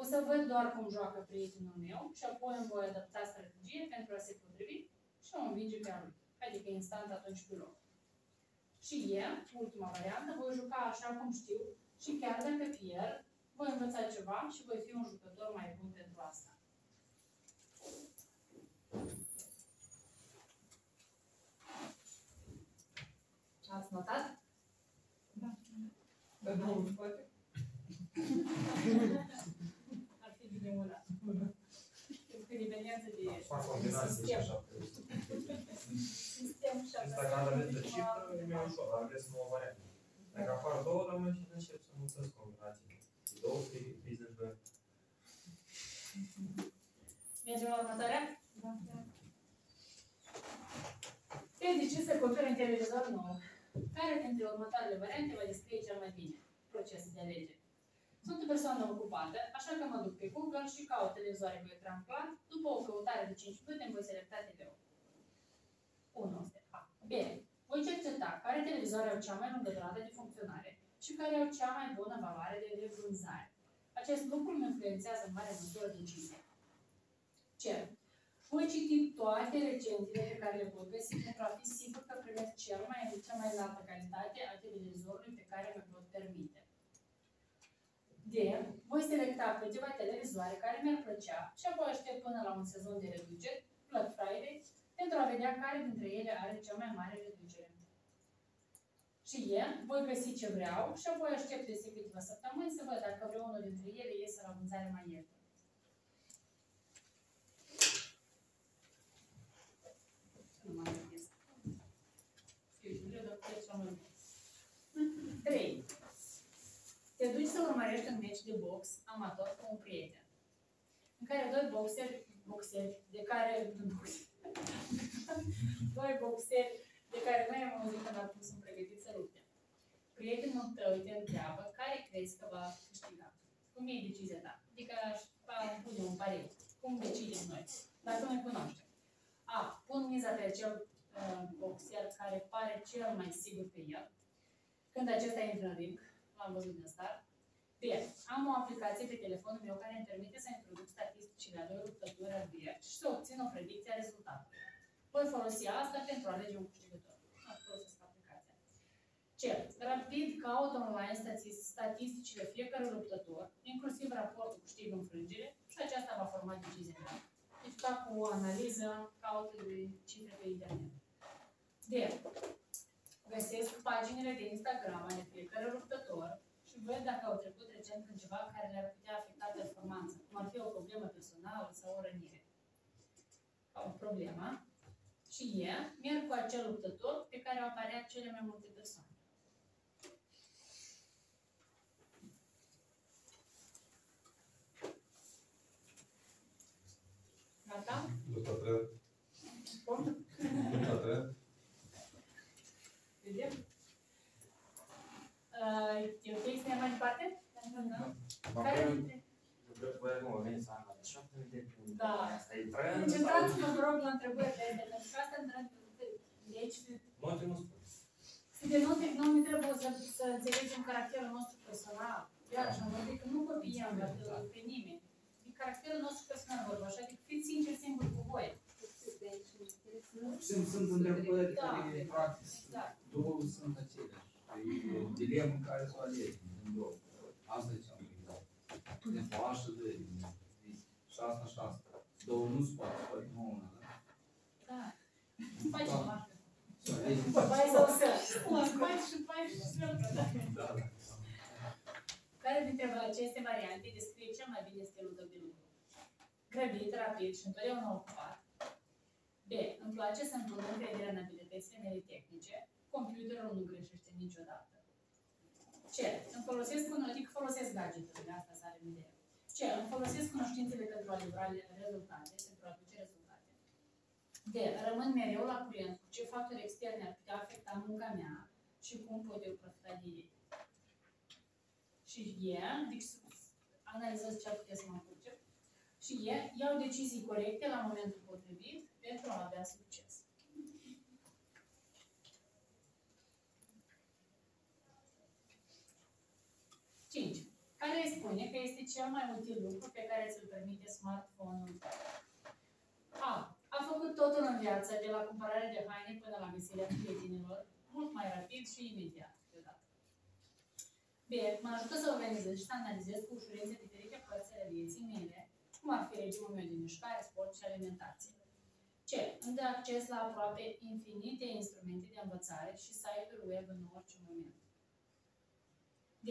O să văd doar cum joacă prietenul meu și apoi îmi voi adapta strategie pentru a se potrivi și o învinge pe a lui. Adică instant atunci pe loc. Și eu, ultima variantă, voi juca așa cum știu și chiar dacă pierd, voi învăța ceva și voi fi un jucător mai bun pentru asta. Ați notat? Da. Bun, poate. Dacă am rămâne de cifră, e mai ușor, dar vreți să mă variam. Dacă apar două, dar mai încep să învățăți combinații. Două, trei, zâmbă. Mergem la următoarea? Da. Te decizi să cumperi un televizor nou. Care dintre următoarele variante vă descrie cel mai bine procesul de alegere? Sunt o persoană ocupată, așa că mă duc pe Google și caut televizoare cu ecran plat. După o căutare de 5 minute, îmi voi selecta TV-ul. 1. B. Voi cerceta care televizoare au cea mai lungă durată de funcționare și care au cea mai bună valoare de revânzare. Acest lucru îmi influențează în mare măsură decizia. C. Voi citi toate recenziile pe care le pot găsi pentru a fi sigur că primesc cea mai înaltă calitate a televizorului pe care mi-o pot permite. D. Voi selecta câteva televizoare care mi-ar plăcea și apoi aștept până la un sezon de reduceri, Black Friday, pentru a vedea care dintre ele are cea mai mare reducere. Și eu voi găsi ce vreau și apoi aștept peste câteva săptămâni să văd dacă vreunul dintre ele iese la vânzare mai ieftin. te duci să urmărești un meci de box amator cu un prieten, în care doi boxeri de care noi am auzit când acum sunt pregătiți să lupte. Prietenul tău te întreabă care crezi că va câștiga. Cum e decizia ta? Adică aș pune un pariu. Cum decidem noi? Dacă noi cunoaștem. A. Pun miza pe acel boxer care pare cel mai sigur pe el. Când acesta intră în ring, l-am văzut din start. B. Am o aplicație pe telefonul meu care îmi permite să introduc statisticile la doi luptători adversi și să obțin o predicție a rezultatului. Voi folosi asta pentru a alege un câștigător. Ați folosit aplicația. C. Rapid caut online statisticile fiecărui luptător, inclusiv raportul câștig-înfrângere, și aceasta va forma decizia mea. Deci fac o analiză, caut cifre pe internet. D. Găsesc paginile de Instagram ale fiecărui luptător și văd dacă au trecut recent prin ceva care le-ar putea afecta performanța, cum ar fi o problemă personală sau o rănire. Au problema. Și merg cu acel luptător pe care au apăreat cele mai multe persoane. Gata? Lupta 3. Vedem? E ok să ne mai departe? Da. Vreau să veniți la 7 de puncte. Asta e trend. Concentrați-vă, vă rog, la întrebările astea, pentru că asta nu trebuie să înțelegem caracterul nostru personal. Iarăși, am vorbit că nu copiem pe nimeni. E caracterul nostru personal vorba, așa că fiți sinceri singur cu voi. Sunt întrebări care, practic, două sunt aceleași. E o dilemă în care s-o alegi. Asta e cea mai importantă. De față de 6-6. Două nu se poate, poate nu una, da? Da. Îți faci o marcă. Îți faci și care dintre aceste variante descrie cel mai bine stilul tău de lucru? Grăbit, rapid și întotdeauna ocupat. B. Îmi place să îmi pun încredere în abilitățile mele tehnice. Computerul nu greșește niciodată. C. Îmi folosesc gadget-urile, asta s-ar vedea. C. Îmi folosesc cunoștințele pentru a livra rezultate, pentru a aduce rezultate. D. Rămân mereu la curent cu ce factori externe ar putea afecta munca mea și cum pot eu profita de ei. Și deci analizez ce ar putea să mă apuce. Și iau decizii corecte la momentul potrivit pentru a avea succes. Care îi spune că este cel mai util lucru pe care ți-l permite smartphone-ul? A. A făcut totul în viață, de la cumpărarea de haine până la găsirea prietenilor, mult mai rapid și imediat deodată. B. Mă ajută să organizez și să analizez cu ușurință diferite părți ale vieții mele, cum ar fi regimul meu de mișcare, sport și alimentație. C. Îmi dă acces la aproape infinite instrumente de învățare și site-uri web în orice moment. D.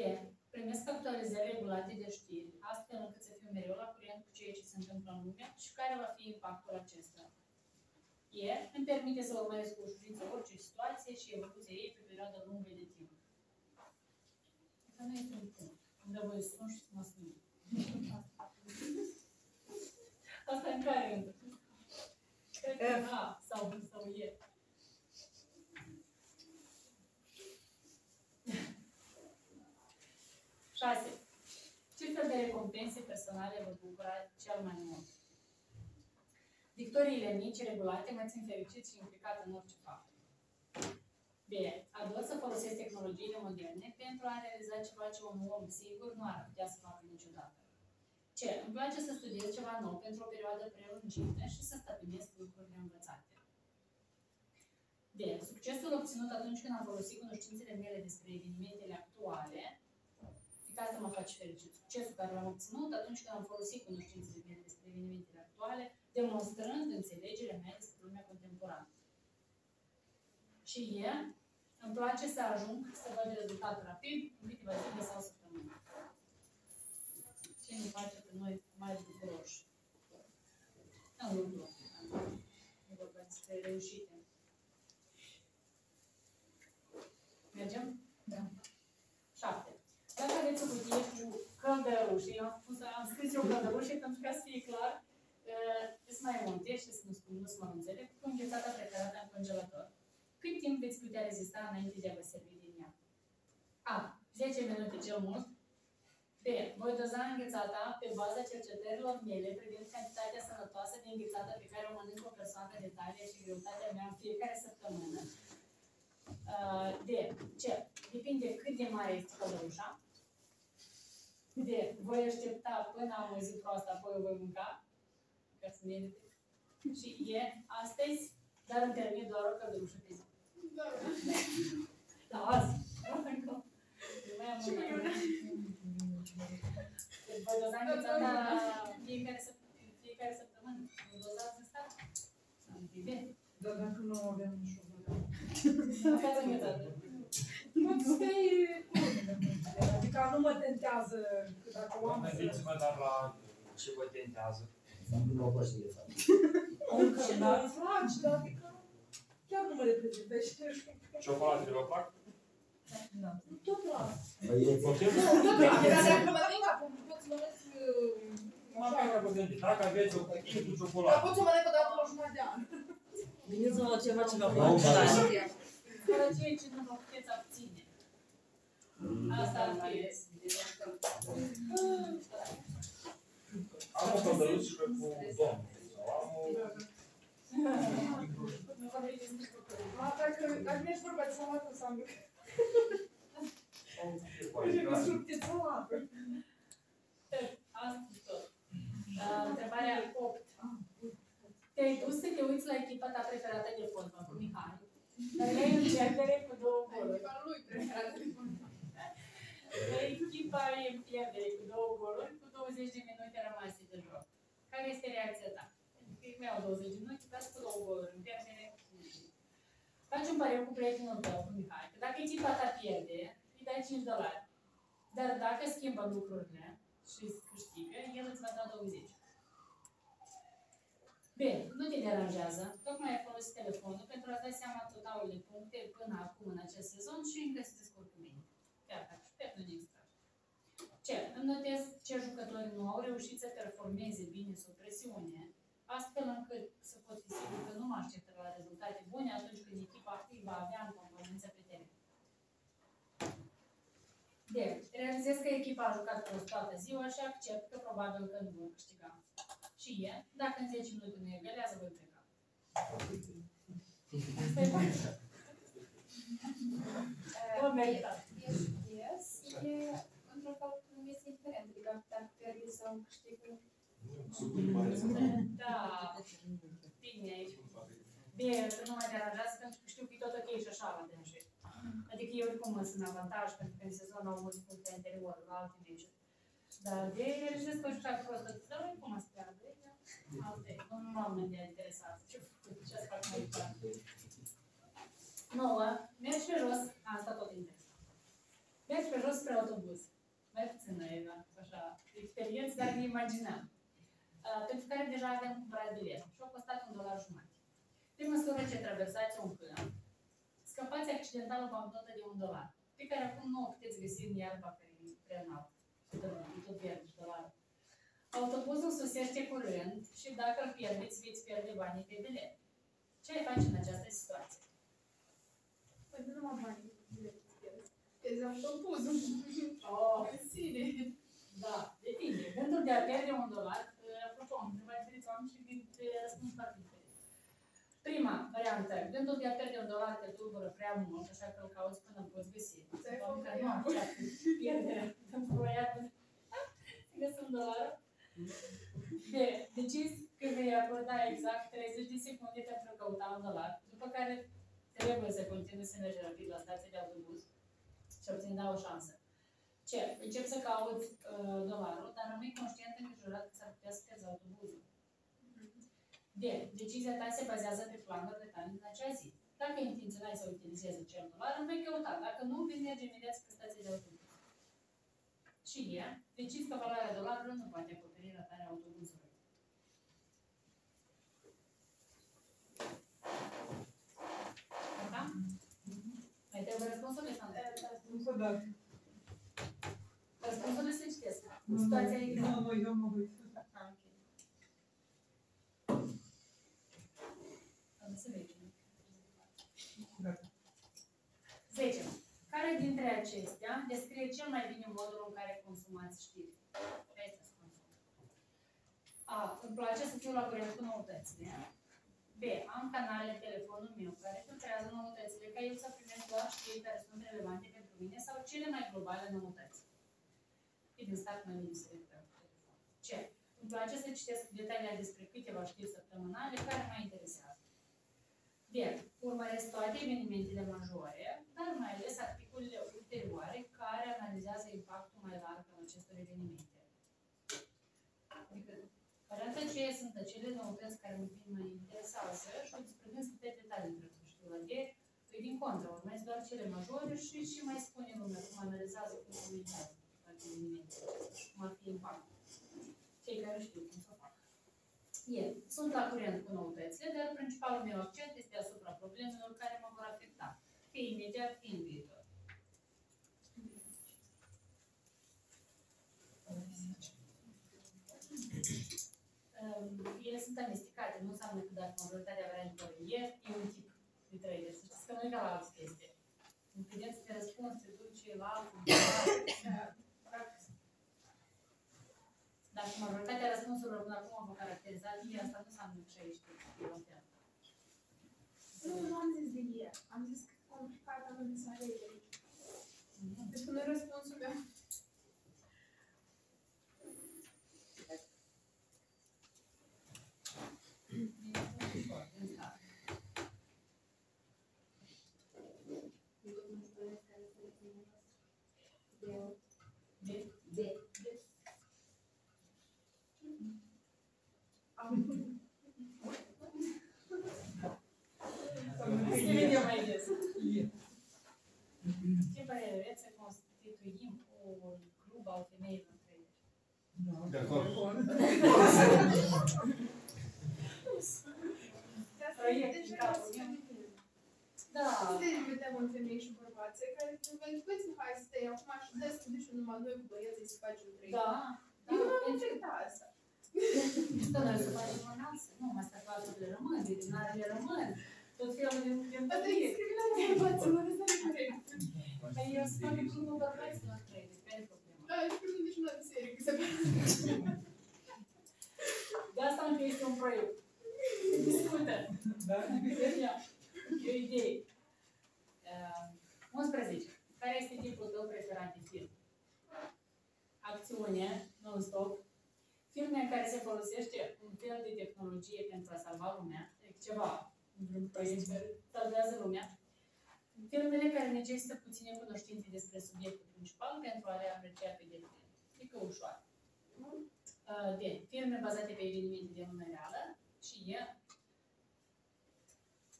Primesc actualizări regulate de știri, astfel încât să fiu mereu la curent cu ceea ce se întâmplă în lume și care va fi impactul acesta. E. Îmi permite să urmăresc cu ușurință orice situație și evoluția ei pe perioadă lungă de timp. Asta nu este un punct. Îmi dă voie să sun și să mă spun. Asta în care rândul? Cred că A sau E. Ce fel de recompense personale vă bucură cel mai mult? Victoriile mici, regulate, mă țin fericit și implicat în orice fapt. B. Ador să folosesc tehnologiile moderne pentru a realiza ceva ce un om sigur nu ar putea să facă niciodată. C. Îmi place să studiez ceva nou pentru o perioadă prelungită și să stăpânesc lucrurile învățate. D. Succesul obținut atunci când am folosit cunoștințele mele despre evenimentele actuale. Ca să mă faci fericit. Succesul care l-am obținut atunci când am folosit cunoștințele mele despre evenimentele actuale, demonstrând înțelegerea mea despre lumea contemporană. Și îmi place să ajung să văd rezultatul rapid în câteva zile sau săptămâni. Ce ne face pe noi mai bucuroși? În lucru. E vorba despre reușite. Mergem? Da. 7. Dacă aveți o cutie de roșii. Eu am scris yoga de roșii pentru ca să fie clar sunt mai multe și să nu spun, nu mă înțeleg, cu înghețata preferată în congelator. Cât timp veți putea rezista înainte de a vă servi din ea? A. 10 minute cel mult. B. Voi doza înghețata pe baza cercetărilor mele privind cantitatea sănătoasă de înghețată pe care o mănâncă o persoană de talie și greutatea mea în fiecare săptămână. D. C. Depinde cât de mare este călăușa. D. Voi aștepta până am o zi proastă, apoi o voi mânca. Ca să ne edite. Și E. Astăzi, dar îmi termin doar o călăușă pe zi. Da. Da, azi. Și mai una. Voi doza înghețata fiecare săptămână. Voi dozați în stat? Dar dacă nu aveam nici o adică nu mă tentează dacă o am. Gândiți-vă dar la ce vă tentează. Nu mă poți de fapt. Dar îți faci, dar chiar nu mă reprezintă. Ciocolată vă plac? Da. Nu plac. Dacă mă dai acum, poți mă lăs... Dacă aveți o copie cu ciocolată. Dar poți să mă dai odată la jumătate de an. Veniți la ceva mai mult. Fără ceea ce nu vă puteți abține. Asta ar fi. Am o călărușă cu domnul. Dacă mi-ești vorba de salată, o să am lucrat. Mi-e subtiță salată. Asta e tot. Întrebarea 8. Te-ai dus să te uiți la echipa ta preferată de fotbal, cu Mihai, dar le-ai în pierdere cu 2 goluri. Echipa lui preferată de fotbal. Echipa e în pierdere cu 2 goluri, cu 20 de minute rămase de joc. Care este reacția ta? Îmi iau 20 de minute, dați cu 2 goluri, în pierdere. Faci un pariu cu prietenul tău, cu Mihai, că dacă echipa ta pierde, îi dai $5. Dar dacă schimbă lucrurile și îți câștigă, el îți va da 20. Bine, nu te deranjează, tocmai ai folosit telefonul pentru a-ți da seama totalul de puncte până acum în acest sezon și încă se descurcă cu mine. Gata, perfect, nu ne distragi. C. Îmi notez ce jucători nu au reușit să performeze bine sub presiune, astfel încât să pot fi sigur că nu mă așteptă la rezultate bune atunci când echipa va avea în componență pe teren. D. Realizez că echipa a jucat prost toată ziua și accept că probabil că nu vor câștiga. Și E. Dacă în 10 minute nu e gălează, voi pleca. Asta e bun. E într-un fel nu este indiferent, adică dacă pierde sau câștigă. Da, bine aici. Bine, că nu mai deranjează pentru că știu că e tot ok și așa la dânsul. Adică eu oricum sunt în avantaj pentru că în sezon au mulți puncte anterior la alte meciuri. Dar de ei realizez că o știa prost, dar oricum a sperat de ei, alte, nu m-am gândit interesat ce-ați fac mai departe. 9. Mergi pe jos, asta tot interesant. Mergi pe jos spre autobuz. Mai puțină e, așa, experiență, dar ne imaginam. Pentru care deja aveam cumpărat bilet și au costat $1,50. Pe măsură ce traversați un câmp, scăpați accidental o bancnotă de $1, pe care acum nu o puteți găsi în iarba care e prea înaltă. Tot pierde $1. Autobuzul sosește curând și dacă îl pierdeți, veți pierde banii pe bilet. Ce ai face în această situație? Păi nu am banii pe bilet. Pierzi autobuzul. Oh, în sine. Da, depinde. Gândul de a pierde $1, apropo, întrebați vedeți oameni și răspuns foarte diferit. Prima variantă, gândul de a pierde $1 te tulbură prea mult, așa că îl cauți până îl poți găsi. Ți-ai făcut că nu am ceață. Pierderea. Găsi $1. Decizi că vei acorda exact 30 de secunde pentru a căuta $1, după care trebuie să continui să mergi rapid la stația de autobuz și obțin da o șansă. C. Încep să cauți $1, dar rămâi conștient îngrijorat că s-ar putea să pierzi autobuzul. D. Decizia ta se bazează pe planurile tale din acea zi. Dacă intenționai să utilizezi acel $1, îl vei căuta. Dacă nu, vei merge imediat spre stația de autobuz. Și E. Decizi că valoarea $1 nu poate acoperi ratarea autobuzului. Da? Mai trebuie răspunsul, Alexandra? Răspunsul le se citesc. 10. Care dintre acestea descrie cel mai bine modul în care consumați știri? A. Îmi place să fiu la curent cu noutățile. B. Am canalele telefonul meu care filtrează noutățile ca eu să primesc doar știri care sunt relevante pentru mine sau cele mai globale noutăți. E din start mai bine să retrag telefon. C. Îmi place să citesc detalii despre câteva știri săptămânale care mă interesează. D. Urmăresc toate evenimentele majore, dar mai ales articolele ulterioare care analizează impactul mai larg al acestor evenimente. Adică, varianta C sunt acele noutăți care mă interesează și îmi despre câte detalii trebuie să știu la D. Păi din contră, urmez doar cele majore și mai spune lumea cum analizează cum comunicează evenimente, cum ar fi impactul. Cei care știu cum să facă. E. Sunt la curent cu noutățile, dar principalul meu accent este asupra problemelor care mă vor afecta, fie imediat, fie în viitor. Ele sunt amestecate, nu înseamnă că dacă majoritatea variantelor e un tip de trailer. Să știți că nu e ca la altă chestie. În credență de răspuns se duce la altul. Dacă majoritatea răspunsurilor până acum vă caracterizați, asta nu înseamnă că aici știu. Nu am zis de ieri, am zis că e complicat, am zis la ei. Deci nu e răspunsul meu. De acord. Da. Vedem în femei și bărbați care sunt veniți, hai să stai acum și să stai și numai noi cu băieții să facem trei. Da. Eu nu am încercat asta. Da, noi să facem un alt, nu, asta toate le rămân, le rămân. Tot felul de bătrâie. Scrivi la bărbaților, să nu corect. Dar eu să fac cu bărbaților trei, despre problema. Da, eu știu nici la biserică, se pare. De asta încă este un proiect. Discută. Da? E o idee. 11. Care este tipul tău preferat de film? Acțiune, non-stop. Filme în care se folosește un fel de tehnologie pentru a salva lumea. Ceva. Salvează lumea. Filmele care necesită puține cunoștințe despre subiectul principal pentru a le aprecia pe deplin. Adică ușoară. D. Filme bazate pe evenimente de lume reală. Și E.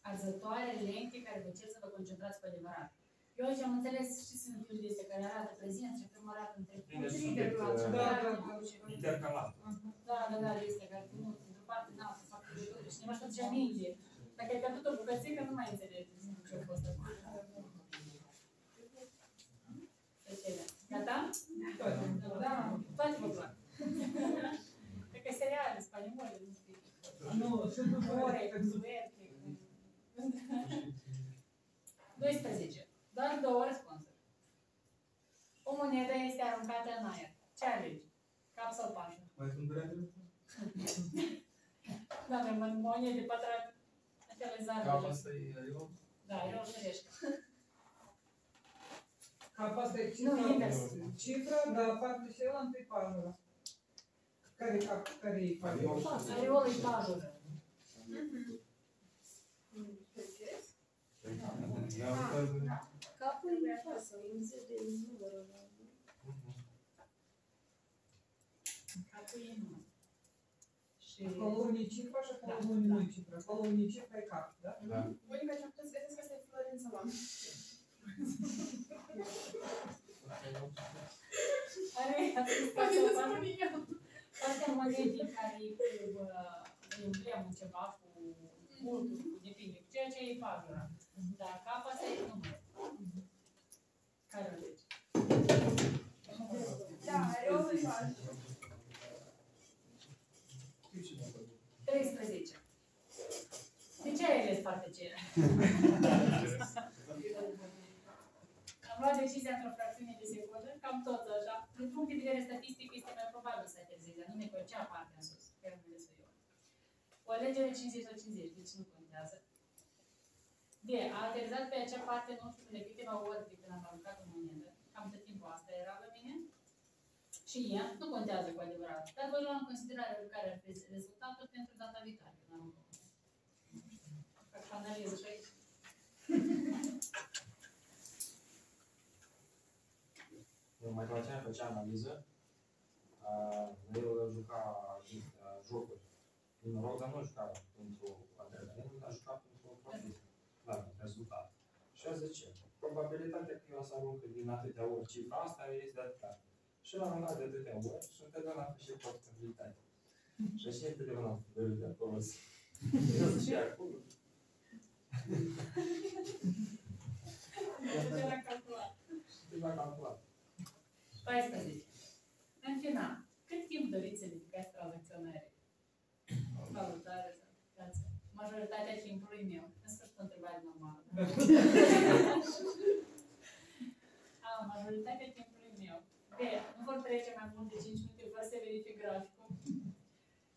Arzătoare, lente care vă cer să vă concentrați pe adevărat. Eu aici am înțeles și sunt filmele astea care arată prezent și primă arată între cu intercalat. Da, da, da, este care nu, într-o parte, da, să fac lucruri și cineva și aducea minte. Dacă ai pierdut o bucățică, nu mai înțelegi ce a fost acolo. Gata? Da. Toate vă plac. Dacă seriale, spaniole, nu știu. Nu, ore, suerte. 12. Doar două răspunsuri. O monedă este aruncată în aer. Ce alegi? Cap sau pașă? Mai sunt breadele? Da, mă, monede pătrat. Cap asta e eu? Da, eu o ferești. Cap asta e cifra, dar partea și ăla întâi pajură. Care e cap? Care e pajură? Areolă e pajură. Capul e pasă, îmi zici de numărul ăla. Capul e numărul. Acolo unii cifra și acolo unii cifra. Acolo unii cifra e cap, da? Da. Unica ce-am putut să găsesc asta e Florin Salam. Are poate să spun eu. Partea magnetic care e cu emblemul ceva, cu multul, depinde, cu ceea ce e pagura. Dar cap asta e numărul. Care o lege? Da, are o să-i faci. e foarte cere. Am luat decizia într-o fracțiune de secundă, cam tot așa. Din punct de vedere statistic, este mai probabil să aterzezi, dar nu ne cea parte în sus, chiar nu le eu. O alegere 50 la 50, deci nu contează. De, a aterzat pe acea parte, nu știu, de câteva ori de când am aruncat o monedă, cam tot timpul asta era la mine. Și ea nu contează cu adevărat, dar vă luam în considerare care ar fi rezultatul pentru data viitoare. Fac analiză și aici. Eu mai făcea analiză. Eu juca jocuri din rog, dar nu juca pentru adrenalin, dar juca pentru profit, la rezultat. Și a zice, probabilitatea că eu o să arunc din atâtea ori cifra asta este de atâta. Și la un dat de atâtea ori și întotdeauna pe și portabilitatea. Și așa e întotdeauna de acolo. Eu zice, acolo. Și te-l-a calculat. Și te-l-a calculat. 14. În final, cât timp doriți să dedicați tranzacționării? Valutare sau aplicație? Majoritatea timpului meu. În sfârșit, o întrebare normală. Majoritatea timpului meu. B. Nu vor trece mai mult de 5 minute, vor să verific graficul.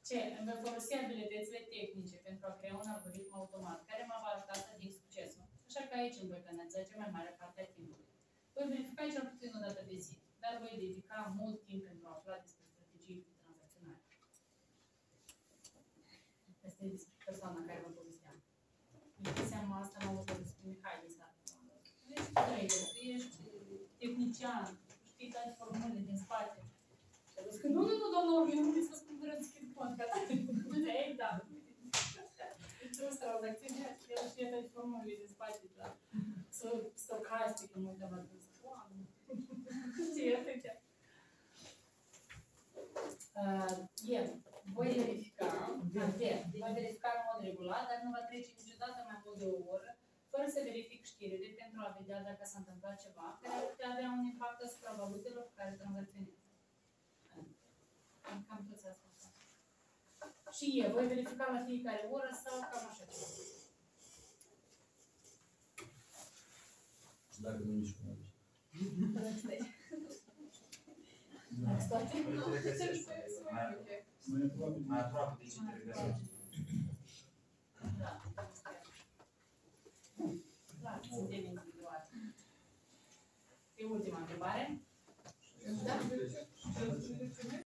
C. Îmi voi folosi abilitățile tehnice pentru a crea un algoritm automat care mă va ajuta să ating succesul. Așa că aici îmi voi canaliza cea mai mare parte a timpului. Voi verifica cel puțin o dată pe zi, dar voi dedica mult timp pentru a afla despre strategii tranzacționale. Asta e despre persoana care vă povesteam. Din seama asta m-am văzut despre Mihai din stat. Deci, tu ești tehnician, știi toate formulele din spate. Și a zis că nu, domnul, eu nu vreau să spun vreau să schimb cont, că da, ei, da. Deci, o tranzacțiune, el știe toate formulele din spate, da. Stocastic, în multe am adus. Voi verifica, voi verifica în mod regulat, dar nu va trece niciodată mai mult de o oră, fără să verific știrile pentru a vedea dacă s-a întâmplat ceva care ar putea avea un impact asupra valutelor cu care tranzacționez. Cam tot s-a spus. Și eu voi verifica la fiecare oră sau cam așa ceva. Și dacă nu nici cum aici. Mai aproape de ce te regăsești. Da, suntem individuali. E ultima întrebare. Da?